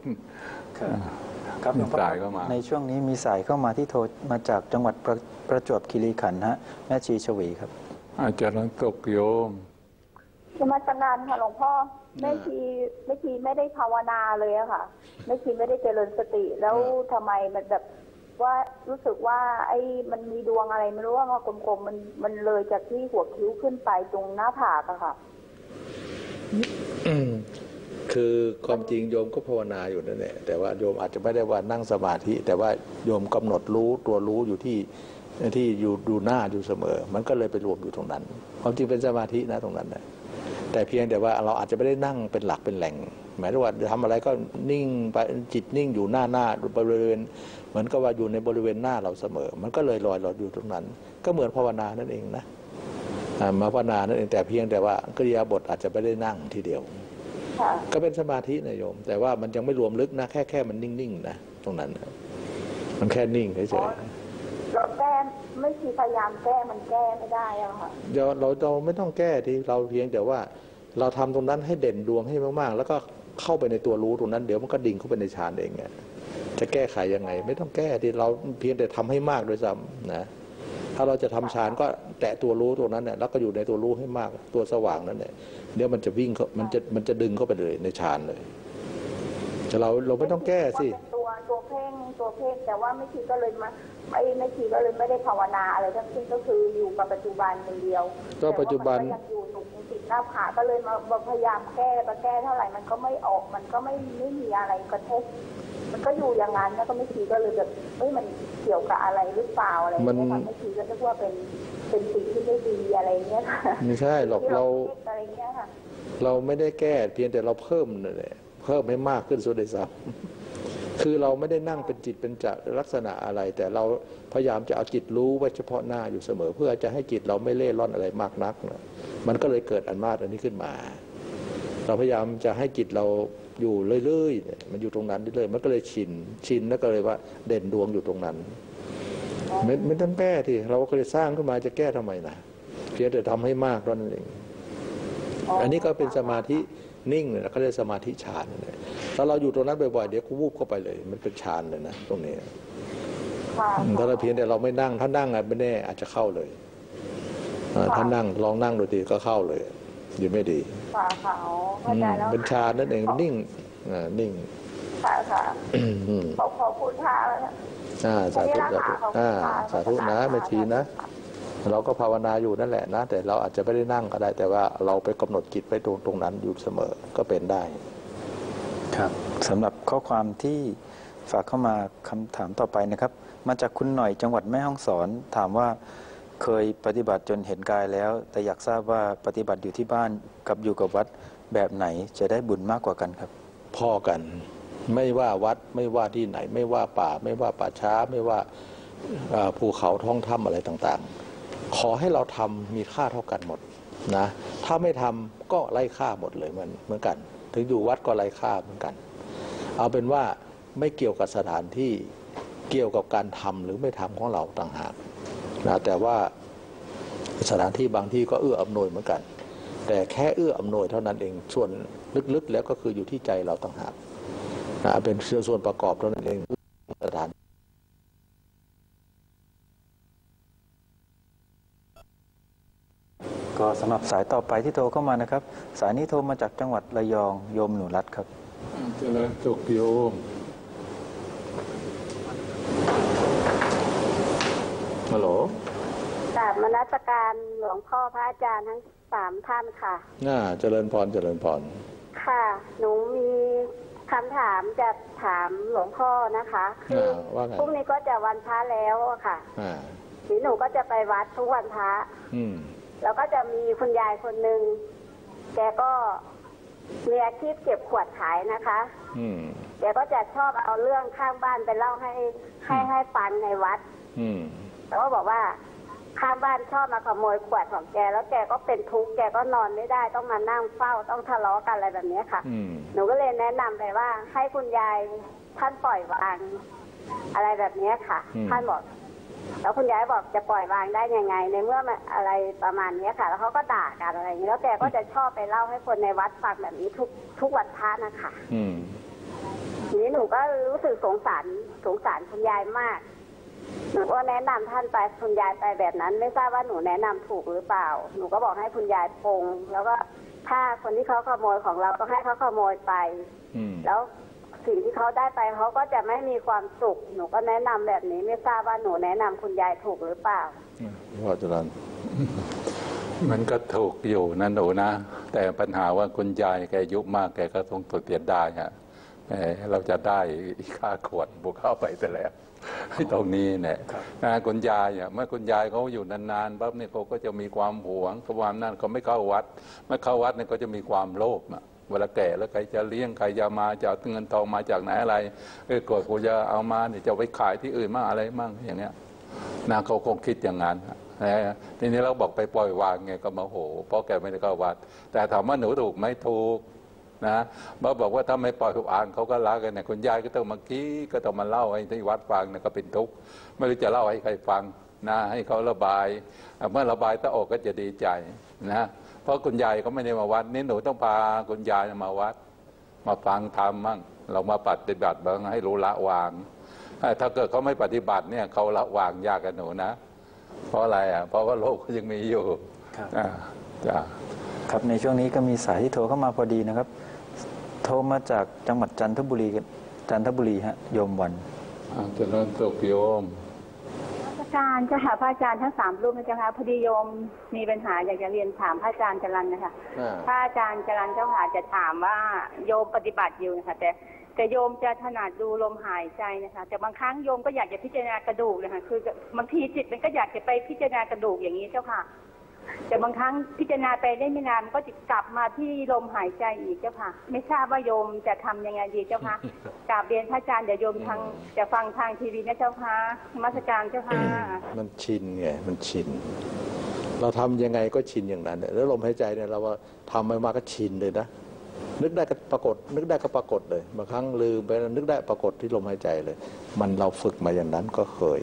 ครับสายเข้ามาในช่วงนี้มีสายเข้ามาที่โทรมาจากจังหวัดประจวบคีรีขันธ์ฮะแม่ชีชวีครับอาจารย์ตกโยม สมถะนานค่ะหลวงพ่อแม่ชีแม่ชีไม่ได้ภาวนาเลยอะค่ะแม่ชีไม่ได้เจริญสติแล้วทำไมมันแบบว่ารู้สึกว่าไอ้มันมีดวงอะไรไม่รู้ว่ากลมๆมันมันเลยจากที่หัวคิ้วขึ้นไปตรงหน้าผากอะค่ะคือความจริงโยมก็ภาวนาอยู่นั่นแหละแต่ว่าโยมอาจจะไม่ได้ว่านั่งสมาธิแต่ว่าโยมกำหนดรู้ตัวรู้อยู่ที่ที่อยู่ดูหน้าอยู่เสมอมันก็เลยไปรวมอยู่ตรงนั้นความจริงเป็นสมาธินะตรงนั้นนะแต่เพียงแต่ว่าเราอาจจะไม่ได้นั่งเป็นหลักเป็นแหล่งหมายถึงว่าทำอะไรก็นิ่งไปจิตนิ่งอยู่หน้าหน้าบริเวณเหมือนก็ว่าอยู่ในบริเวณหน้าเราเสมอมันก็เลยลอยลอยอยู่ตรงนั้นก็เหมือนภาวนานั่นเองนะมาภาวนานั่นเองแต่เพียงแต่ว่ากิริยาบทอาจจะไม่ได้นั่งทีเดียวก็เป็นสมาธินะโยมแต่ว่ามันยังไม่รวมลึกนะแค่แค่มันนิ่งๆนะตรงนั้นมันแค่นิ่งเฉยๆเราแก้ไม่คือพยายามแก้มันแก้ไม่ได้แล้วค่ะเดี๋ยวเราเราไม่ต้องแก้ที่เราเพียงแต่ว่าเราทำตรงนั้นให้เด่นดวงให้มากๆแล้วก็เข้าไปในตัวรู้ตรงนั้นเดี๋ยวมันก็ดิ่งเข้าไปในฌานเองเนี่ยจะแก้ไขยังไงไม่ต้องแก้ที่เราเพียงแต่ทำให้มากโดยซ้ำนะถ้าเราจะทำฌานก็แตะตัวรู้ตัวนั้นเนี่ยแล้วก็อยู่ในตัวรู้ให้มากตัวสว่างนั้นเนี่ยเดี๋ยวมันจะวิ่งเขามันจะมันจะดึงเข้าไปเลยในฌานเลยแต่เราเราไม่ต้องแก้สิตัวตัวเพ่งตัวเพ่งแต่ว่าไม่ชีก็เลยมาไม่ไม่ชีก็เลยไม่ได้ภาวนาอะไรทั้งสิ้นก็คืออยู่กับปัจจุบันอย่างเดียวก็ปัจจุบันอยู่ตรงจิตหน้าผาก็เลยมาพยายามแก้มาแก้เท่าไหร่มันก็ไม่ออกมันก็ไม่ไม่มีอะไรกระทบมันก็อยู่อย่างนั้นแล้วก็ไม่ชีก็เลยแบบเฮ้ยมันเกี่ยวกับอะไรหรือเปล่าอะไรไม่ทำไม่ชีก็จะว่าเป็นเป็นสิ่งที่ไม่ดีอะไรเงี้ยค่ะไม่ใช่หรอกเราอะไรเงี้ยค่ะเราไม่ได้แก้เพียงแต่เราเพิ่มนั่นแหละเพิ่มให้มากขึ้นสุดเลยซ้ำคือเราไม่ได้นั่งเป็นจิตเป็นจักรลักษณะอะไรแต่เราพยายามจะเอาจิตรู้ไว้เฉพาะหน้าอยู่เสมอเพื่อจะให้จิตเราไม่เล่ร่อนอะไรมากนักนะมันก็เลยเกิดอันมาดอันนี้ขึ้นมาเราพยายามจะให้จิตเราอยู่เรื่อยๆมันอยู่ตรงนั้นเรื่อยๆมันก็เลยชินชินแล้วก็เลยว่าเด่นดวงอยู่ตรงนั้นไม่ไม่ต้องแก้ที่เราก็เลยสร้างขึ้นมาจะแก้ทำไมนะเพียงแต่ทำให้มากเท่านั้นเองอันนี้ก็เป็นสมาธินิ่งเลยนะเขาเรียกสมาธิฌานเลยถ้าเราอยู่ตรงนั้นบ่อยๆเดี๋ยวก็วูบเข้าไปเลยมันเป็นฌานเลยนะตรงนี้ถ้าเราเพียงแต่เราไม่นั่งถ้านั่งไม่แน่อาจจะเข้าเลยถ้านั่งลองนั่งดูดีก็เข้าเลยดีไม่ดีเป็นฌานนั่นเองนิ่งนิ่งค่ะค่ะขอพูดท่าแล้วสาธุสาธุสาธุนะแม่ชีนะเราก็ภาวนาอยู่นั่นแหละนะแต่เราอาจจะไม่ได้นั่งก็ได้แต่ว่าเราไปกำหนดจิตไว้ตรงตรงนั้นอยู่เสมอก็เป็นได้ครับสำหรับข้อความที่ฝากเข้ามาคำถามต่อไปนะครับมาจากคุณหน่อยจังหวัดแม่ฮ่องสอนถามว่าเคยปฏิบัติจนเห็นกายแล้วแต่อยากทราบว่าปฏิบัติอยู่ที่บ้านกับอยู่กับวัดแบบไหนจะได้บุญมากกว่ากันครับพอกันไม่ว่าวัดไม่ว่าที่ไหนไม่ว่าป่าไม่ว่าป่าช้าไม่ว่าภูเขาท้องถ้ำอะไรต่างๆขอให้เราทำมีค่าเท่ากันหมดนะถ้าไม่ทำก็ไร้ค่าหมดเลยเหมือนเหมือนกันถึงอยู่วัดก็ไร้ค่าเหมือนกันเอาเป็นว่าไม่เกี่ยวกับสถานที่เกี่ยวกับการทำหรือไม่ทำของเราต่างหากนะแต่ว่าสถานที่บางที่ก็เอื้ออำนวยเหมือนกันแต่แค่เอื้ออำนวยเท่านั้นเองส่วนลึกๆแล้วก็คืออยู่ที่ใจเราต่างหากนะเป็นส่วนประกอบเท่านั้นเองสถานก็สำหรับสายต่อไปที่โทรเข้ามานะครับสายนี้โทรมาจากจังหวัดระยองโยมหนูรัตครับเจริญสุขโยมฮัลโหลกราบมรดการหลวงพ่อพระอาจารย์ทั้งสามท่านค่ะน่าเจริญพรเจริญพรค่ะหนูมีคำถามจะถามหลวงพ่อนะคะคือพรุ่งนี้ก็จะวันพระแล้วค่ะทีหนูก็จะไปวัดทุกวันพระอืมแล้วก็จะมีคุณยายคนหนึ่งแกก็มีอาชีพเก็บขวดขายนะคะอืมแกก็จะชอบเอาเรื่องข้างบ้านไปเล่าให้ให้ให้ฟังในวัดอืมแล้วก็บอกว่าข้างบ้านชอบมาขโมยขวดของแกแล้วแกก็เป็นทุกข์แกก็นอนไม่ได้ต้องมานั่งเฝ้าต้องทะเลาะกันอะไรแบบนี้ค่ะอืมหนูก็เลยแนะนำไปว่าให้คุณยายท่านปล่อยวางอะไรแบบนี้ค่ะท่านบอกแล้วคุณยายบอกจะปล่อยวางได้ยังไงในเมื่ออะไรประมาณนี้ค่ะแล้วเขาก็ด่ากันอะไรอย่างนี้แล้วแกก็จะชอบไปเล่าให้คนในวัดฟังแบบนี้ทุกทุกวันพระนะคะอืมทีนี้หนูก็รู้สึกสงสารสงสารคุณยายมากหนูก็แนะนำท่านไปคุณยายไปแบบนั้นไม่ทราบว่าหนูแนะนำถูกหรือเปล่าหนูก็บอกให้คุณยายปลงแล้วก็ ถ้าคนที่เขาขโมยของเราก็ให้เขาขโมยไปแล้วสิ่งที่เขาได้ไปเขาก็จะไม่มีความสุขหนูก็แนะนำแบบนี้ไม่ทราบว่าหนูแนะนำคุณยายถูกหรือเปล่าว่าจะรันมันก็ถูกอยู่นะหนูนะแต่ปัญหาว่าคุณยายแกอายุมากแกก็ทรงตัวเตียดได้ฮะเราจะได้ค่าขวดบุกเข้าไปแต่แล้วตรงนี้เนี่ยคุณยายอ่ะเมื่อคุณยายเขาอยู่นานๆปั๊บเนี่ยเขาก็จะมีความหวงความนั่นเขาไม่เข้าวัดไม่เข้าวัดเนี่ยก็จะมีความโลภอ่ะเวลาแก่แล้วใครจะเลี้ยงใครจะมาจะเอาเงินทองมาจากไหนอะไรเออกดกูจะเอามาเนี่ยจะไปขายที่อื่นมั่งอะไรมั่งอย่างเงี้ยนะเขาคงคิดอย่างนั้นทีนี้เราบอกไปปล่อยวางไงก็มาโหเพราะแกไม่ได้เข้าวัดแต่ถามว่าหนูถูกไหมถูกนะมาบอกว่าถ้าไม่ปล่อยวางเขาก็รักกันเนี่ยคุณยายก็ต้องมากี้ก็ต้องมาเล่าให้ที่วัดฟังเนี่ยก็เป็นทุกข์ไม่รู้จะเล่าให้ใครฟังนะให้เขาระบายเมื่อระบายตะออกก็จะดีใจนะเพราะคุณยายเขาไม่ได้มาวัดนี่หนูต้องพาคุณยายมาวัดมาฟังธรรมมั่งเรามาปฏิบัติบ้างให้รู้ละวางถ้าเกิดเขาไม่ปฏิบัติเนี่ยเขาละวางยากกันหนูนะเพราะอะไรอ่ะเพราะว่าโลกก็ยังมีอยู่ครับในช่วงนี้ก็มีสายที่โทรเข้ามาพอดีนะครับโทรมาจากจังหวัดจันทบุรีจันทบุรีฮะโยมวันเจริญสุขโยมพระอาจารย์จะหาพระอาจารย์ทั้งสามรูปนะเจ้าค่ะพอดีโยมมีปัญหาอยากจะเรียนถามพระอาจารย์จรัญนะคะพระอาจารย์จรัญเจ้าค่ะจะถามว่าโยมปฏิบัติอยู่นะคะแต่แต่โยมจะถนัดดูลมหายใจนะคะแต่บางครั้งโยมก็อยากจะพิจารณากระดูกนะคะคือบางทีจิตมันก็อยากจะไปพิจารณากระดูกอย่างนี้เจ้าค่ะแต่บางครั้งพิจารณาไปได้ไม่นานก็จะกลับมาที่ลมหายใจอีกเจ้าค่ะไม่ทราบว่าโยมจะทำยังไงดีเจ้าค่ะกราบเรียนพระอาจารย์เดี๋ยวโยมทางจะฟังทางทีวีนะเจ้าค่ะมาสการเจ้าค่ะมันชินไงมันชินเราทำยังไงก็ชินอย่างนั้นแล้วลมหายใจเนี่ยเราว่าทำไปมาก็ชินเลยนะนึกได้ก็ปรากฏนึกได้ก็ปรากฏเลยบางครั้งลืมไปแล้วนึกได้ปรากฏที่ลมหายใจเลยมันเราฝึกมาอย่างนั้นก็เคย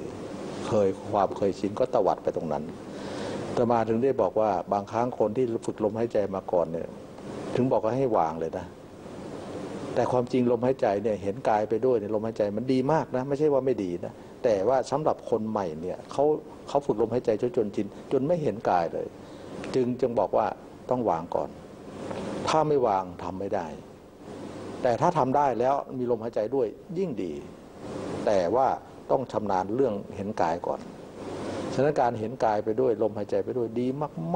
เคยความเคยชินก็ตวัดไปตรงนั้นแต่มาถึงได้บอกว่าบางครั้งคนที่ฝึกลมหายใจมาก่อนเนี่ยถึงบอกว่าให้วางเลยนะแต่ความจริงลมหายใจเนี่ยเห็นกายไปด้วยเนี่ยลมหายใจมันดีมากนะไม่ใช่ว่าไม่ดีนะแต่ว่าสำหรับคนใหม่เนี่ยเขาเขาฝึกลมหายใจจนชินจนไม่เห็นกายเลยจึงจึงบอกว่าต้องวางก่อนถ้าไม่วางทำไม่ได้แต่ถ้าทำได้แล้วมีลมหายใจด้วยยิ่งดีแต่ว่าต้องชำนาญเรื่องเห็นกายก่อนฉะนั้นการเห็นกายไปด้วยลมหายใจไปด้วยดี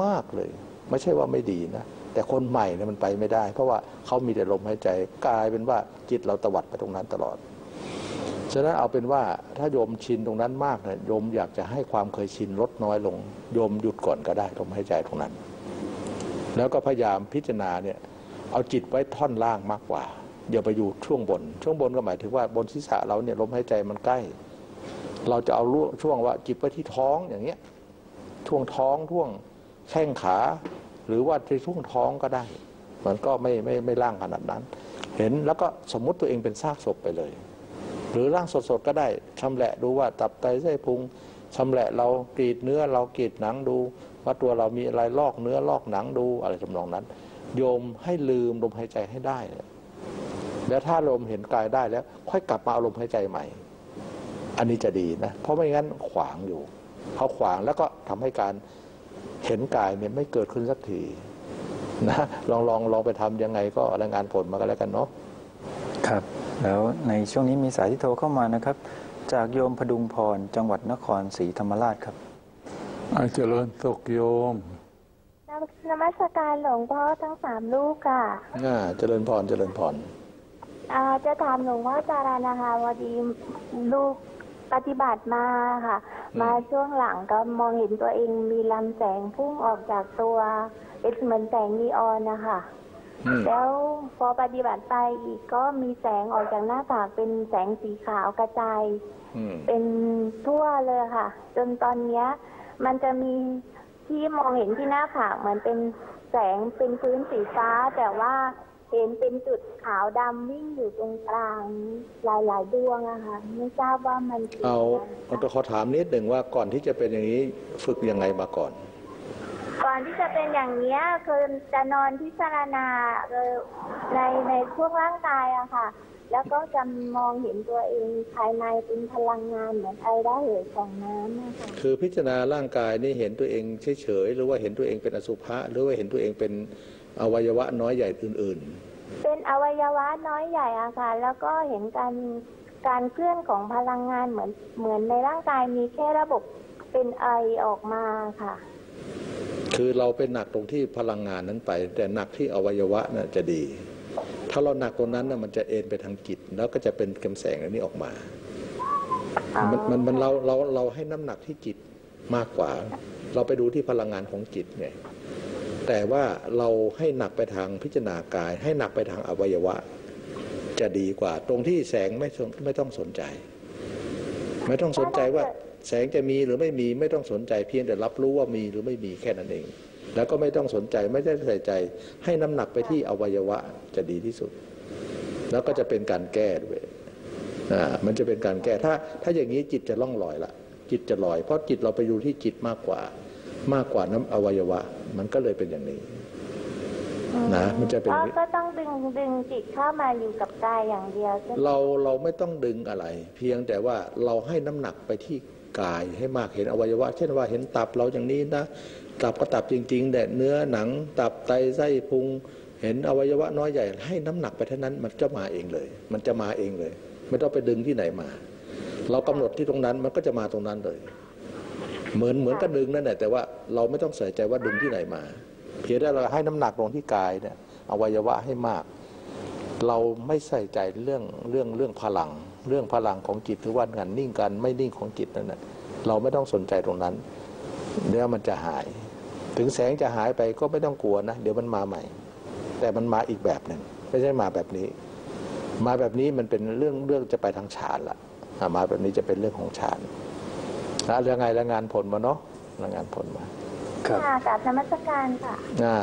มากๆเลยไม่ใช่ว่าไม่ดีนะแต่คนใหม่เนี่ยมันไปไม่ได้เพราะว่าเขามีแต่ลมหายใจกลายเป็นว่าจิตเราตวัดไปตรงนั้นตลอดฉะนั้นเอาเป็นว่าถ้าโยมชินตรงนั้นมากเนี่ยโยมอยากจะให้ความเคยชินลดน้อยลงโยมหยุดก่อนก็ได้ลมหายใจตรงนั้นแล้วก็พยายามพิจารณาเนี่ยเอาจิตไว้ท่อนล่างมากกว่าอย่าไปอยู่ช่วงบนช่วงบนก็หมายถึงว่าบนศีรษะเราเนี่ยลมหายใจมันใกล้เราจะเอาช่วงว่าจิตไว้ที่ท้องอย่างเงี้ยช่วงท้องช่วงแข้งขาหรือว่าที่ช่วงท้องก็ได้มันก็ไม่ไม่ไม่ล่างขนาดนั้นเห็นแล้วก็สมมุติตัวเองเป็นซากศพไปเลยหรือร่างสดๆก็ได้ชำแหละดูว่าตับไตไส้พุงชำแหละเรากรีดเนื้อเรากรีดหนังดูว่าตัวเรามีอะไรลอกเนื้อลอกหนังดูอะไรทำนองนั้นโยมให้ลืมลมหายใจให้ได้แล้วถ้าลมเห็นกายได้แล้วค่อยกลับมาเอาลมหายใจใหม่อันนี้จะดีนะเพราะไม่งั้นขวางอยู่พอขวางแล้วก็ทำให้การเห็นกายเนี่ยไม่เกิดขึ้นสักทีนะลองลองลองไปทำยังไงก็รายงานผลมากันแล้วกันเนาะครับแล้วในช่วงนี้มีสายที่โทรเข้ามานะครับจากโยมพดุงพรจังหวัดนครศรีธรรมราชครับอาจารย์ตกโยมนมัสการหลวงพ่อทั้งสามลูกค่ะอ่าเจริญพรเจริญพรอ่าจะถามหลวงพ่อจารานะคะพอดีลูกปฏิบัติมาค่ะมาช่วงหลังก็มองเห็นตัวเองมีลำแสงพุ่งออกจากตัวเป็นเหมือนแสงนีออนนะคะแล้วพอปฏิบัติไปอีกก็มีแสงออกจากหน้าผากเป็นแสงสีขาวกระจายเป็นทั่วเลยค่ะจนตอนเนี้ยมันจะมีที่มองเห็นที่หน้าผากเหมือนเป็นแสงเป็นพื้นสีฟ้าแต่ว่าเห็นเป็นจุดขาวดำวิ่งอยู่ตรงกลางหลายๆดวงอะค่ะไม่ทราบว่ามันเอาตัวขอถามนิดหนึ่งว่าก่อนที่จะเป็นอย่างนี้ฝึกยังไงมาก่อนก่อนที่จะเป็นอย่างนี้คือจะนอนพิจารณาในในพวกร่างกายอะค่ะแล้วก็จะมองเห็นตัวเองภายในเป็นพลังงานเหมือนไอระเหยของน้ำนะคะคือพิจารณาร่างกายนี่เห็นตัวเองเฉยๆหรือว่าเห็นตัวเองเป็นอสุภะหรือว่าเห็นตัวเองเป็น อวัยวะน้อยใหญ่อื่นๆเป็นอวัยวะน้อยใหญ่อะค่ะแล้วก็เห็นการการเคลื่อนของพลังงานเหมือนเหมือนในร่างกายมีแค่ระบบเป็นไอออกมาค่ะคือเราเป็นหนักตรงที่พลังงานนั้นไปแต่หนักที่อวัยวะน่ะจะดีถ้าเราหนักตรงนั้นน่ะมันจะเอ็นไปทางจิตแล้วก็จะเป็นกำแสงอันนี้ออกมามันมันมันเราเราเราให้น้ำหนักที่จิตมากกว่าเราไปดูที่พลังงานของจิตเนี่ยแต่ว่าเราให้หนักไปทางพิจารณากายให้หนักไปทางอวัยวะจะดีกว่าตรงที่แสงไม่ไม่ต้องสนใจไม่ต้องสนใจว่าแสงจะมีหรือไม่มีไม่ต้องสนใจเพียงแต่รับรู้ว่ามีหรือไม่มีแค่นั้นเองแล้วก็ไม่ต้องสนใจไม่ได้ใส่ใจให้น้ำหนักไปที่อวัยวะจะดีที่สุดแล้วก็จะเป็นการแก้ด้วยอ่ามันจะเป็นการแก้ถ้าถ้าอย่างนี้จิตจะล่องลอยละจิตจะลอยเพราะจิตเราไปอยู่ที่จิตมากกว่ามากกว่าน้ำอวัยวะมันก็เลยเป็นอย่างนี้นะมันจะเป็นก็ต้องดึงดึงจิตเข้ามาอยู่กับกายอย่างเดียวเราเราไม่ต้องดึงอะไรเพียงแต่ว่าเราให้น้ำหนักไปที่กายให้มากเห็นอวัยวะเช่นว่าเห็นตับเราอย่างนี้นะตับก็ตับจริงๆแต่เนื้อหนังตับไตไส้พุงเห็นอวัยวะน้อยใหญ่ให้น้ำหนักไปเท่านั้นมันจะมาเองเลยมันจะมาเองเลยไม่ต้องไปดึงที่ไหนมาเรากำหนดที่ตรงนั้นมันก็จะมาตรงนั้นเลยเหมือนเหมือนกับดึงนั่นแหละแต่ว่าเราไม่ต้องใส่ใจว่าดึงที่ไหนมาเพียงแต่เราให้น้ำหนักลงที่กายเนี่ยอวัยวะให้มากเราไม่ใส่ใจเรื่องเรื่องเรื่องพลังเรื่องพลังของจิตหรือว่าการนิ่งกันไม่นิ่งของจิตนั่นแหละเราไม่ต้องสนใจตรงนั้นเดี๋ยวมันจะหายถึงแสงจะหายไปก็ไม่ต้องกลัวนะเดี๋ยวมันมาใหม่แต่มันมาอีกแบบหนึ่งไม่ใช่มาแบบนี้มาแบบนี้มันเป็นเรื่องเรื่องจะไปทางฌานละมาแบบนี้จะเป็นเรื่องของฌานนะเรื่องไงแล้วงานผลมาเนาะงานผลมาครับกราบนมัสการค่ะอ่า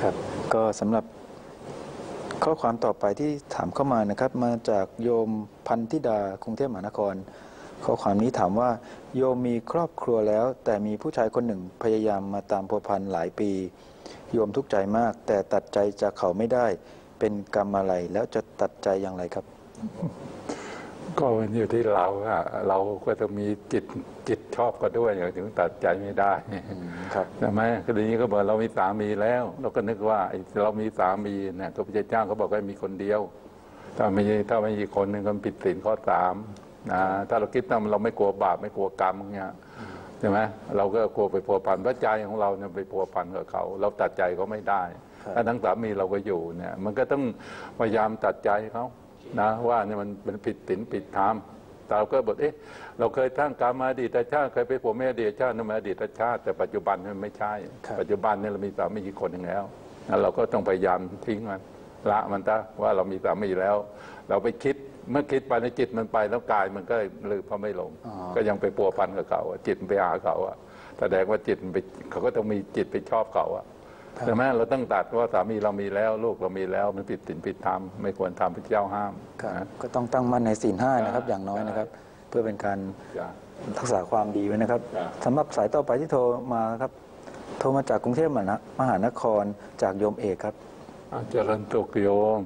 ครับก็สำหรับข้อความต่อไปที่ถามเข้ามานะครับมาจากโยมพันธิดากรุงเทพมหานครข้อความนี้ถามว่าโยมมีครอบครัวแล้วแต่มีผู้ชายคนหนึ่งพยายามมาตามพัวพันหลายปีโยมทุกข์ใจมากแต่ตัดใจจากเขาไม่ได้เป็นกรรมอะไรแล้วจะตัดใจอย่างไรครับก็มันอยู่ที่เราอะเราก็จะมีจิตจิตชอบก็ด้วยอย่างถึงตัดใจไม่ได้ครับใช่ไหมกรณีก็บอกเรามีสามีแล้วเราก็นึกว่าเรามีสามีเนี่ยพระพุทธเจ้าเขาบอกว่ามีคนเดียวถ้าไม่ถ้าไม่มีคนหนึ่งก็ผิดศีลข้อสามนะถ้าเราคิดว่าเราไม่กลัวบาปไม่กลัวกรรมเงี้ยใช่ไหมเราก็กลัวไปพัวพันเพราะใจของเราเนี่ยไปพัวพันกับเขาเราตัดใจก็ไม่ได้ถ้าทั้งสามีเราก็อยู่เนี่ยมันก็ต้องพยายามตัดใจเขานะว่าเนี่ยมันเป็นผิดศีลผิดธรรมแต่เราก็บอกเอ๊ะเราเคยสร้างกรรมมาอดีตชาติเคยไปผัวเมียอดีตชาติมาอดีตชาติแต่ปัจจุบันมันไม่ใช่ปัจจุบันเนี่ยเรามีสามีอีกคนหนึ่งแล้วเราก็ต้องพยายามทิ้งมันละมันซะว่าเรามีสามีแล้วเราไปคิดเมื่อคิดไปในจิตมันไปแล้วกายมันก็ลืมเพราะไม่ลงก็ยังไปผัวพันกับเขาจิตไปหาเขาอะแสดงว่าจิตไปเขาก็ต้องมีจิตไปชอบเขาอะใช่ไหมเราต้องตัดว่าสามีเรามีแล้วลูกเรามีแล้วมันผิดศีลผิดธรรมไม่ควรทำพระเจ้าห้ามก็ต้องตั้งมั่นในศีลห้านะครับอย่างน้อยนะครับเพื่อเป็นการรักษาความดีไว้นะครับสำหรับสายต่อไปที่โทรมาครับโทรมาจากกรุงเทพมหานครจากโยมเอกครับเจริญตุกโยม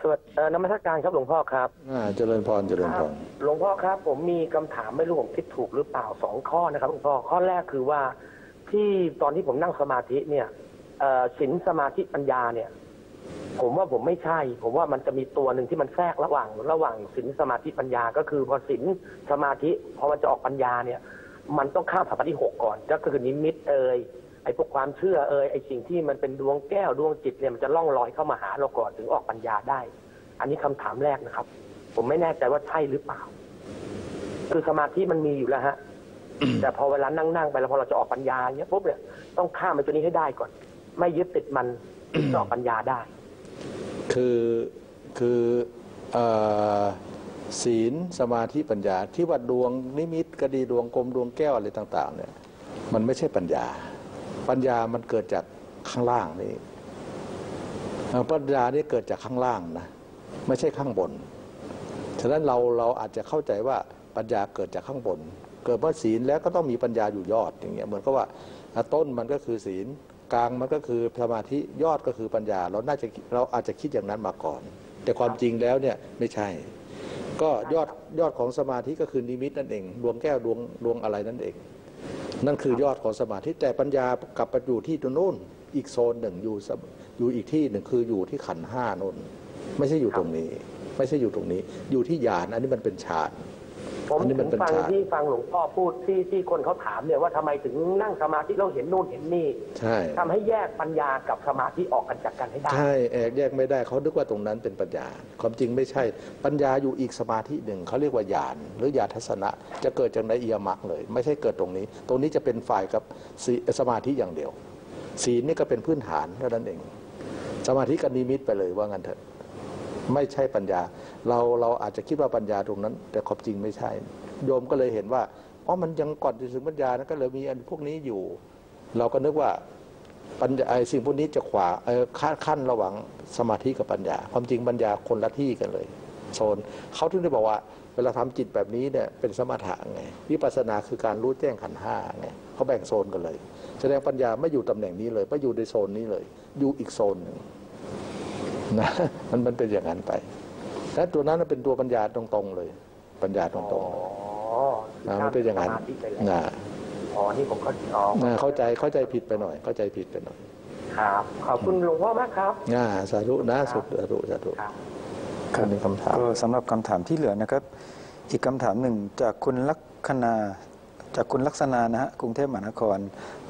สวัสดีนมัสการครับหลวงพ่อครับเจริญพรเจริญพรหลวงพ่อครับผมมีคำถามไม่รู้ผมคิดถูกหรือเปล่าสองข้อนะครับหลวงพ่อข้อแรกคือว่าที่ตอนที่ผมนั่งสมาธิเนี่ยศีลสมาธิปัญญาเนี่ยผมว่าผมไม่ใช่ผมว่ามันจะมีตัวหนึ่งที่มันแทรกระหว่างระหว่างศีลสมาธิปัญญาก็คือพอศีลสมาธิพอมันจะออกปัญญาเนี่ยมันต้องข้ามสัมปทิหกก่อนก็คือนิมิตเอ่ยไอ้พวกความเชื่อเอ่ยไอ้สิ่งที่มันเป็นดวงแก้วดวงจิตเนี่ยมันจะล่องลอยเข้ามาหาเราก่อนถึงออกปัญญาได้อันนี้คำถามแรกนะครับผมไม่แน่ใจว่าใช่หรือเปล่าคือสมาธิมันมีอยู่แล้วฮะ แต่พอเวลานั่งๆไปแล้วพอเราจะออกปัญญาเนี่ยปุ๊บเนี่ยต้องข้ามไปตัวนี้ให้ได้ก่อนไม่ยึดติดมันต่อปัญญาได้คือคือศีลสมาธิปัญญาที่ว่าดวงนิมิตก็ดีดวงกลมดวงแก้วอะไรต่างๆเนี่ยมันไม่ใช่ปัญญาปัญญามันเกิดจากข้างล่างนี่ปัญญานี่เกิดจากข้างล่างนะไม่ใช่ข้างบนฉะนั้นเราเราอาจจะเข้าใจว่าปัญญาเกิดจากข้างบนเกิดเมื่อศีลแล้วก็ต้องมีปัญญาอยู่ยอดอย่างเงี้ยเหมือนกับว่าต้นมันก็คือศีลกลางมันก็คือสมาธิยอดก็คือปัญญาเราน่าจะเราอาจจะคิดอย่างนั้นมาก่อนแต่ความจริงแล้วเนี่ยไม่ใช่ก็ยอดยอดของสมาธิก็คือนิมิตนั่นเองดวงแก้วดวงดวงอะไรนั่นเองนั่นคือยอดของสมาธิแต่ปัญญากลับไปอยู่ที่ตรงนู้น อีกโซนหนึ่งอยู่อยู่อีกที่หนึ่งคืออยู่ที่ขันธ์ห้านนไม่ใช่อยู่ตรงนี้ไม่ใช่อยู่ตรงนี้อยู่ที่ญาณอันนี้มันเป็นฌานผมถึงฟังที่ฟังหลวงพ่อพูดที่ที่คนเขาถามเนี่ยว่าทำไมถึงนั่งสมาธิเราเห็นนู่นเห็นนี่ใช่ทำให้แยกปัญญากับสมาธิออกกันจากกันให้ได้ใช่แอกแยกไม่ได้เขาคิดว่าตรงนั้นเป็นปัญญาความจริงไม่ใช่ปัญญาอยู่อีกสมาธิหนึ่งเขาเรียกว่าญาณหรือญาณทัศนะจะเกิดจากในเอียมรรคเลยไม่ใช่เกิดตรงนี้ตรงนี้จะเป็นฝ่ายกับสมาธิอย่างเดียวศีลนี่ก็เป็นพื้นฐานเท่านั้นเองสมาธิกับนิมิตไปเลยว่างั้นเถอะไม่ใช่ปัญญาเราเราอาจจะคิดว่าปัญญาตรงนั้นแต่ความจริงไม่ใช่โยมก็เลยเห็นว่าอ๋อมันยังก่อนจะถึงปัญญานะก็เลยมีอันพวกนี้อยู่เราก็นึกว่าปัญญาไอ้สิ่งพวกนี้จะขวาเออขั้นระหว่างสมาธิกับปัญญาความจริงปัญญาคนละที่กันเลยโซนเขาถึงได้บอกว่าเวลาทำจิตแบบนี้เนี่ยเป็นสมถะไงวิปัสสนาคือการรู้แจ้งขันธ์ห้าไงเขาแบ่งโซนกันเลยแสดงปัญญาไม่อยู่ตำแหน่งนี้เลยไม่อยู่ในโซนนี้เลยอยู่อีกโซนหนึ่งนะมันมันเป็นอย่างนั้นไปและตัวนั้นเป็นตัวปัญญาตรงๆเลยปัญญาตรงๆเลยนะมันเป็นอย่างนั้นนะอ๋อนี่ผมเข้าใจเข้าใจเข้าใจผิดไปหน่อยเข้าใจผิดไปหน่อยครับขอบคุณหลวงพ่อมากครับนะสาธุนะสุดสาธุสาธุครับมีคำถามก็สำหรับคำถามที่เหลือนะครับอีกคำถามหนึ่งจากคุณลักษณาจากคุณลักษณานะฮะกรุงเทพมหานคร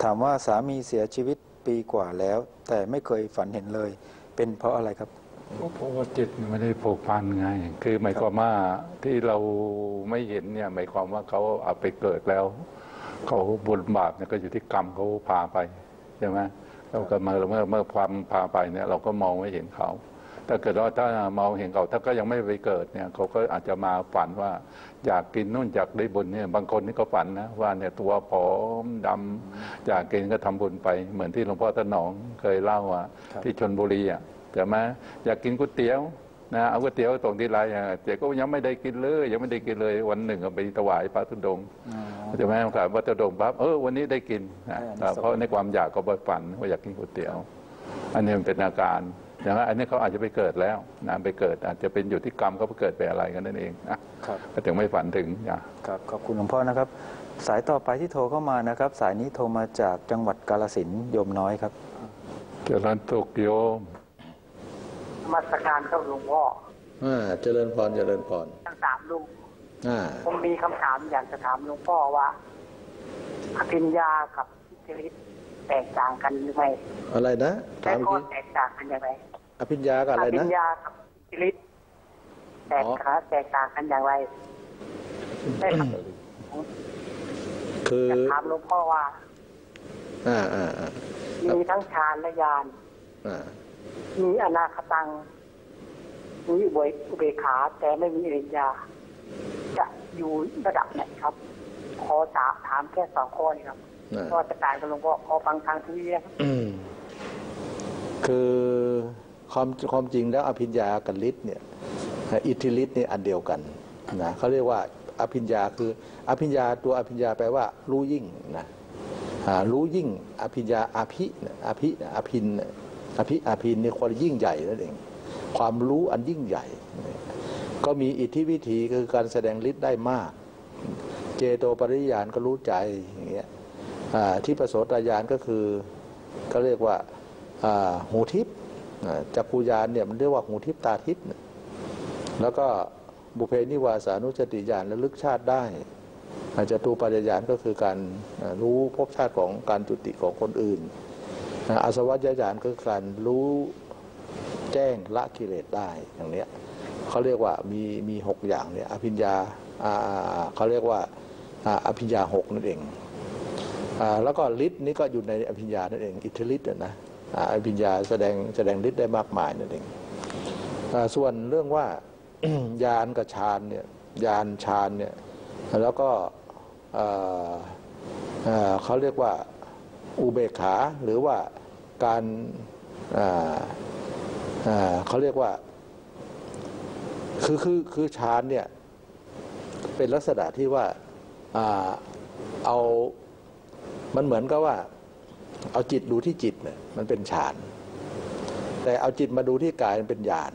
ถามว่าสามีเสียชีวิตปีกว่าแล้วแต่ไม่เคยฝันเห็นเลยเป็นเพราะอะไรครับเพราะว่าจิตไม่ได้ผูกพันไงคือหมายความว่าที่เราไม่เห็นเนี่ยหมายความว่าเขาเอาไปเกิดแล้วเขาบุญบาปเนี่ยก็อยู่ที่กรรมเขาพาไปใช่ไหมเราก็มาเมื่อเมื่อความพาไปเนี่ยเราก็มองไม่เห็นเขาถ้าเกิดว่าถ้ามองเห็นเขาถ้าก็ยังไม่ไปเกิดเนี่ยเขาก็อาจจะมาฝันว่าอยากกินนู่นอยากได้บุญเนี่ยบางคนนี่ก็ฝันนะว่าเนี่ยตัวผอมดำอยากกินก็ทำบุญไปเหมือนที่หลวงพ่อถนอมเคยเล่าว่าที่ชลบุรีอ่ะแต่มาอยากกินก๋วยเตี๋ยวนะเอาก๋วยเตี๋ยวตรงที่ไรอ่ะเจ๊ก็ยังไม่ได้กินเลยยังไม่ได้กินเลยวันหนึ่งก็ไปถวายพระธุดงค์ใช่ไหมถวายพระธุดงค์ปั๊บเออวันนี้ได้กินนะเพราะในความอยากก็บ่ฝันว่าอยากกินก๋วยเตี๋ยวอันนี้มันเป็นอาการอย่างนั้นอันนี้เขาอาจจะไปเกิดแล้วนะไปเกิดอาจจะเป็นอยู่ที่กรรมเขาไปเกิดไปอะไรกันนั่นเองนะครับก็ถึงไม่ฝันถึงนะครับขอบคุณหลวงพ่อนะครับสายต่อไปที่โทรเข้ามานะครับสายนี้โทรมาจากจังหวัดกาฬสินธุ์โยมน้อยครับเจริญสุขโยมนมัสการครับหลวงพ่ออ่าเจริญพรเจริญพรทั้งสามลูกอ่าผมมีคำถามอยากจะถามหลวงพ่อว่าอภิญญากับจิริตแตกต่างกันหรือไม่อะไรนะแตกต่างแตกต่างกันอย่างไรอภิญญากับอะไรนะอภิญญากับจิริตแตกขาแตกต่างกันอย่างไรได้ครับคือจะถามหลวงพ่อว่าอ่าอ่ามีทั้งฌานและญาณอ่ามีอนาคตังมีอุเบกขาแต่ไม่มีอริยาจะอยู่ระดับไหนครับขอจะถามแค่สองข้อนี้ครับก็จะตายกันลงก็ขอฟังทางที่นี่ครับคือความความจริงแล้วอภิญญากับฤทธิ์เนี่ยอิทธิฤทธิ์เนี่ยอันเดียวกันนะเขาเรียกว่าอภิญญาคืออภิญญาตัวอภิญญาแปลว่ารู้ยิ่งนะรู้ยิ่งอภิญญาอภิอภิอภินอภิอภินเนี่ยความยิ่งใหญ่นั่นเองความรู้อันยิ่งใหญ่ก็มีอิทธิวิธีคือการแสดงฤทธิ์ได้มากเจโตปริยานก็รู้ใจอย่างเงี้ยที่ประโสตญาณก็คือก็เรียกว่าหูทิพย์จักขุญาณเนี่ยมันเรียกว่าหูทิพย์ตาทิพย์แล้วก็บุเพนิวาสานุสติญาณระลึกชาติได้อาจจะตูปัญญาณก็คือการรู้ภพชาติของการจุติของคนอื่นอาสวัฏญาณก็คือการรู้แจ้งละกิเลสได้อย่างเนี้ยเขาเรียกว่ามีมีหกอย่างเนี่ยอภิญญาเขาเรียกว่าอภิญญาหกนั่นเองแล้วก็ฤทธิ์นี่ก็อยู่ในอภิญญานั่นเองอิทธิฤทธิ์นะอภิญญาแสดงแสดงฤทธิ์ได้มากมายนั่นเองส่วนเรื่องว่า ญาณกับฌานเนี่ยญาณฌานเนี่ยแล้วก็เขาเรียกว่าอุเบกขาหรือว่าการเขาเรียกว่าคือคือคือฌานเนี่ยเป็นลักษณะที่ว่าเอามันเหมือนกับว่าเอาจิตดูที่จิตเนี่ยมันเป็นฌานแต่เอาจิตมาดูที่กายมันเป็นญาณ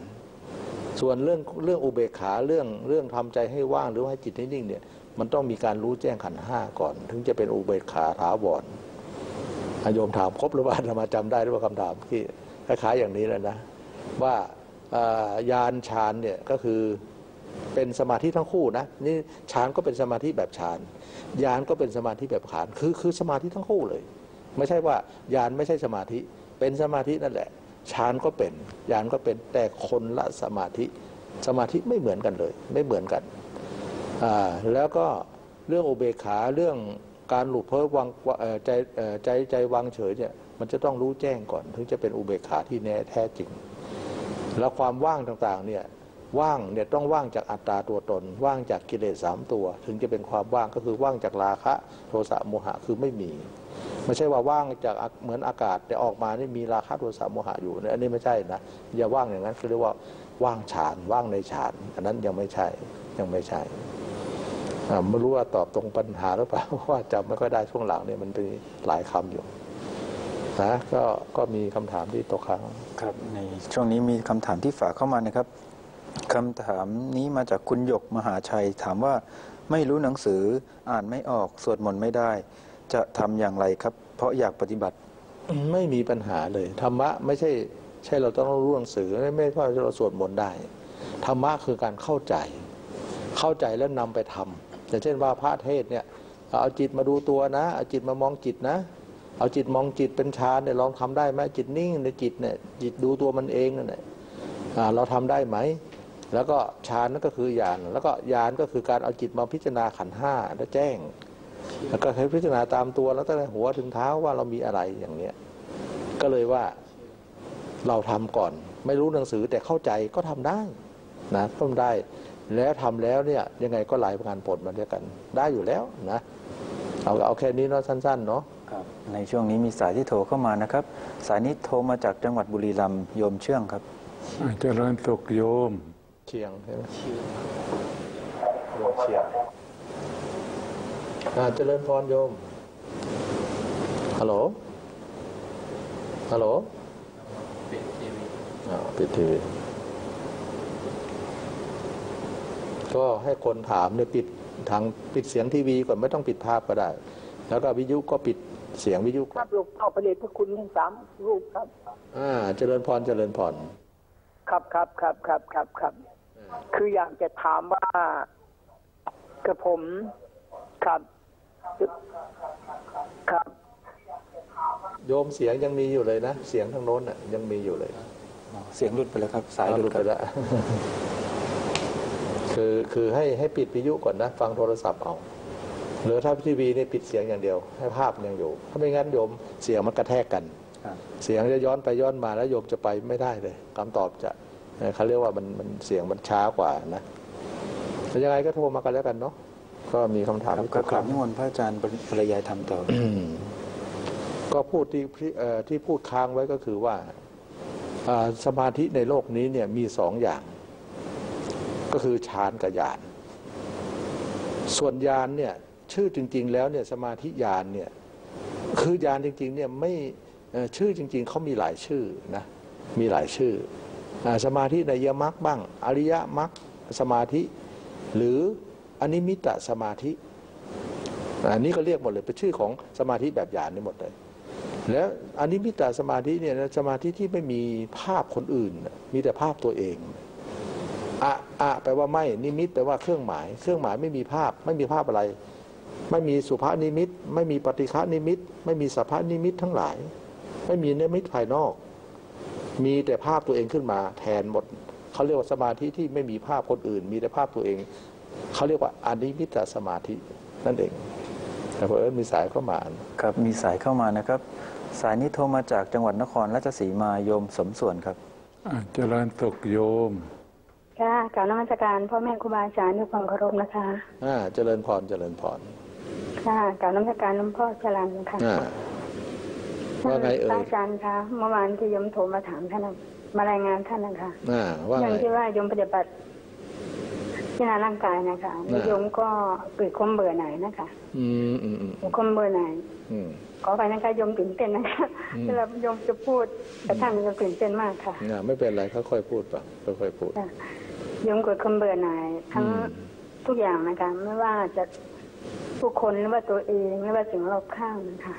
ส่วนเรื่องเรื่องอุเบกขาเรื่องเรื่องทำใจให้ว่างหรือให้จิตนิ่งเนี่ยมันต้องมีการรู้แจ้งขันธ์ห้าก่อนถึงจะเป็นอุเบกขาถาวร โยมถามครบหรือว่าจะมาจำได้หรือว่าคำถามที่คล้ายๆอย่างนี้เลยนะว่าญาณฌานเนี่ยก็คือเป็นสมาธิทั้งคู่นะนี่ฌานก็เป็นสมาธิแบบฌานญาณก็เป็นสมาธิแบบฌานคือคือสมาธิทั้งคู่เลยไม่ใช่ว่าญาณไม่ใช่สมาธิเป็นสมาธินั่นแหละฌานก็เป็นญาณก็เป็นแต่คนละสมาธิสมาธิไม่เหมือนกันเลยไม่เหมือนกันอ่าแล้วก็เรื่องอุเบกขาเรื่องการหลุดเพ้อวางใจใจใจวางเฉยเนี่ยมันจะต้องรู้แจ้งก่อนถึงจะเป็นอุเบกขาที่แน่แท้จริงแล้วความว่างต่างๆเนี่ยว่างเนี่ยต้องว่างจากอัตตาตัวตนว่างจากกิเลสสามตัวถึงจะเป็นความว่างก็คือว่างจากราคะโทสะโมหะคือไม่มีไม่ใช่ว่าว่างจากเหมือนอากาศแต่ออกมานี่มีราคะโทสะโมหะอยู่เนี่ยอันนี้ไม่ใช่นะอย่าว่างอย่างนั้นคือเรียกว่าว่างฌานว่างในฌานอันนั้นยังไม่ใช่ยังไม่ใช่ไม่รู้ว่าตอบตรงปัญหาหรือเปล่าว่าจำไม่ค่อยได้ช่วงหลังเนี่ยมันเป็นหลายคำอยู่นะก็ก็มีคำถามที่ตกค้างครับในช่วงนี้มีคำถามที่ฝากเข้ามานะครับคำถามนี้มาจากคุณหยกมหาชัยถามว่าไม่รู้หนังสืออ่านไม่ออกสวดมนต์ไม่ได้จะทำอย่างไรครับเพราะอยากปฏิบัติไม่มีปัญหาเลยธรรมะไม่ใช่ใช่เราต้องรู้หนังสือไม่ใช่ว่าเราสวดมนต์ได้ธรรมะคือการเข้าใจเข้าใจแล้วนำไปทำอย่างเช่นว่าพระเทศเนี่ยเอาจิตมาดูตัวนะเอาจิตมามองจิตนะเอาจิตมองจิตเป็นฌานเนี่ยลองทำได้ไหมจิตนิ่งในจิตเนี่ยจิตดูตัวมันเองนั่นแหละเราทำได้ไหมแล้วก็ฌานนั่นก็คือญาณแล้วก็ญาณก็คือการเอาจิตมาพิจารณาขันห้าแล้วแจ้งแล้วก็ให้พิจารณาตามตัวแล้วตั้งแต่หัวถึงเท้าว่าเรามีอะไรอย่างเนี้ยก็เลยว่าเราทำก่อนไม่รู้หนังสือแต่เข้าใจก็ทำได้นะทำได้แล้วทำแล้วเนี่ยยังไงก็หลายงานผลมาด้วยกันได้อยู่แล้วนะเอาเอาแค่นี้เนาะสั้นๆเนาะในช่วงนี้มีสายที่โทรเข้ามานะครับสายนี้โทรมาจากจังหวัดบุรีรัมย์โยมเชื่องครับเจริญสุขโยมเชียงใช่ไหมเชียงเจริญพรโยมฮัลโหลฮัลโหลปิดทีวีอ๋อปิดทีวีก็ให้คนถามเนี่ยปิดทางปิดเสียงทีวีก่อนไม่ต้องปิดภาพก็ได้แล้วก็วิทยุก็ปิดเสียงวิทยุครับลูกพ่อประเดชพระคุณทั้งสามลูกครับอ่าเจริญพรเจริญพรครับครับครับครับครับครับคืออยากจะถามว่ากระผมครับครับโยมเสียงยังมีอยู่เลยนะเสียงทางโน้นอ่ะยังมีอยู่เลยเสียงหลุดไปแล้วครับสายหลุดไปแล้วคือคือให้ให้ปิดวิทยุก่อนนะฟังโทรศัพท์เอาหรือถ้าทีวีนี่ปิดเสียงอย่างเดียวให้ภาพยังอยู่ถ้าไม่งั้นโยมเสียงมันกระแทกกันเสียงจะย้อนไปย้อนมาแล้วโยมจะไปไม่ได้เลยคำตอบจะเขาเรียกว่ามันมันเสียงมันช้ากว่านะแต่ยังไงก็โทรมากันแล้วกันเนาะก็มีคำถามก็กลับนิมนต์พระอาจารย์ภรรยาทำต่อก็พูดที่ที่พูดค้างไว้ก็คือว่าสมาธิในโลกนี้เนี่ยมีสองอย่างก็คือฌานกับญาณส่วนญาณเนี่ยชื่อจริงๆแล้วเนี่ยสมาธิญาณเนี่ยคือญาณจริงๆเนี่ยไม่ชื่อจริงๆเขามีหลายชื่อนะมีหลายชื่อสมาธิในยมรรคบ้างอริยมรรคสมาธิหรืออนิมิตสมาธิอันนี้ก็เรียกหมดเลยเป็นชื่อของสมาธิแบบญาณนี่หมดเลยแล้วอนิมิตสมาธิเนี่ยสมาธิที่ไม่มีภาพคนอื่นมีแต่ภาพตัวเองอะอะแปลว่าไม่นิมิตแปลว่าเครื่องหมายเครื่องหมายไม่มีภาพไม่มีภาพอะไรไม่มีสุภานิมิตไม่มีปฏิฆานิมิตไม่มีสัพพานิมิตทั้งหลายไม่มีนิมิตภายนอกมีแต่ภาพตัวเองขึ้นมาแทนหมดเขาเรียกว่าสมาธิที่ไม่มีภาพคนอื่นมีแต่ภาพตัวเองเขาเรียกว่าอนิมิตสมาธินั่นเองแต่พอเอิ้นมีสายเข้ามาครับมีสายเข้ามานะครับสายนี้โทรมาจากจังหวัดนครราชสีมาโยมสมส่วนครับเจริญสุขโยมค่ะกล่าวนมัสการพ่อแม่ครูบาอาจารย์ด้วยความเคารพนะคะอ่าเจริญพรเจริญพรค่ะกล่าวนมัสการหลวงพ่อฉลาดค่ะอ่าว่าไงเอ่ยอาจารย์คะเมื่อวานที่ยมโทรมาถามท่านมารายงานท่านนะคะอ่าว่าไงอย่างที่ว่ายมปฏิบัติพิจารณาร่างกายนะคะยมก็เกิดความเบื่อหน่ายนะคะอืมอืมความเบื่อหน่ายอืมขอไปนะคะยมตื่นเต้นนะคะเวลายมจะพูดแต่ท่านจะตื่นเต้นมากค่ะอ่าไม่เป็นไรค่อยๆพูดป่ะค่อยๆพูดยมเกิดความเบื่อหน่ายทั้งทุกอย่างนะคะไม่ว่าจะ ผู้คนหรือว่าตัวเองหรือว่าสิ่งรอบข้างค่ะ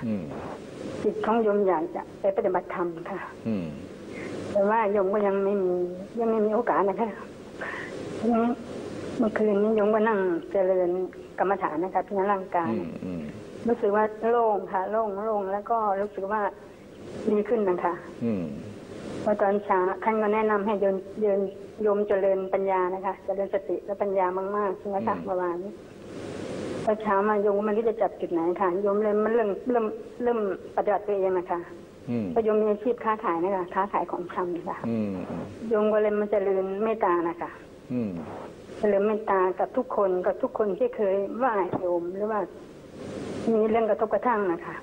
จิตของโยมอยากจะไปปฏิบัติธรรมค่ะแต่ว่าโยมก็ยังไม่มียังไม่มีโอกาสนะคะเมื่อคืนนี้โยมก็นั่งเจริญกรรมฐานนะคะพิจารณาร่างกายรู้สึกว่าโล่งค่ะโล่งโล่งแล้วก็รู้สึกว่าดีขึ้นนะคะพอตอนเช้าท่านก็แนะนำให้เดินเดินโยมเจริญปัญญานะคะเจริญสติและปัญญามากๆใช่ไหมคะเมื่อวานพอเช้ามาโยมมันที่จะจับจุดไหนค่ะโยมเลยมันเริ่มเริ่มเริ่มปฏิบัติตัวเองนะคะพอโยมมีอาชีพค้าขายนะคะค้าขายของชำนะคะโยมก็เลยมันเจริญเมตตานะคะเจริญเมตตากับทุกคนกับทุกคนที่เคยว่าโยมหรือว่ามีเรื่องกระทบกระทั่งนะคะ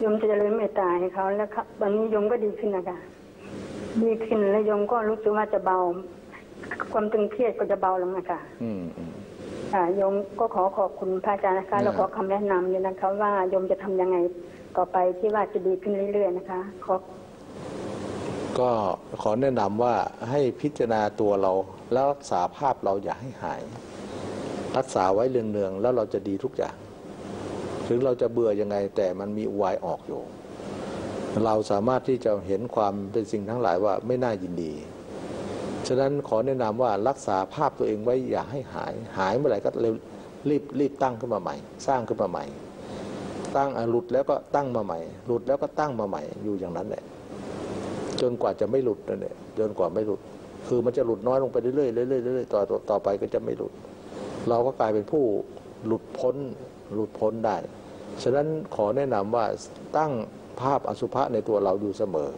โยมจะเจริญเมตตาให้เขาแล้วครับวันนี้โยมก็ดีขึ้นนะคะดีขึ้นแล้วโยมก็รู้สึกว่าจะเบาความตึงเครียดก็จะเบาลงนะคะค่ะโยมก็ขอขอบคุณพระอาจารย์นะคะแล้วขอคำแนะนำเนี่ยนะคะว่าโยมจะทำยังไงต่อไปที่ว่าจะดีขึ้นเรื่อยๆนะคะขอก็ขอแนะนำว่าให้พิจารณาตัวเราแล้วรักษาภาพเราอย่าให้หายรักษาไว้เนืองๆแล้วเราจะดีทุกอย่างถึงเราจะเบื่อยังไงแต่มันมีอุบายออกอยู่เราสามารถที่จะเห็นความเป็นสิ่งทั้งหลายว่าไม่น่ายินดีฉะนั้นขอแนะนำว่ารักษาภาพตัวเองไว้อย่าให้หายหายเมื่อไหร่ก็เร็วรีบรีบตั้งขึ้นมาใหม่สร้างขึ้นมาใหม่ตั้งหลุดแล้วก็ตั้งมาใหม่หลุดแล้วก็ตั้งมาใหม่อยู่อย่างนั้นแหละจนกว่าจะไม่หลุดนั่นแหละจนกว่าไม่หลุดคือมันจะหลุดน้อยลงไปเรื่อยๆเรื่อยๆเรื่อยๆต่อต่อไปก็จะไม่หลุดเราก็กลายเป็นผู้หลุดพ้นหลุดพ้นได้ฉะนั้นขอแนะนำว่าตั้งภาพอสุภะในตัวเราอยู่เสมอ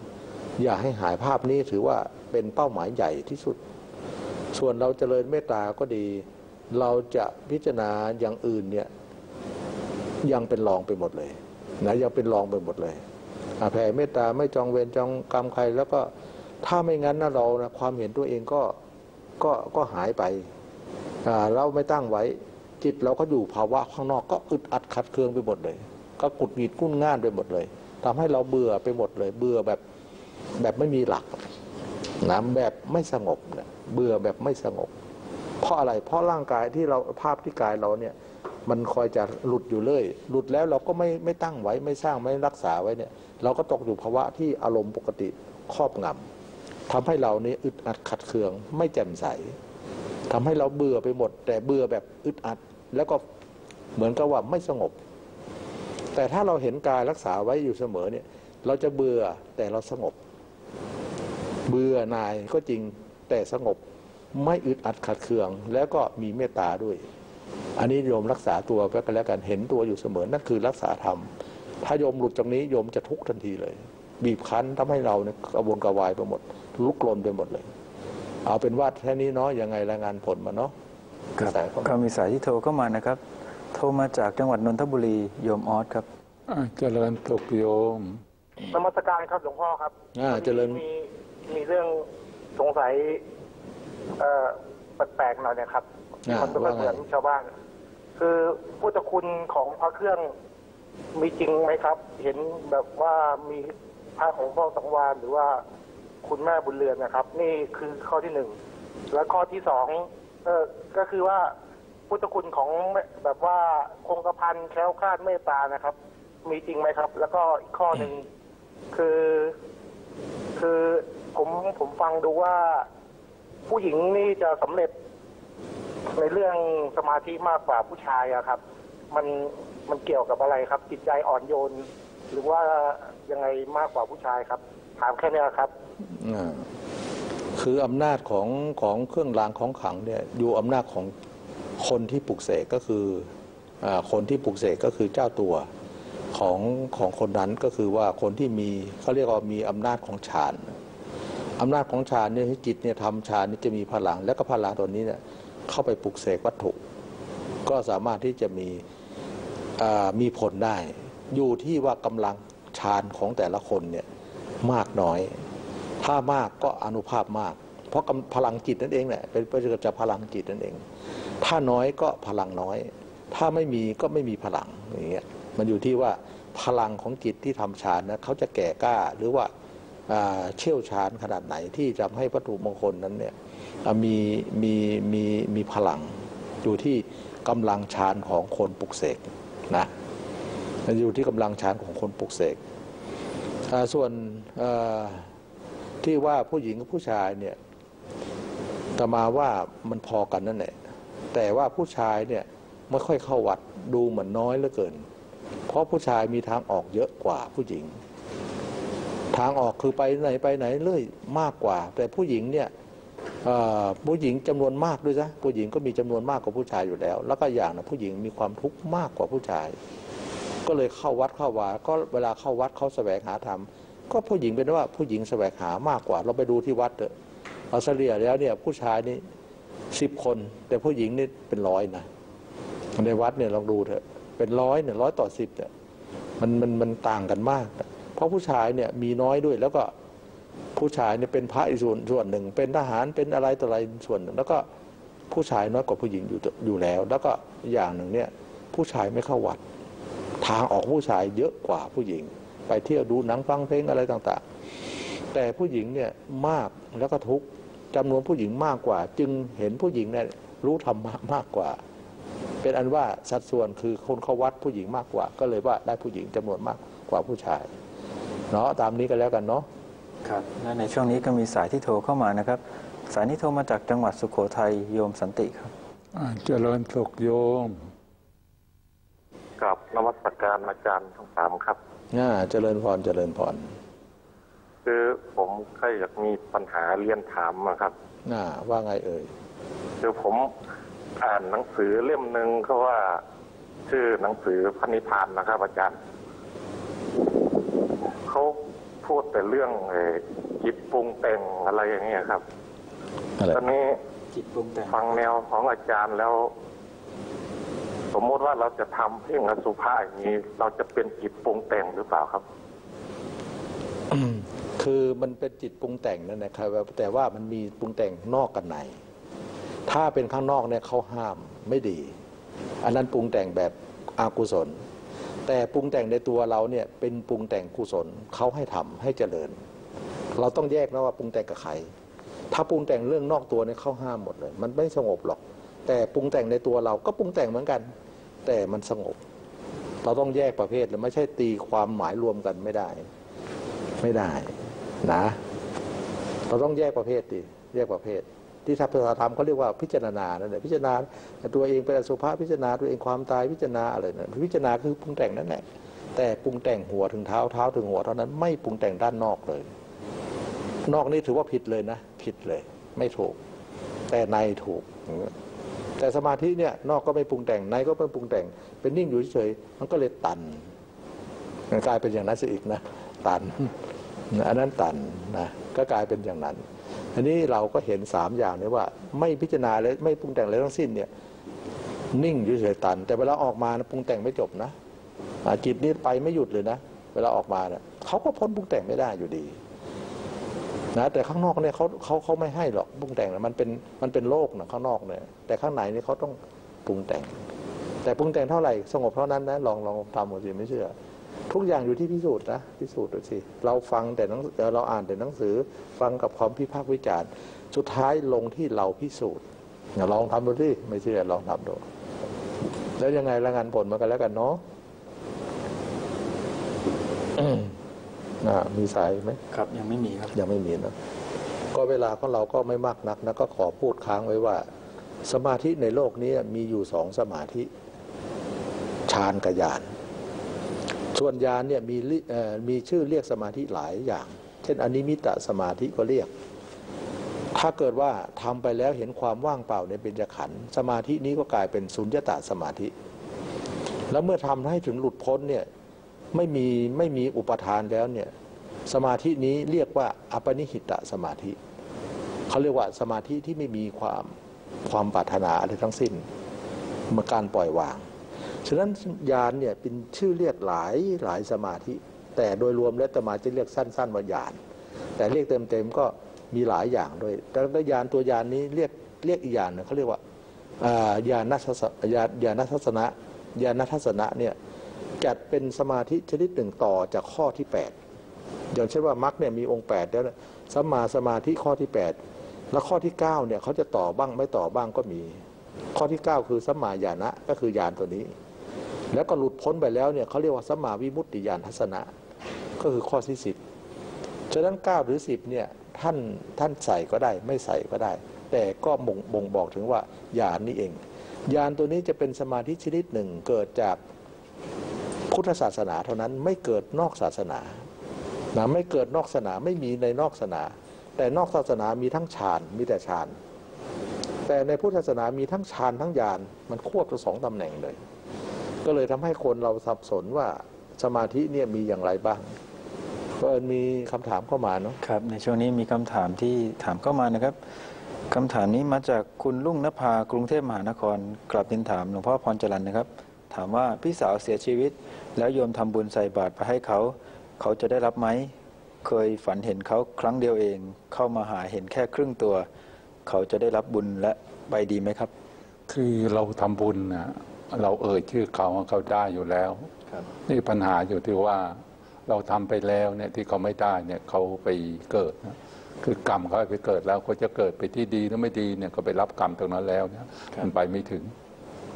อย่าให้หายภาพนี้ถือว่าเป็นเป้าหมายใหญ่ที่สุดส่วนเราเจริญเมตตาก็ดีเราจะพิจารณาอย่างอื่นเนี่ยยังเป็นรองไปหมดเลยนะยังเป็นรองไปหมดเลยแผ่เมตตาไม่จองเวรจองกรรมใครแล้วก็ถ้าไม่งั้นนะเรานะความเห็นตัวเองก็ก็ก็หายไปเราไม่ตั้งไว้จิตเราก็อยู่ภาวะข้างนอกก็อึดอัดขัดเคืองไปหมดเลยก็กุดหงิดกุ้นง่านไปหมดเลยทำให้เราเบื่อไปหมดเลยเบื่อแบบแบบไม่มีหลักนะแบบไม่สงบเนี่ยเบื่อแบบไม่สงบเพราะอะไรเพราะร่างกายที่เราภาพที่กายเราเนี่ยมันคอยจะหลุดอยู่เลยหลุดแล้วเราก็ไม่ไม่ตั้งไว้ไม่สร้างไม่รักษาไว้เนี่ยเราก็ตกอยู่ภาวะที่อารมณ์ปกติครอบงำทำให้เราเนี่ยอึดอัดขัดเคืองไม่แจ่มใสทำให้เราเบื่อไปหมดแต่เบื่อแบบอึดอัดแล้วก็เหมือนกับว่าไม่สงบแต่ถ้าเราเห็นกายรักษาไว้อยู่เสมอเนี่ยเราจะเบื่อแต่เราสงบเบื่อนายก็จริงแต่สงบไม่อึดอัดขัดเคืองแล้วก็มีเมตตาด้วยอันนี้โยมรักษาตัวก็แล้วกันเห็นตัวอยู่เสมอนั่นคือรักษาธรรมถ้าโยมหลุดจากนี้โยมจะทุกข์ทันทีเลยบีบคั้นทำให้เราเนี่ยกระวนกระวายไปหมดลุกลนไปหมดเลยเอาเป็นว่าแค่นี้เนาะยังไงรายงานผลมาเนาะก็มีสายที่โทรเข้ามานะครับโทรมาจากจังหวัดนนทบุรีโยมออสครับเจริญสุขโยมนมัสการครับหลวงพ่อครับเจริญมีมีเรื่องสงสัยเอ่อแปลกๆหน่อยนะครับคนก็เหมือนชาวบ้านคือพุทธคุณของพระเครื่องมีจริงไหมครับเห็นแบบว่ามีพระของพ่อสังวาลหรือว่าคุณแม่บุญเรือนนะครับนี่คือข้อที่หนึ่งและข้อที่สองเออก็คือว่าพุทธคุณของแบบว่าคงกระพันแคล้วคลาดเมตตานะครับมีจริงไหมครับแล้วก็อีกข้อหนึ่งคือคือผมผมฟังดูว่าผู้หญิงนี่จะสำเร็จในเรื่องสมาธิมากกว่าผู้ชายอะครับมันมันเกี่ยวกับอะไรครับจิตใจอ่อนโยนหรือว่ายังไงมากกว่าผู้ชายครับถามแค่นี้ครับคืออำนาจของของเครื่องรางของขลังเนี่ยอยู่อำนาจของคนที่ปลุกเสกก็คือคนที่ปลุกเสกก็คือเจ้าตัวของของคนนั้นก็คือว่าคนที่มีเขาเรียกว่ามีอำนาจของฌานอำนาจของฌานเนี่ยให้จิตเนี่ยทำฌานนี่จะมีพลังและก็พลังตัวนี้เนี่ยเข้าไปปลุกเสกวัตถุก็สามารถที่จะมีมีผลได้อยู่ที่ว่ากำลังฌานของแต่ละคนเนี่ยมากน้อยถ้ามากก็อานุภาพมากเพราะพลังจิตนั่นเองแหละเป็นประโยชน์จากพลังจิตนั่นเองถ้าน้อยก็พลังน้อยถ้าไม่มีก็ไม่มีพลังอย่างเงี้ยมันอยู่ที่ว่าพลังของจิตที่ทำฌานนะเขาจะแก่กล้าหรือว่าเชี่ยวชาญขนาดไหนที่จะให้วัตถุมงคลนั้นเนี่ยมีมีมีมีพลังอยู่ที่ กำลังฌานของคนปลุกเสกนะมันอยู่ที่กำลังฌานของคนปลุกเสกส่วนที่ว่าผู้หญิงกับผู้ชายเนี่ยอาตมาว่ามันพอกันนั่นแหละแต่ว่าผู้ชายเนี่ยไม่ค่อยเข้าวัดดูเหมือนน้อยเหลือเกินเพราะผู้ชายมีทางออกเยอะกว่าผู้หญิงทางออกคือไปไหนไปไหนเรื่อยมากกว่าแต่ผู้หญิงเนี่ยผู้หญิงจำนวนมากด้วยนะผู้หญิงก็มีจำนวนมากกว่าผู้ชายอยู่แล้วแล้วก็อย่างนะผู้หญิงมีความทุกข์มากกว่าผู้ชายก็เลยเข้าวัดเข้าวาก็เวลาเข้าวัดเขาแสวงหาธรรมก็ผู้หญิงเป็นว่าผู้หญิงแสวงหามากกว่าเราไปดูที่วัดเถอะเอาเฉลี่ยแล้วเนี่ยผู้ชายนี่สิบคนแต่ผู้หญิงนี่เป็นร้อยนะในวัดเนี่ยลองดูเถอะเป็นร้อยเนี่ยร้อยต่อสิบเนี่ยมันมันมันต่างกันมากเพราะผู้ชายเนี่ยมีน้อยด้วยแล้วก็ผู้ชายเนี่ยเป็นพระอีกส่วนส่วนหนึ่งเป็นทหารเป็นอะไรต่ออะไรส่วนหนึ่งแล้วก็ผู้ชายน้อยกว่าผู้หญิงอยู่อยู่แล้วแล้วก็อย่างหนึ่งเนี่ยผู้ชายไม่เข้าวัดทางออกผู้ชายเยอะกว่าผู้หญิงไปเที่ยวดูหนังฟังเพลงอะไรต่างๆแต่ผู้หญิงเนี่ยมากแล้วก็ทุกข์จำนวนผู้หญิงมากกว่าจึงเห็นผู้หญิงเนี่ยรู้ธรรมะมากกว่าเป็นอันว่าสัดส่วนคือคนเข้าวัดผู้หญิงมากกว่าก็เลยว่าได้ผู้หญิงจำนวนมากกว่าผู้ชายเนาะตามนี้กันแล้วกันเนาะครับและในช่วงนี้ก็มีสายที่โทรเข้ามานะครับสายนี้โทรมาจากจังหวัดสุโขทัยโยมสันติครับเจริญสุขโยมกับนวัตการอาจารย์ทั้งสามครับน่าเจริญพรเจริญพรคือผมแค่อยากมีปัญหาเรียนถามนะครับน่าว่าไงเอ่ยคือผมอ่านหนังสือเล่มหนึ่งเขาว่าชื่อหนังสือพระนิพพานนะครับอาจารย์เขาพูดแต่เรื่องจิตปรุงแต่งอะไรอย่างเงี้ยครับตอนนี้จิตปรุงแต่งฟังแนวของอาจารย์แล้วสมมติว่าเราจะทำเพ่งอสุภะอย่างนี้เราจะเป็นจิตปรุงแต่งหรือเปล่าครับคือมันเป็นจิตปรุงแต่งนั่นนะครับแต่ว่ามันมีปรุงแต่งนอกกับในถ้าเป็นข้างนอกเนี่ยเขาห้ามไม่ดีอันนั้นปรุงแต่งแบบอกุศลแต่ปรุงแต่งในตัวเราเนี่ยเป็นปรุงแต่งกุศลเขาให้ทำให้เจริญเราต้องแยกนะว่าปรุงแต่งกับใครถ้าปรุงแต่งเรื่องนอกตัวเนี่ยเขาห้ามหมดเลยมันไม่สงบหรอกแต่ปรุงแต่งในตัวเราก็ปรุงแต่งเหมือนกันแต่มันสงบเราต้องแยกประเภทเลยไม่ใช่ตีความหมายรวมกันไม่ได้ไม่ได้นะเราต้องแยกประเภทดิแยกประเภทที่ทางพุทธธรรมเขาเรียกว่าพิจารณานั่นแหละพิจารณาตัวเองเป็นอสุภะพิจารณาตัวเองความตายพิจารณาอะไรนั่นพิจารณาคือปรุงแต่งนั่นแหละแต่ปรุงแต่งหัวถึงเท้าเท้าถึงหัวเท่านั้นไม่ปรุงแต่งด้านนอกเลยนอกนี่ถือว่าผิดเลยนะผิดเลยไม่ถูกแต่ในถูกแต่สมาธิเนี่ยนอกก็ไม่ปรุงแต่งในก็ไม่ปรุงแต่งเป็นนิ่งอยู่เฉยมันก็เลยตันกลายเป็นอย่างนั้นซะอีกนะตันอันนั้นตันนะก็กลายเป็นอย่างนั้นอันนี้เราก็เห็นสามอย่างนี้ว่าไม่พิจารณาและไม่ปรุงแต่งอะไรทั้งสิ้นเนี่ยนิ่งอยู่เฉยตันแต่เวลาออกมาปรุงแต่งไม่จบนะจิตนี้ไปไม่หยุดเลยนะเวลาออกมาเนี่ยเขาก็พ้นปรุงแต่งไม่ได้อยู่ดีนะแต่ข้างนอกเนี่ยเขาเขาเขาไม่ให้หรอกปรุงแต่งมันเป็นมันเป็นโลกนะข้างนอกเนี่ยแต่ข้างในนี่เขาต้องปรุงแต่งแต่ปรุงแต่งเท่าไหร่สงบเท่านั้นนะลองลองทำหมดสิไม่เชื่อทุกอย่างอยู่ที่พิสูจน์นะพิสูจน์ดูสิเราฟังแต่เราอ่านแต่หนังสือฟังกับความพิพากษ์วิจารณ์สุดท้ายลงที่เราพิสูจน์ลองทำดูสิไม่เชื่อลองทำดูแล้วยังไงละงานผลมากันแล้วกันเนาะ มีสายไหมครับยังไม่มีครับยังไม่มีนะก็เวลาของเราก็ไม่มากนักนะก็ขอพูดค้างไว้ว่าสมาธิในโลกนี้มีอยู่สองสมาธิฌานกับญาณส่วนญาณเนี่ยมีมีชื่อเรียกสมาธิหลายอย่างเช่นอนิมิตสมาธิก็เรียกถ้าเกิดว่าทำไปแล้วเห็นความว่างเปล่าในเบญจขันธ์สมาธินี้ก็กลายเป็นสุญญตาสมาธิแล้วเมื่อทำให้ถึงหลุดพ้นเนี่ยไม่มีไม่มีอุปทานแล้วเนี่ยสมาธินี้เรียกว่าอัปปนิหิตสมาธิเขาเรียกว่าสมาธิที่ไม่มีความความปรารถนาอะไรทั้งสิ้นเมื่อการปล่อยวางฉะนั้นญาณเนี่ยเป็นชื่อเรียกหลายหลายสมาธิแต่โดยรวมแล้วอาตมาจะเรียกสั้นๆว่าญาณแต่เรียกเต็มๆก็มีหลายอย่างด้วยแต่ญาณตัวญาณนี้เรียกเรียกอีกอย่างนึงเขาเรียกว่าญาณทัศนะญาณทัศนะญาณทัศนะเนี่ยจัดเป็นสมาธิชนิดหนึ่งต่อจากข้อที่แปดอย่างเช่นว่ามรรคเนี่ยมีองค์แปดแล้วสัมมาสมาธิข้อที่แปดแล้วข้อที่เก้าเนี่ยเขาจะต่อบ้างไม่ต่อบ้างก็มี ข้อที่เก้าคือสัมมาญาณะก็คือญาณตัวนี้แล้วก็หลุดพ้นไปแล้วเนี่ยเขาเรียกว่าสัมมาวิมุตติญาณทัศนะก็คือข้อที่สิบฉะนั้นเก้าหรือสิบเนี่ยท่านท่านใส่ก็ได้ไม่ใส่ก็ได้แต่ก็บ่งบอกถึงว่าญาณนี้เองญาณตัวนี้จะเป็นสมาธิชนิดหนึ่งเกิดจากพุทธศาสนาเท่านั้นไม่เกิดนอกศาสนานะไม่เกิดนอกศาสนาไม่มีในนอกศาสนาแต่นอกศาสนามีทั้งฌานมีแต่ฌานแต่ในพุทธศาสนามีทั้งฌานทั้งญาณมันควบทั้งสองตำแหน่งเลยก็เลยทำให้คนเราสับสนว่าสมาธิเนี่ยมีอย่างไรบ้างก็มีคำถามเข้ามาเนาะครับในช่วงนี้มีคำถามที่ถามเข้ามานะครับคำถามนี้มาจากคุณรุ่งนภากรุงเทพมหานครกลับดินถามหลวงพ่อพรจรัญนะครับถามว่าพี่สาวเสียชีวิตแล้วโยมทำบุญใส่บาตรไปให้เขาเขาจะได้รับไหมเคยฝันเห็นเขาครั้งเดียวเองเข้ามาหาเห็นแค่ครึ่งตัวเขาจะได้รับบุญและไปดีไหมครับคือเราทำบุญนะเราเอ่ยชื่อเขาเขาได้อยู่แล้วนี่ปัญหาอยู่ที่ว่าเราทำไปแล้วเนี่ยที่เขาไม่ได้เนี่ยเขาไปเกิดนะคือกรรมเขาไปเกิดแล้วเขาจะเกิดไปที่ดีหรือไม่ดีเนี่ยก็ไปรับกรรมตรงนั้นแล้วเนี่ยมันไปไม่ถึง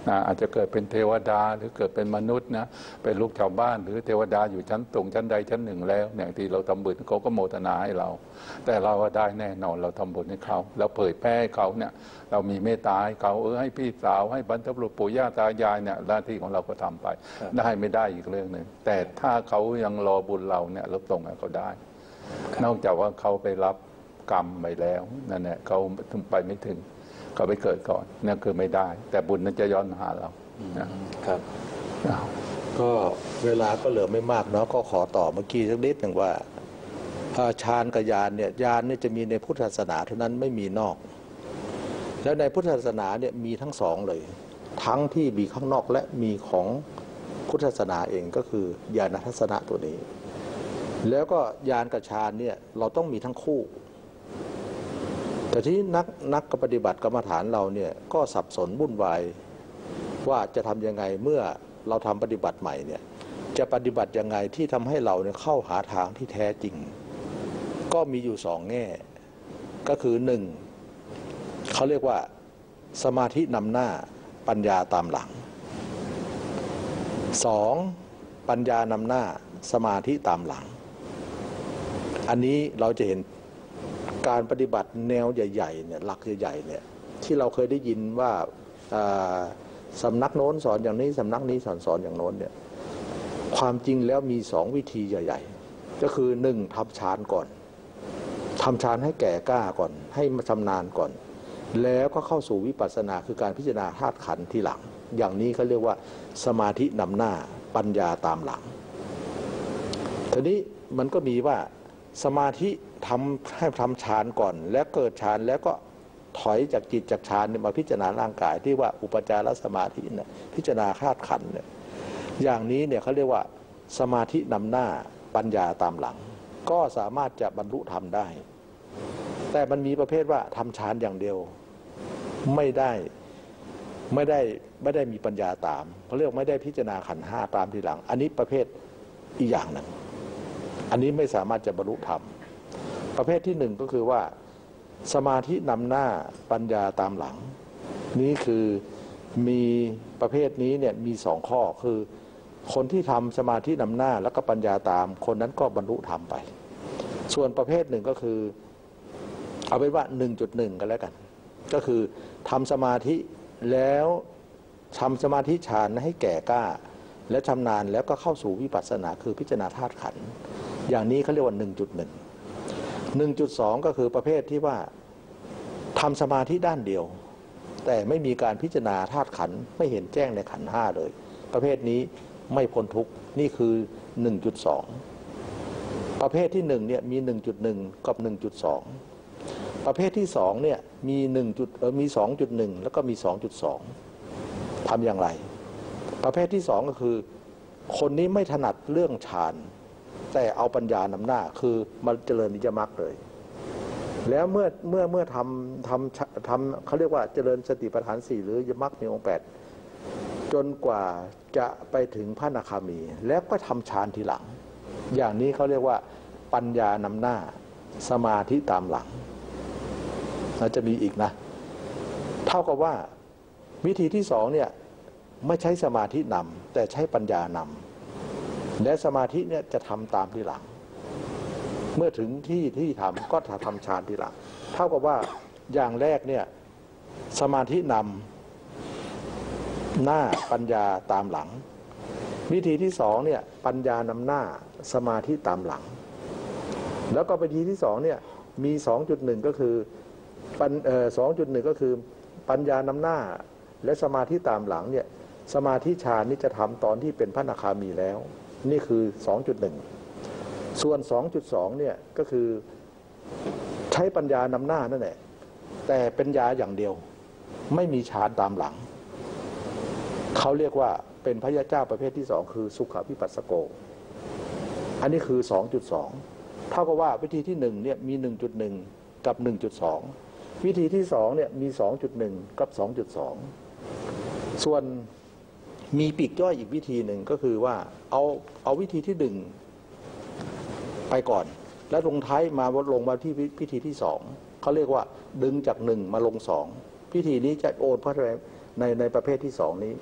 นะอาจจะเกิดเป็นเทวดาหรือเกิดเป็นมนุษย์นะเป็นลูกชาวบ้านหรือเทวดาอยู่ชั้นสูงชั้นใดชั้นหนึ่งแล้วอย่างที่เราทำบุญเขาก็โมทนาให้เราแต่เราก็ได้แน่นอนเราทำบุญให้เขาเราเผยแพร่ให้เขาเนี่ยเรามีเมตตาให้เขาเออให้พี่สาวให้บรรพบุรุษปู่ย่าตายายเนี่ยหน้าที่ของเราก็ทำไปได้ไม่ได้อีกเรื่องหนึ่งแต่ถ้าเขายังรอบุญเราเนี่ยเราตรงให้เขาได้นอกจากว่าเขาไปรับกรรมไปแล้วนั่นแหละเขาไปไม่ถึงเขาไปเกิดก่อนนั่นคือไม่ได้แต่บุญนั้นจะย้อนมาหาเรานะครับก็เวลาก็เหลือไม่มากเนาะก็ขอต่อเมื่อกี้สักนิดหนึ่งว่าฌานกับญาณเนี่ยญาณเนี่ยจะมีในพุทธศาสนาเท่านั้นไม่มีนอกแล้วในพุทธศาสนาเนี่ยมีทั้งสองเลยทั้งที่มีข้างนอกและมีของพุทธศาสนาเองก็คือญาณทัศนะตัวนี้แล้วก็ญาณกับฌานเนี่ยเราต้องมีทั้งคู่แต่ที่นักนักปฏิบัติกรรมฐานเราเนี่ยก็สับสนวุ่นวายว่าจะทำยังไงเมื่อเราทำปฏิบัติใหม่เนี่ยจะปฏิบัติยังไงที่ทำให้เราเนี่ยเข้าหาทางที่แท้จริงก็มีอยู่สองแง่ก็คือหนึ่งเขาเรียกว่าสมาธินำหน้าปัญญาตามหลังสองปัญญานำหน้าสมาธิตามหลังอันนี้เราจะเห็นการปฏิบัติแนวใหญ่ๆเนี่ยหลักใหญ่ๆเนี่ยที่เราเคยได้ยินว่าสำนักโน้นสอนอย่างนี้สำนักนี้สอนสอนอย่างโน้นเนี่ยความจริงแล้วมีสองวิธีใหญ่ๆก็คือหนึ่งทำฌานก่อนทำฌานให้แก่กล้าก่อนให้มาชำนาญก่อนแล้วก็เข้าสู่วิปัสสนาคือการพิจารณาธาตุขันธ์ที่หลังอย่างนี้เขาเรียกว่าสมาธินำหน้าปัญญาตามหลังทีนี้มันก็มีว่าสมาธิทำให้ทำฌานก่อนแล้วเกิดฌานแล้วก็ถอยจากจิตจากฌานมาพิจารณาร่างกายที่ว่าอุปจารสมาธิเนี่ยพิจารณาธาตุขันธ์เนี่ยอย่างนี้เนี่ยเขาเรียกว่าสมาธินำหน้าปัญญาตามหลังก็สามารถจะบรรลุธรรมได้แต่มันมีประเภทว่าทำฌานอย่างเดียวไม่ได้ไม่ได้ไม่ได้มีปัญญาตามเขาเรียกไม่ได้พิจารณาขันธ์ห้าตามทีหลังอันนี้ประเภทอีกอย่างหนึ่งอันนี้ไม่สามารถจะบรรลุธรรมประเภทที่หนึ่งก็คือว่าสมาธินำหน้าปัญญาตามหลังนี้คือมีประเภทนี้เนี่ยมีสองข้อคือคนที่ทำสมาธินำหน้าแล้วก็ปัญญาตามคนนั้นก็บรรลุธรรมไปส่วนประเภทหนึ่งก็คือเอาเป็นว่า หนึ่งจุดหนึ่ง กันแล้วกันก็คือทำสมาธิแล้วทำสมาธิฌานให้แก่กล้าและชำนาญแล้วก็เข้าสู่วิปัสสนาคือพิจารณาธาตุขันธ์อย่างนี้เขาเรียกว่า หนึ่งจุดหนึ่งหนึ่งจุดสอง ก็คือประเภทที่ว่าทำสมาธิด้านเดียวแต่ไม่มีการพิจารณาธาตุขันธ์ไม่เห็นแจ้งในขันธ์ห้าเลยประเภทนี้ไม่พ้นทุกข์นี่คือ หนึ่งจุดสอง ประเภทที่หนึ่งเนี่ยมี หนึ่งจุดหนึ่ง กับ หนึ่งจุดสอง ประเภทที่สองเนี่ยมีหนึ่ง เอ่อมี สองจุดหนึ่ง แล้วก็มี สองจุดสอง ทำอย่างไรประเภทที่สองก็คือคนนี้ไม่ถนัดเรื่องฌานแต่เอาปัญญานำหน้าคือมาเจริญนิยมรรคเลยแล้วเมื่อเมื่อเมื่อทำทำทำเขาเรียกว่าเจริญสติปัฏฐานสี่หรือนิยมรรคในองค์แปดจนกว่าจะไปถึงพระอนาคามีแล้วก็ทำฌานทีหลังอย่างนี้เขาเรียกว่าปัญญานำหน้าสมาธิตามหลังแล้วจะมีอีกนะเท่ากับว่า วิธีที่สองเนี่ยไม่ใช้สมาธินำแต่ใช้ปัญญานำและสมาธิเนี่ยจะทำตามที่หลังเมื่อถึงที่ที่ทำก็ทำฌานที่หลังเท่ากับว่าอย่างแรกเนี่ยสมาธินำหน้าปัญญาตามหลังวิธีที่สองเนี่ยปัญญานำหน้าสมาธิตามหลังแล้วก็วิธีที่สองเนี่ยมี สองจุดหนึ่ง ก็คือ สองจุดหนึ่ง ก็คือปัญญานำหน้าและสมาธิตามหลังเนี่ยสมาธิฌานนี่จะทำตอนที่เป็นพระอนาคามีแล้วนี่คือ สองจุดหนึ่ง ส่วน สองจุดสอง เนี่ยก็คือใช้ปัญญานำหน้านั่นแหละแต่เป็นญาอย่างเดียวไม่มีฌานตามหลังเขาเรียกว่าเป็นพระยาเจ้าประเภทที่สองคือสุขวิปัสสโกอันนี้คือ สองจุดสองเท่ากับว่าวิธีที่หนึ่งเนี่ยมี หนึ่งจุดหนึ่ง กับ หนึ่งจุดสอง วิธีที่สองเนี่ยมี สองจุดหนึ่ง กับ สองจุดสอง ส่วนมีปีกย่อยอีกวิธีหนึ่งก็คือว่าเอาเอาวิธีที่หนึ่งไปก่อนแล้วลงท้ายมาลงมาที่วิธีที่สองเขาเรียกว่าดึงจากหนึ่งมาลงสองพิธีนี้จะโอนพระในในประเภทที่สองนี้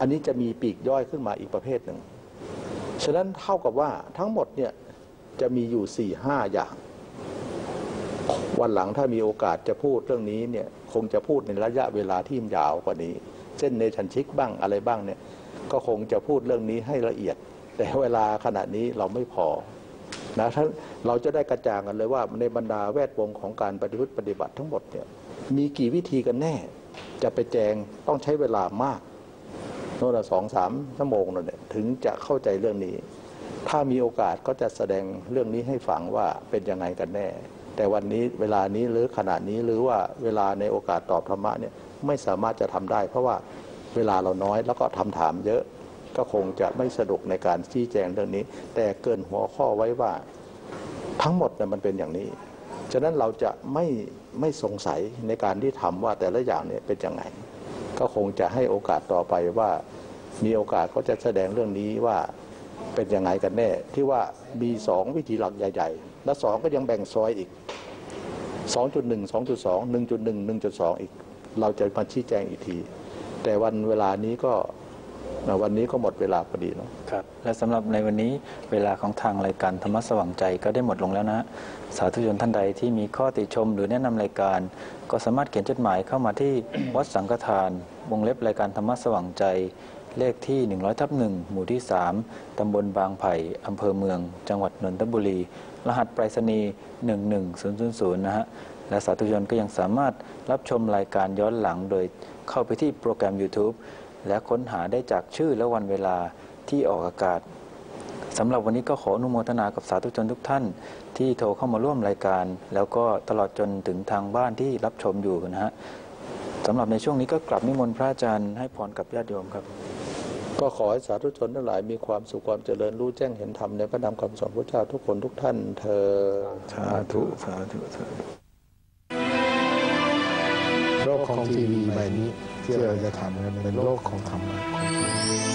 อันนี้จะมีปีกย่อยขึ้นมาอีกประเภทหนึ่งฉะนั้นเท่ากับว่าทั้งหมดเนี่ยจะมีอยู่ สี่ถึงห้า อย่างวันหลังถ้ามีโอกาสจะพูดเรื่องนี้เนี่ยคงจะพูดในระยะเวลาที่ยาวกว่านี้เช่นเนชันชิกบ้างอะไรบ้างเนี่ยก็คงจะพูดเรื่องนี้ให้ละเอียดแต่เวลาขณะนี้เราไม่พอนะท่านเราจะได้กระจ่างกันเลยว่าในบรรดาแวดวงของการปฏิบัติปฏิบัติทั้งหมดเนี่ยมีกี่วิธีกันแน่จะไปแจงต้องใช้เวลามากโน่นละสองสามชั่วโมงนั่นแหละถึงจะเข้าใจเรื่องนี้ถ้ามีโอกาสก็จะแสดงเรื่องนี้ให้ฟังว่าเป็นยังไงกันแน่แต่วันนี้เวลานี้หรือขณะนี้หรือว่าเวลาในโอกาสตอบธรรมะเนี่ยไม่สามารถจะทำได้เพราะว่าเวลาเราน้อยแล้วก็ทำถามเยอะก็คงจะไม่สะดวกในการชี้แจงเรื่องนี้แต่เกินหัวข้อไว้ว่าทั้งหมดเนี่ยมันเป็นอย่างนี้ฉะนั้นเราจะไม่ไม่สงสัยในการที่ทำว่าแต่ละอย่างเนี่ยเป็นยังไงก็คงจะให้โอกาสต่อไปว่ามีโอกาสก็จะแสดงเรื่องนี้ว่าเป็นยังไงกันแน่ที่ว่ามีสองวิธีหลักใหญ่ๆและสองก็ยังแบ่งซอยอีก สองจุดหนึ่ง สองจุดสอง หนึ่งจุดหนึ่ง หนึ่งจุดสอง อีกเราจะมาชี้แจงอีกทีแต่วันเวลานี้ก็วันนี้ก็หมดเวลาพอดีเนาะครับและสำหรับในวันนี้เวลาของทางรายการธรรมะสว่างใจก็ได้หมดลงแล้วนะสาธุชนท่านใดที่มีข้อติชมหรือแนะนำรายการก็สามารถเขียนจดหมายเข้ามาที่ วัดสังฆทานวงเล็บรายการธรรมะสว่างใจเลขที่ หนึ่งร้อยทับหนึ่ง หมู่ที่ สาม ตำบลบางไผ่ อำเภอเมือง จังหวัดนนทบุรี รหัสไปรษณีย์ หนึ่งหนึ่งศูนย์ศูนย์ นะฮะ และสาธุชนก็ยังสามารถรับชมรายการย้อนหลังโดยเข้าไปที่โปรแกรม ยูทูบ และค้นหาได้จากชื่อและวันเวลาที่ออกอากาศ สำหรับวันนี้ก็ขออนุโมทนากับสาธุชนทุกท่านที่โทรเข้ามาร่วมรายการ แล้วก็ตลอดจนถึงทางบ้านที่รับชมอยู่นะฮะ สำหรับในช่วงนี้ก็กลับนิมนต์พระอาจารย์ให้พรกับญาติโยมครับก็ขอให้สาธุชนทั้งหลายมีความสุขความเจริญรู้แจ้งเห็นธรรมในพระนามคำสอนพระเจ้าทุกคนทุกท่านเธอสาธุสาธุสาธุโลกของทีวีใบนี้ที่เราจะทำเป็นโลกของธรรม